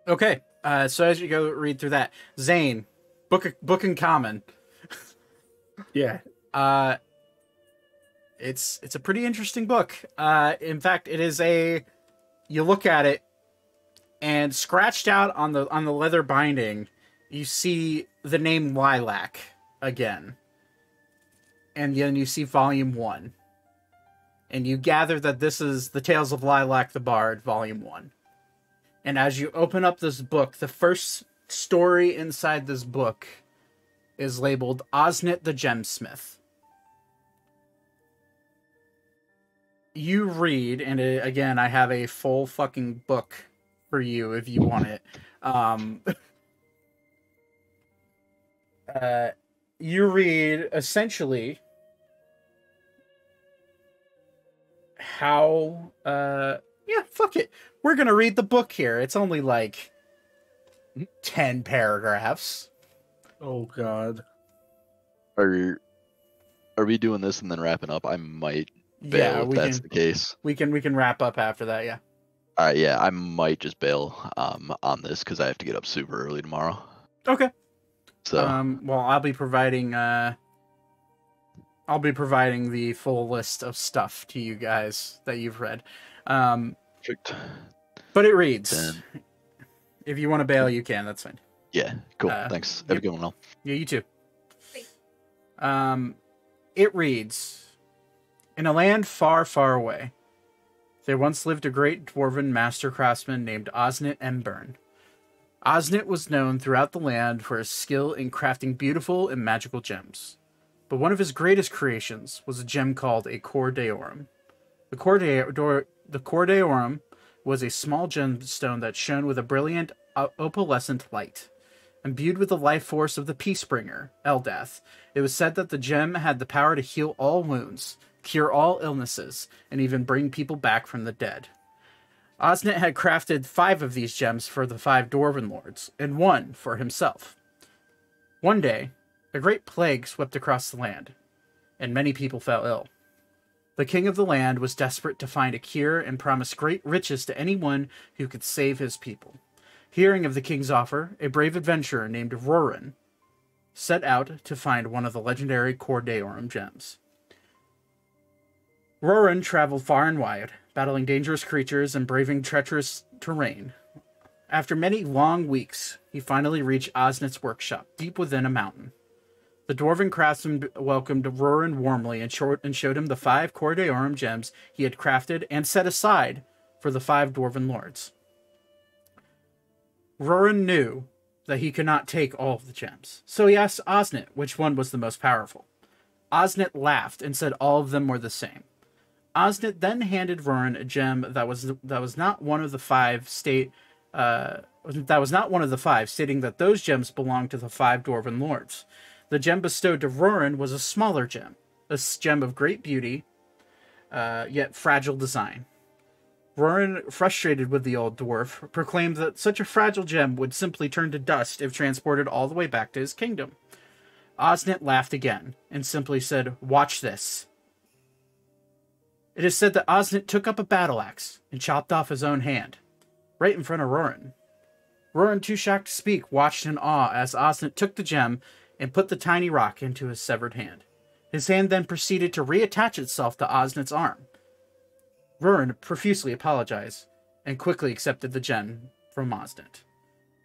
Okay. So as you go read through that, Zane, book in common. Yeah. It's a pretty interesting book. In fact, it is a. You look at it. And scratched out on the leather binding, you see the name Lilac again. And then you see Volume 1. And you gather that this is The Tales of Lilac the Bard, Volume 1. And as you open up this book, the first story inside this book is labeled Osnet the Gemsmith. You read, and again, I have a full fucking book for you if you want it. You read essentially how yeah, fuck it, we're gonna read the book here. It's only like 10 paragraphs. Oh god. Are we doing this and then wrapping up? I might bail, yeah, if that's the case. We can wrap up after that, yeah. Alright, yeah, I might just bail on this because I have to get up super early tomorrow. Okay. So, well, I'll be providing the full list of stuff to you guys that you've read. Perfect. But it reads. Then, if you want to bail, you can. That's fine. Yeah. Cool. Thanks. Have a good one, all. Yeah, you too. Thanks. It reads, in a land far, far away. There once lived a great dwarven master craftsman named Osnet Enburn. Osnet was known throughout the land for his skill in crafting beautiful and magical gems. But one of his greatest creations was a gem called a Cor Deorum. The Cor Deorum was a small gemstone that shone with a brilliant opalescent light. Imbued with the life force of the Peacebringer, Eldath, it was said that the gem had the power to heal all wounds, cure all illnesses, and even bring people back from the dead. Osnet had crafted 5 of these gems for the 5 dwarven lords, and 1 for himself. One day, a great plague swept across the land, and many people fell ill. The king of the land was desperate to find a cure and promised great riches to anyone who could save his people. Hearing of the king's offer, a brave adventurer named Roran set out to find one of the legendary Cor Deorum gems. Roran traveled far and wide, battling dangerous creatures and braving treacherous terrain. After many long weeks, he finally reached Osnet's workshop, deep within a mountain. The dwarven craftsman welcomed Roran warmly and showed him the 5 Cor Deorum gems he had crafted and set aside for the 5 dwarven lords. Roran knew that he could not take all of the gems, so he asked Osnet which one was the most powerful. Osnet laughed and said all of them were the same. Osnet then handed Roran a gem that was not one of the 5 stating that those gems belonged to the 5 dwarven lords. The gem bestowed to Roran was a smaller gem, a gem of great beauty, yet fragile design. Roran, frustrated with the old dwarf, proclaimed that such a fragile gem would simply turn to dust if transported all the way back to his kingdom. Osnet laughed again, and simply said, "Watch this." It is said that Osnet took up a battle axe and chopped off his own hand, right in front of Roran. Roran, too shocked to speak, watched in awe as Osnet took the gem and put the tiny rock into his severed hand. His hand then proceeded to reattach itself to Osnet's arm. Roran profusely apologized and quickly accepted the gem from Osnet.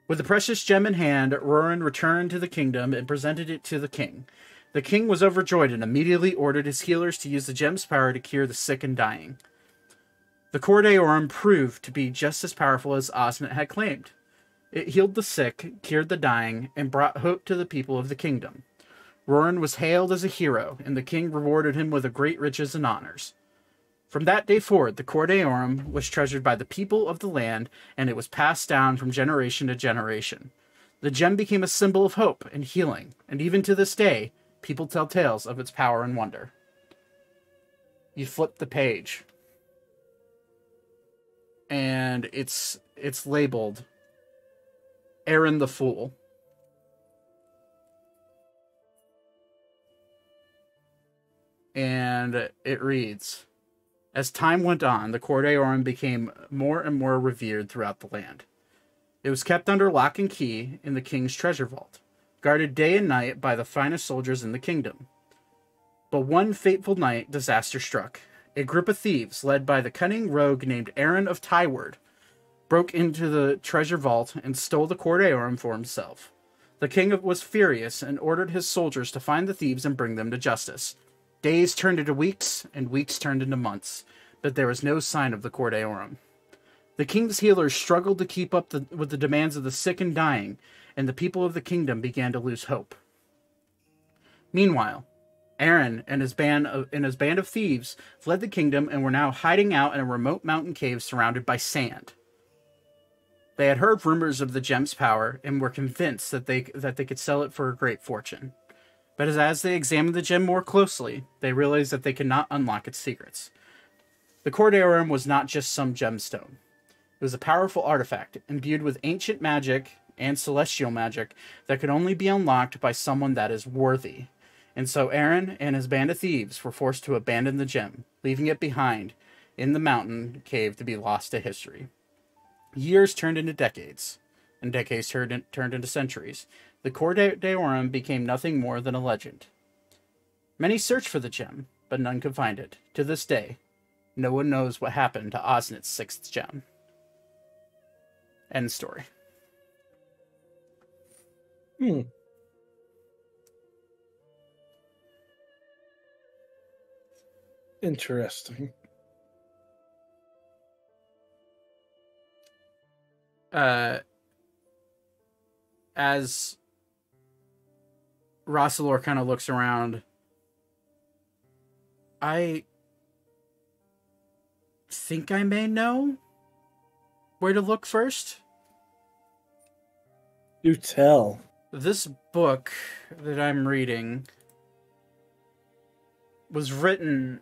With the precious gem in hand, Roran returned to the kingdom and presented it to the king. The king was overjoyed and immediately ordered his healers to use the gem's power to cure the sick and dying. The Cor Deorum proved to be just as powerful as Osnet had claimed. It healed the sick, cured the dying, and brought hope to the people of the kingdom. Roran was hailed as a hero, and the king rewarded him with great riches and honors. From that day forward, the Cor Deorum was treasured by the people of the land, and it was passed down from generation to generation. The gem became a symbol of hope and healing, and even to this day, people tell tales of its power and wonder. You flip the page, and it's labeled Aaron the Fool. And it reads, as time went on, the Cor Deorum became more and more revered throughout the land. It was kept under lock and key in the king's treasure vault, guarded day and night by the finest soldiers in the kingdom. But one fateful night, disaster struck. A group of thieves, led by the cunning rogue named Aaron of Tyward, broke into the treasure vault and stole the Cor Deorum for himself. The king was furious and ordered his soldiers to find the thieves and bring them to justice. Days turned into weeks, and weeks turned into months, but there was no sign of the Cor Deorum. The king's healers struggled to keep up with the demands of the sick and dying, and the people of the kingdom began to lose hope. Meanwhile, Aaron and his band of thieves fled the kingdom and were now hiding out in a remote mountain cave surrounded by sand. They had heard rumors of the gem's power and were convinced that they could sell it for a great fortune. But as they examined the gem more closely, they realized that they could not unlock its secrets. The Cor Deorum was not just some gemstone. It was a powerful artifact, imbued with ancient magic and celestial magic that could only be unlocked by someone that is worthy. And so Aaron and his band of thieves were forced to abandon the gem, leaving it behind in the mountain cave to be lost to history. Years turned into decades, and decades turned into centuries. The Cor Deorum became nothing more than a legend. Many searched for the gem, but none could find it. To this day, no one knows what happened to Osnet's 6th gem. End story. Interesting. As Rosalor kind of looks around, I think I may know where to look first. Do tell. This book that I'm reading was written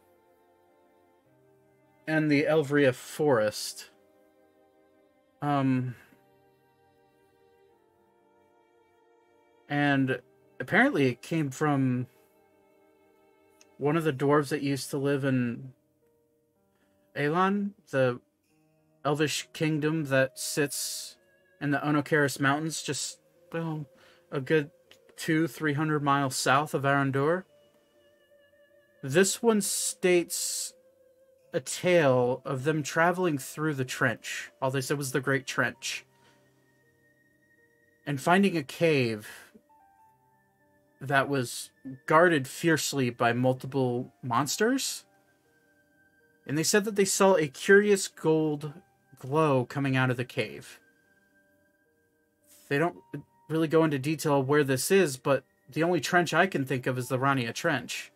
in the Elvria Forest. And apparently it came from one of the dwarves that used to live in Aelon, the elvish kingdom that sits in the Onokeris Mountains, just, well, a good 200-300 miles south of Arendur. This one states a tale of them traveling through the trench. All they said was the Great Trench. And finding a cave that was guarded fiercely by multiple monsters. And they said that they saw a curious gold glow coming out of the cave. They don't really go into detail where this is, but the only trench I can think of is the Rania Trench.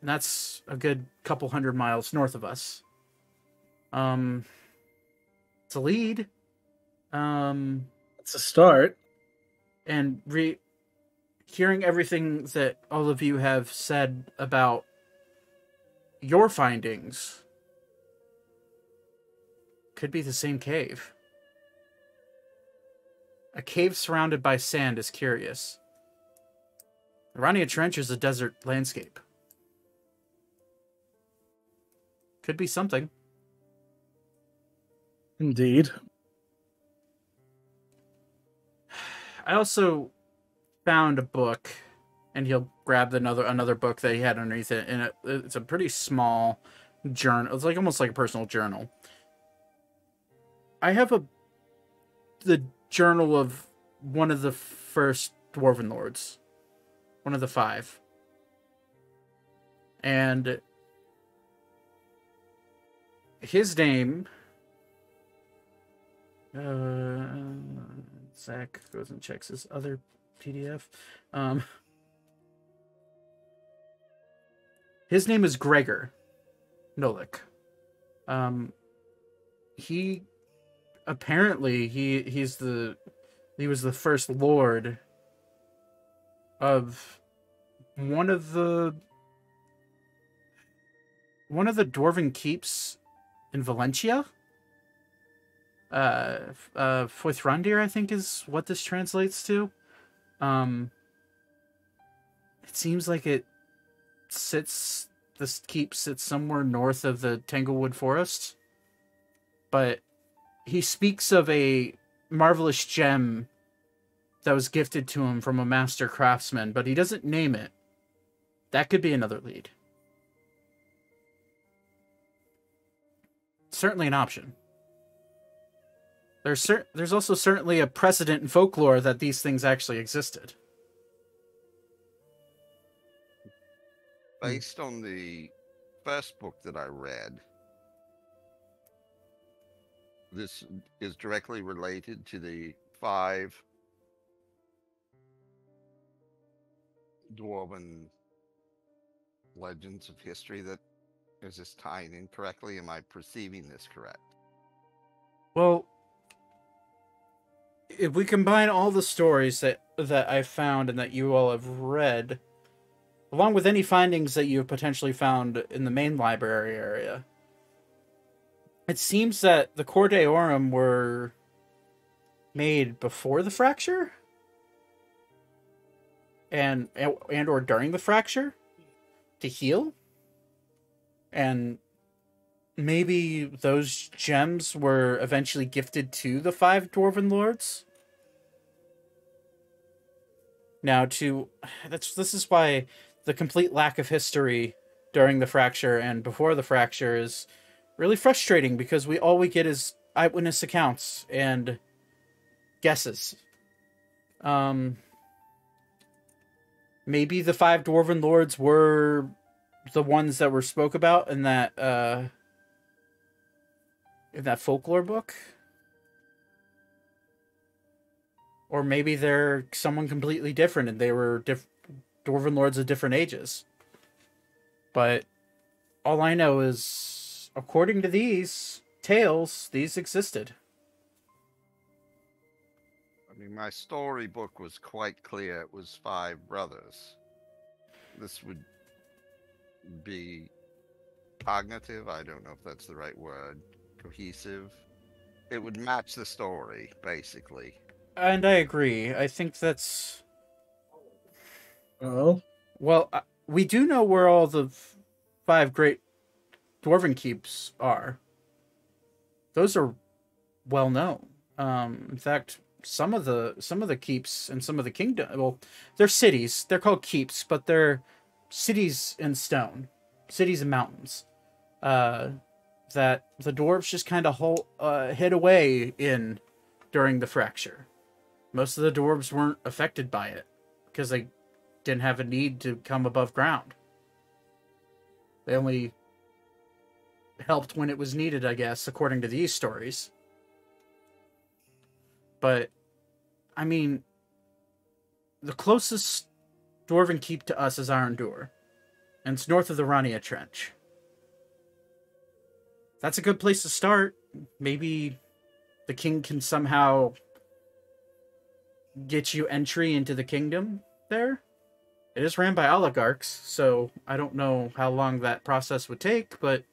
And that's a good couple hundred miles north of us. It's a lead. It's a start. And hearing everything that all of you have said about your findings, could be the same cave. A cave surrounded by sand is curious. The Rania Trench is a desert landscape. Could be something. Indeed. I also found a book, and he'll grab another book that he had underneath it, and it's a pretty small journal. It's like almost like a personal journal. I have the journal of one of the first Dwarven Lords. One of the five. And his name... Zach goes and checks his other PDF. His name is Gregor Nolik. He... Apparently, he was the first lord of one of the dwarven keeps in Valentia. Foithrandir, I think, is what this translates to. It seems like this keep sits somewhere north of the Tanglewood Forest, but he speaks of a marvelous gem that was gifted to him from a master craftsman, but he doesn't name it. That could be another lead. Certainly an option. There's also certainly a precedent in folklore that these things actually existed. Based on the first book that I read, this is directly related to the five Dwarven legends of history. That is this tying in correctly? Am I perceiving this correct? Well, if we combine all the stories that I found and that you all have read, along with any findings that you've potentially found in the main library area, it seems that the Cor Deorum were made before the fracture and or during the fracture to heal. And maybe those gems were eventually gifted to the five Dwarven Lords. Now this is why the complete lack of history during the fracture and before the fracture is really frustrating, because all we get is eyewitness accounts and guesses. Maybe the five Dwarven Lords were the ones that were spoke about in that folklore book, or maybe they're someone completely different and they were Dwarven Lords of different ages. But all I know is, according to these tales, these existed. I mean, my storybook was quite clear. It was five brothers. This would be cognitive. I don't know if that's the right word. Cohesive. It would match the story, basically. And I agree. I think that's... Uh-oh. Well, we do know where all the five great Dwarven keeps are. Those are well known. In fact, some of the keeps and some of the kingdom, well, they're cities. They're called keeps, but they're cities in stone, cities in mountains. that the dwarves just kind of hid away in during the fracture. Most of the dwarves weren't affected by it because they didn't have a need to come above ground. They only helped when it was needed, I guess, according to these stories. But, I mean, the closest dwarven keep to us is Arendur, and it's north of the Rania Trench. That's a good place to start. Maybe the king can somehow get you entry into the kingdom there. It is ran by oligarchs, so I don't know how long that process would take, but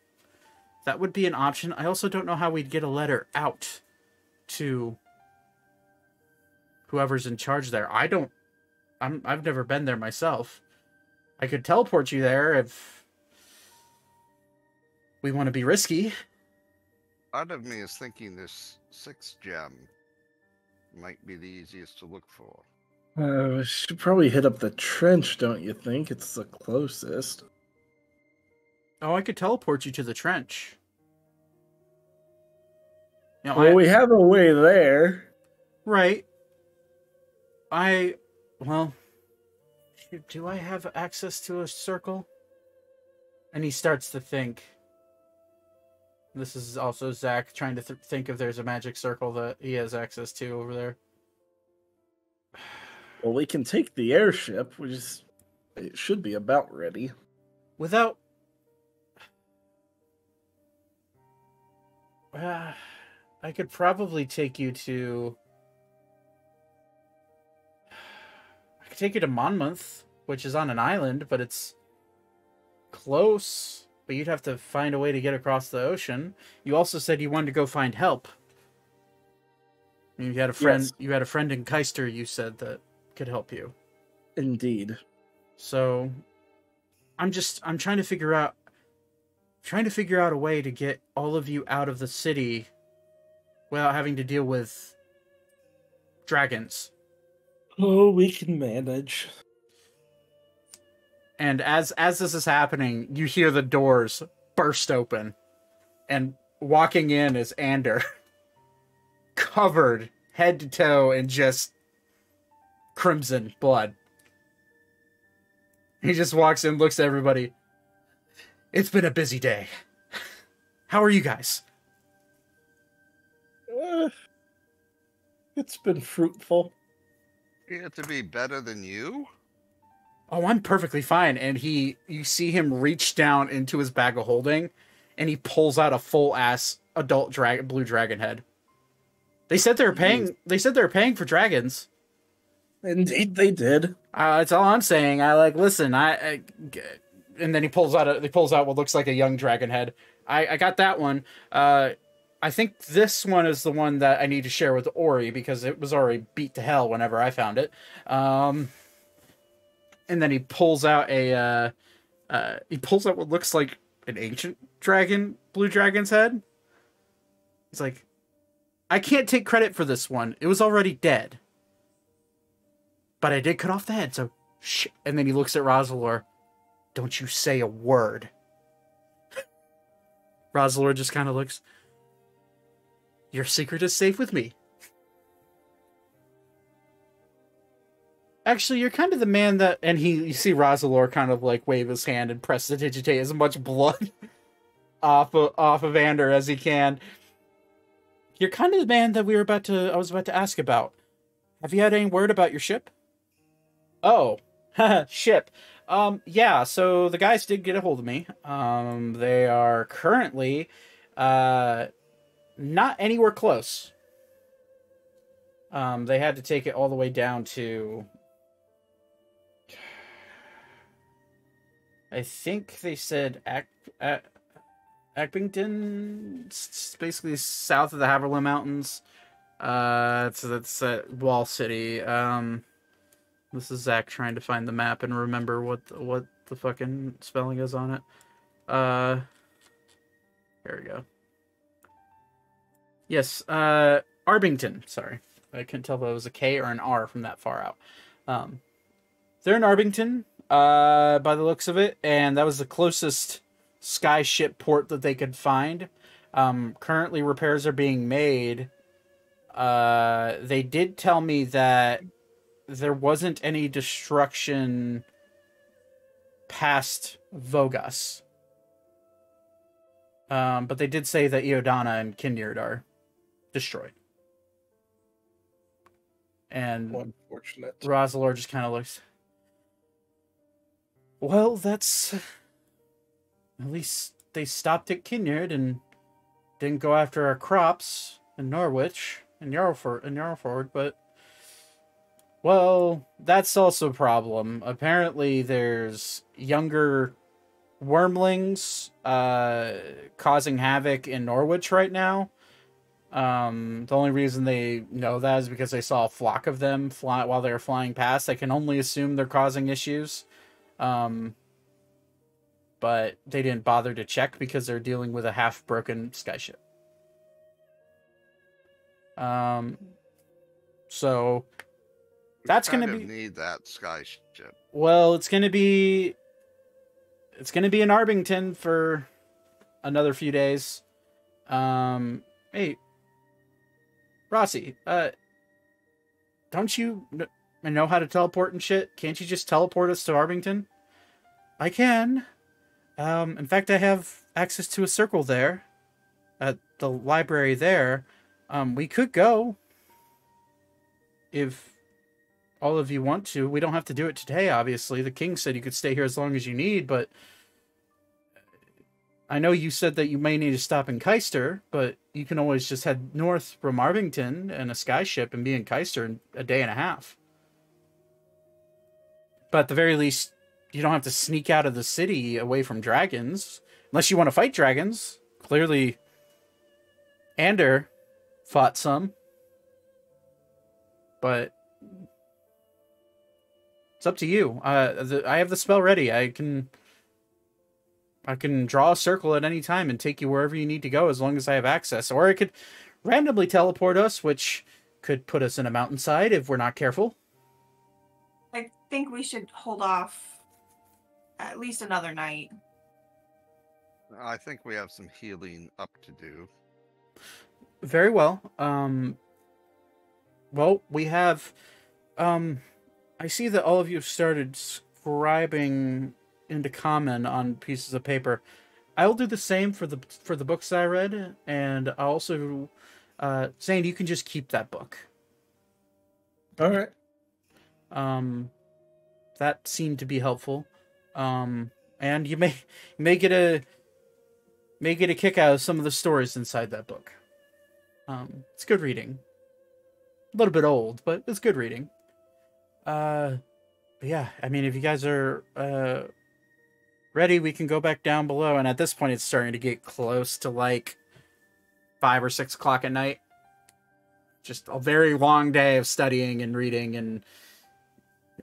that would be an option. I also don't know how we'd get a letter out to whoever's in charge there. I've never been there myself. I could teleport you there if we want to be risky. Part of me is thinking this 6th gem might be the easiest to look for. We should probably hit up the trench, don't you think? It's the closest. Oh, I could teleport you to the trench. Now, well, we have a way there. Right. Well, do I have access to a circle? And he starts to think. This is also Zach trying to think if there's a magic circle that he has access to over there. Well, we can take the airship, which is, it should be about ready. Without... I could probably take you to... I could take you to Monmouth, which is on an island, but it's close... But you'd have to find a way to get across the ocean. You also said you wanted to go find help. You had a friend. Yes. You had a friend in Kaister. You said that could help you. Indeed. So, I'm trying to figure out. A way to get all of you out of the city, without having to deal with dragons. Oh, we can manage. And as this is happening, you hear the doors burst open. And walking in is Ander. Covered head to toe in just crimson blood. He just walks in, looks at everybody. It's been a busy day. How are you guys? It's been fruitful. Yeah, to be better than you? Oh, I'm perfectly fine. And you see him reach down into his bag of holding, and he pulls out a full-ass adult blue dragon head. They said they were paying for dragons. Indeed, they did. That's all I'm saying. And then he pulls out. He pulls out what looks like a young dragon head. I got that one. I think this one is the one that I need to share with Ori because it was already beat to hell whenever I found it. And then he pulls out what looks like an ancient dragon, blue dragon's head. He's like, I can't take credit for this one. It was already dead. But I did cut off the head, so shh. And then he looks at Rosalor. Don't you say a word. Rosalor just kind of looks. Your secret is safe with me. Actually, you're kind of the man that... And you see Rosalor kind of, like, wave his hand and press to digitate as much blood off of Ander as he can. You're kind of the man that I was about to ask about. Have you had any word about your ship? Oh. Ship. Yeah, so the guys did get a hold of me. They are currently... not anywhere close. They had to take it all the way down to... I think they said Arbington, basically south of the Haverland Mountains. So that's Wall City. This is Zach trying to find the map and remember what the fucking spelling is on it. Here we go. Yes, Arbington. Sorry, I couldn't tell if it was a K or an R from that far out. They're in Arbington. By the looks of it, and that was the closest skyship port that they could find. Currently repairs are being made. They did tell me that there wasn't any destruction past Vogas. But they did say that Eodana and Kindyard are destroyed. And unfortunate. Rosalor just kind of looks... Well, that's... At least they stopped at Kindyard and didn't go after our crops in Norwich and Yarlford, but... Well, that's also a problem. Apparently there's younger wormlings causing havoc in Norwich right now. The only reason they know that is because they saw a flock of them fly while they were flying past. I can only assume they're causing issues. But they didn't bother to check because they're dealing with a half-broken skyship. So... That's going to be need that skyship. Well, it's going to be in Arbington for another few days. Hey, Rossi, don't you know how to teleport and shit? Can't you just teleport us to Arbington? I can. In fact, I have access to a circle there at the library there. We could go if all of you want to. We don't have to do it today, obviously. The king said you could stay here as long as you need, but I know you said that you may need to stop in Kaister, but you can always just head north from Arbington and a skyship and be in Kaister in a day and a half. But at the very least, you don't have to sneak out of the city away from dragons, unless you want to fight dragons. Clearly, Ander fought some, but... It's up to you. I have the spell ready. I can draw a circle at any time and take you wherever you need to go as long as I have access. Or I could randomly teleport us, which could put us in a mountainside if we're not careful. I think we should hold off at least another night. I think we have some healing up to do. Very well. Well, we have... I see that all of you have started scribing into common on pieces of paper. I'll do the same for the books I read, and I'll also, Zane, you can just keep that book. All right. That seemed to be helpful. And you may get a kick out of some of the stories inside that book. It's good reading. A little bit old, but it's good reading. Yeah, I mean, if you guys are, ready, we can go back down below. And at this point, it's starting to get close to, like, 5 or 6 o'clock at night. Just a very long day of studying and reading and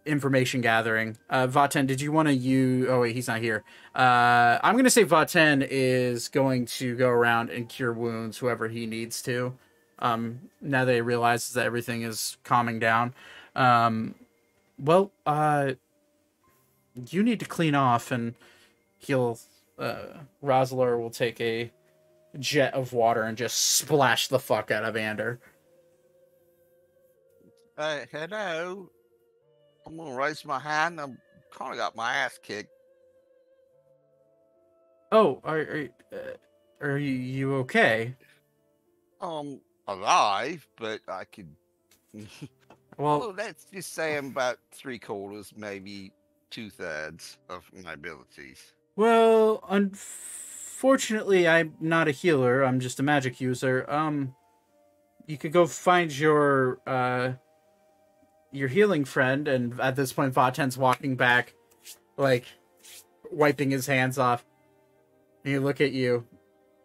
information gathering. Vatend, did you want to use... Oh, wait, he's not here. I'm going to say Vatend is going to go around and cure wounds, whoever he needs to. Now that he realizes that everything is calming down. Well, you need to clean off, and he'll, Rosalor will take a jet of water and just splash the fuck out of Ander. Hello. I'm gonna raise my hand. I'm kinda got my ass kicked. Oh, are you okay? Alive, but I could... Well, oh, let's just say I'm about 3/4, maybe 2/3 of my abilities. Well, unfortunately, I'm not a healer. I'm just a magic user. You could go find your healing friend. And at this point, Vaten's walking back, like, wiping his hands off. And you look at you,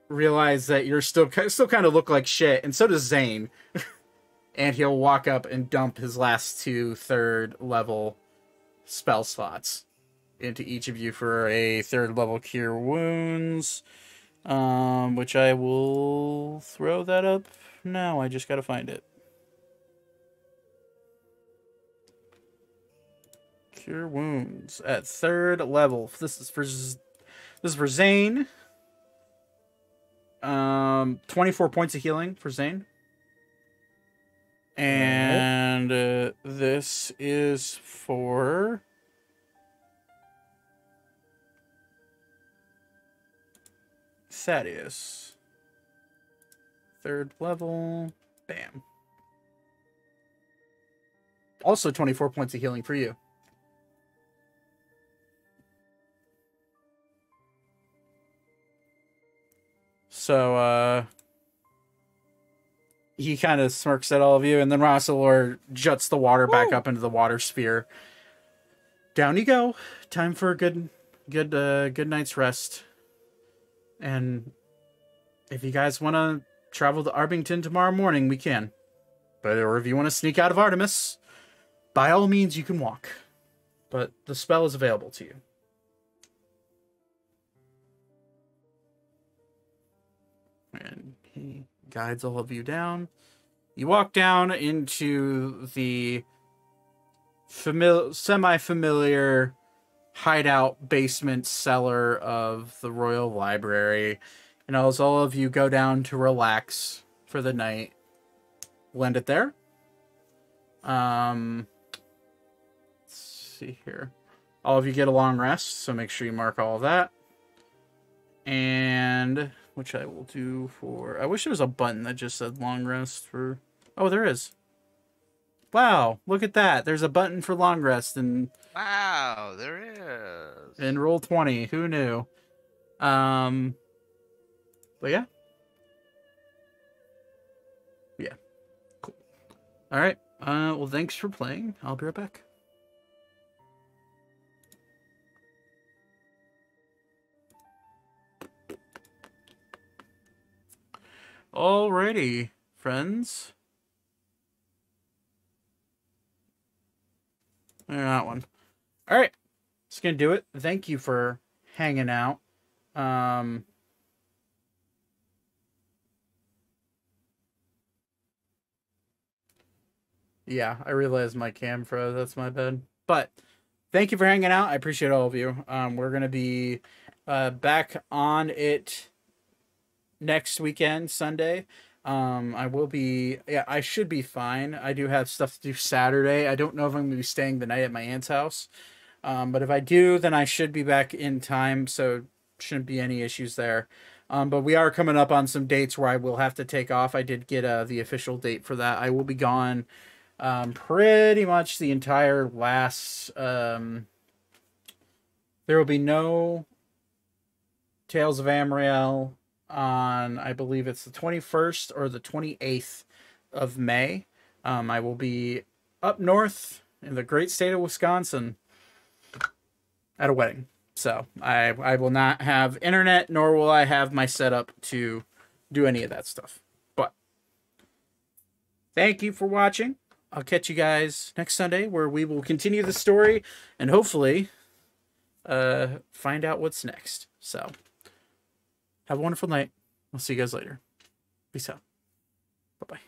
realize that you're still kind of look like shit. And so does Zane. And he'll walk up and dump his last 2 third-level spell slots into each of you for a 3rd-level cure wounds, which I will throw that up now. I just got to find it. Cure wounds at 3rd level. This is for Zane. 24 points of healing for Zane. And this is for... Thaddeus. 3rd level. Bam. Also 24 points of healing for you. So, he kind of smirks at all of you, and then Rosalor juts the water back up into the water sphere. Down you go. Time for a good night's rest. And if you guys want to travel to Arbington tomorrow morning, we can. But or if you want to sneak out of Artemis, by all means you can walk. But the spell is available to you. And he guides all of you down. You walk down into the semi-familiar hideout basement cellar of the Royal Library. And as all of you go down to relax for the night, we'll end it there. Let's see here. All of you get a long rest, so make sure you mark all of that. And... which I will do for... I wish there was a button that just said long rest for... Oh, there is. Wow, look at that. There's a button for long rest. And wow, there is. In roll 20. Who knew? But yeah. Yeah. Cool. All right. Well, thanks for playing. I'll be right back. Alrighty, friends. That one. Alright. That's gonna do it. Thank you for hanging out. Yeah, I realized my cam froze. That's my bad. But thank you for hanging out. I appreciate all of you. We're gonna be back on it next weekend, Sunday. I will be... yeah, I should be fine. I do have stuff to do Saturday. I don't know if I'm going to be staying the night at my aunt's house. But if I do, then I should be back in time, so shouldn't be any issues there. But we are coming up on some dates where I will have to take off. I did get the official date for that. I will be gone pretty much the entire last... there will be no Tales of Ammriel on, I believe it's the 21st or the 28th of May. I will be up north in the great state of Wisconsin at a wedding. So I will not have internet, nor will I have my setup to do any of that stuff. But thank you for watching. I'll catch you guys next Sunday, where we will continue the story and hopefully find out what's next. So... have a wonderful night. I'll see you guys later. Peace out. Bye-bye.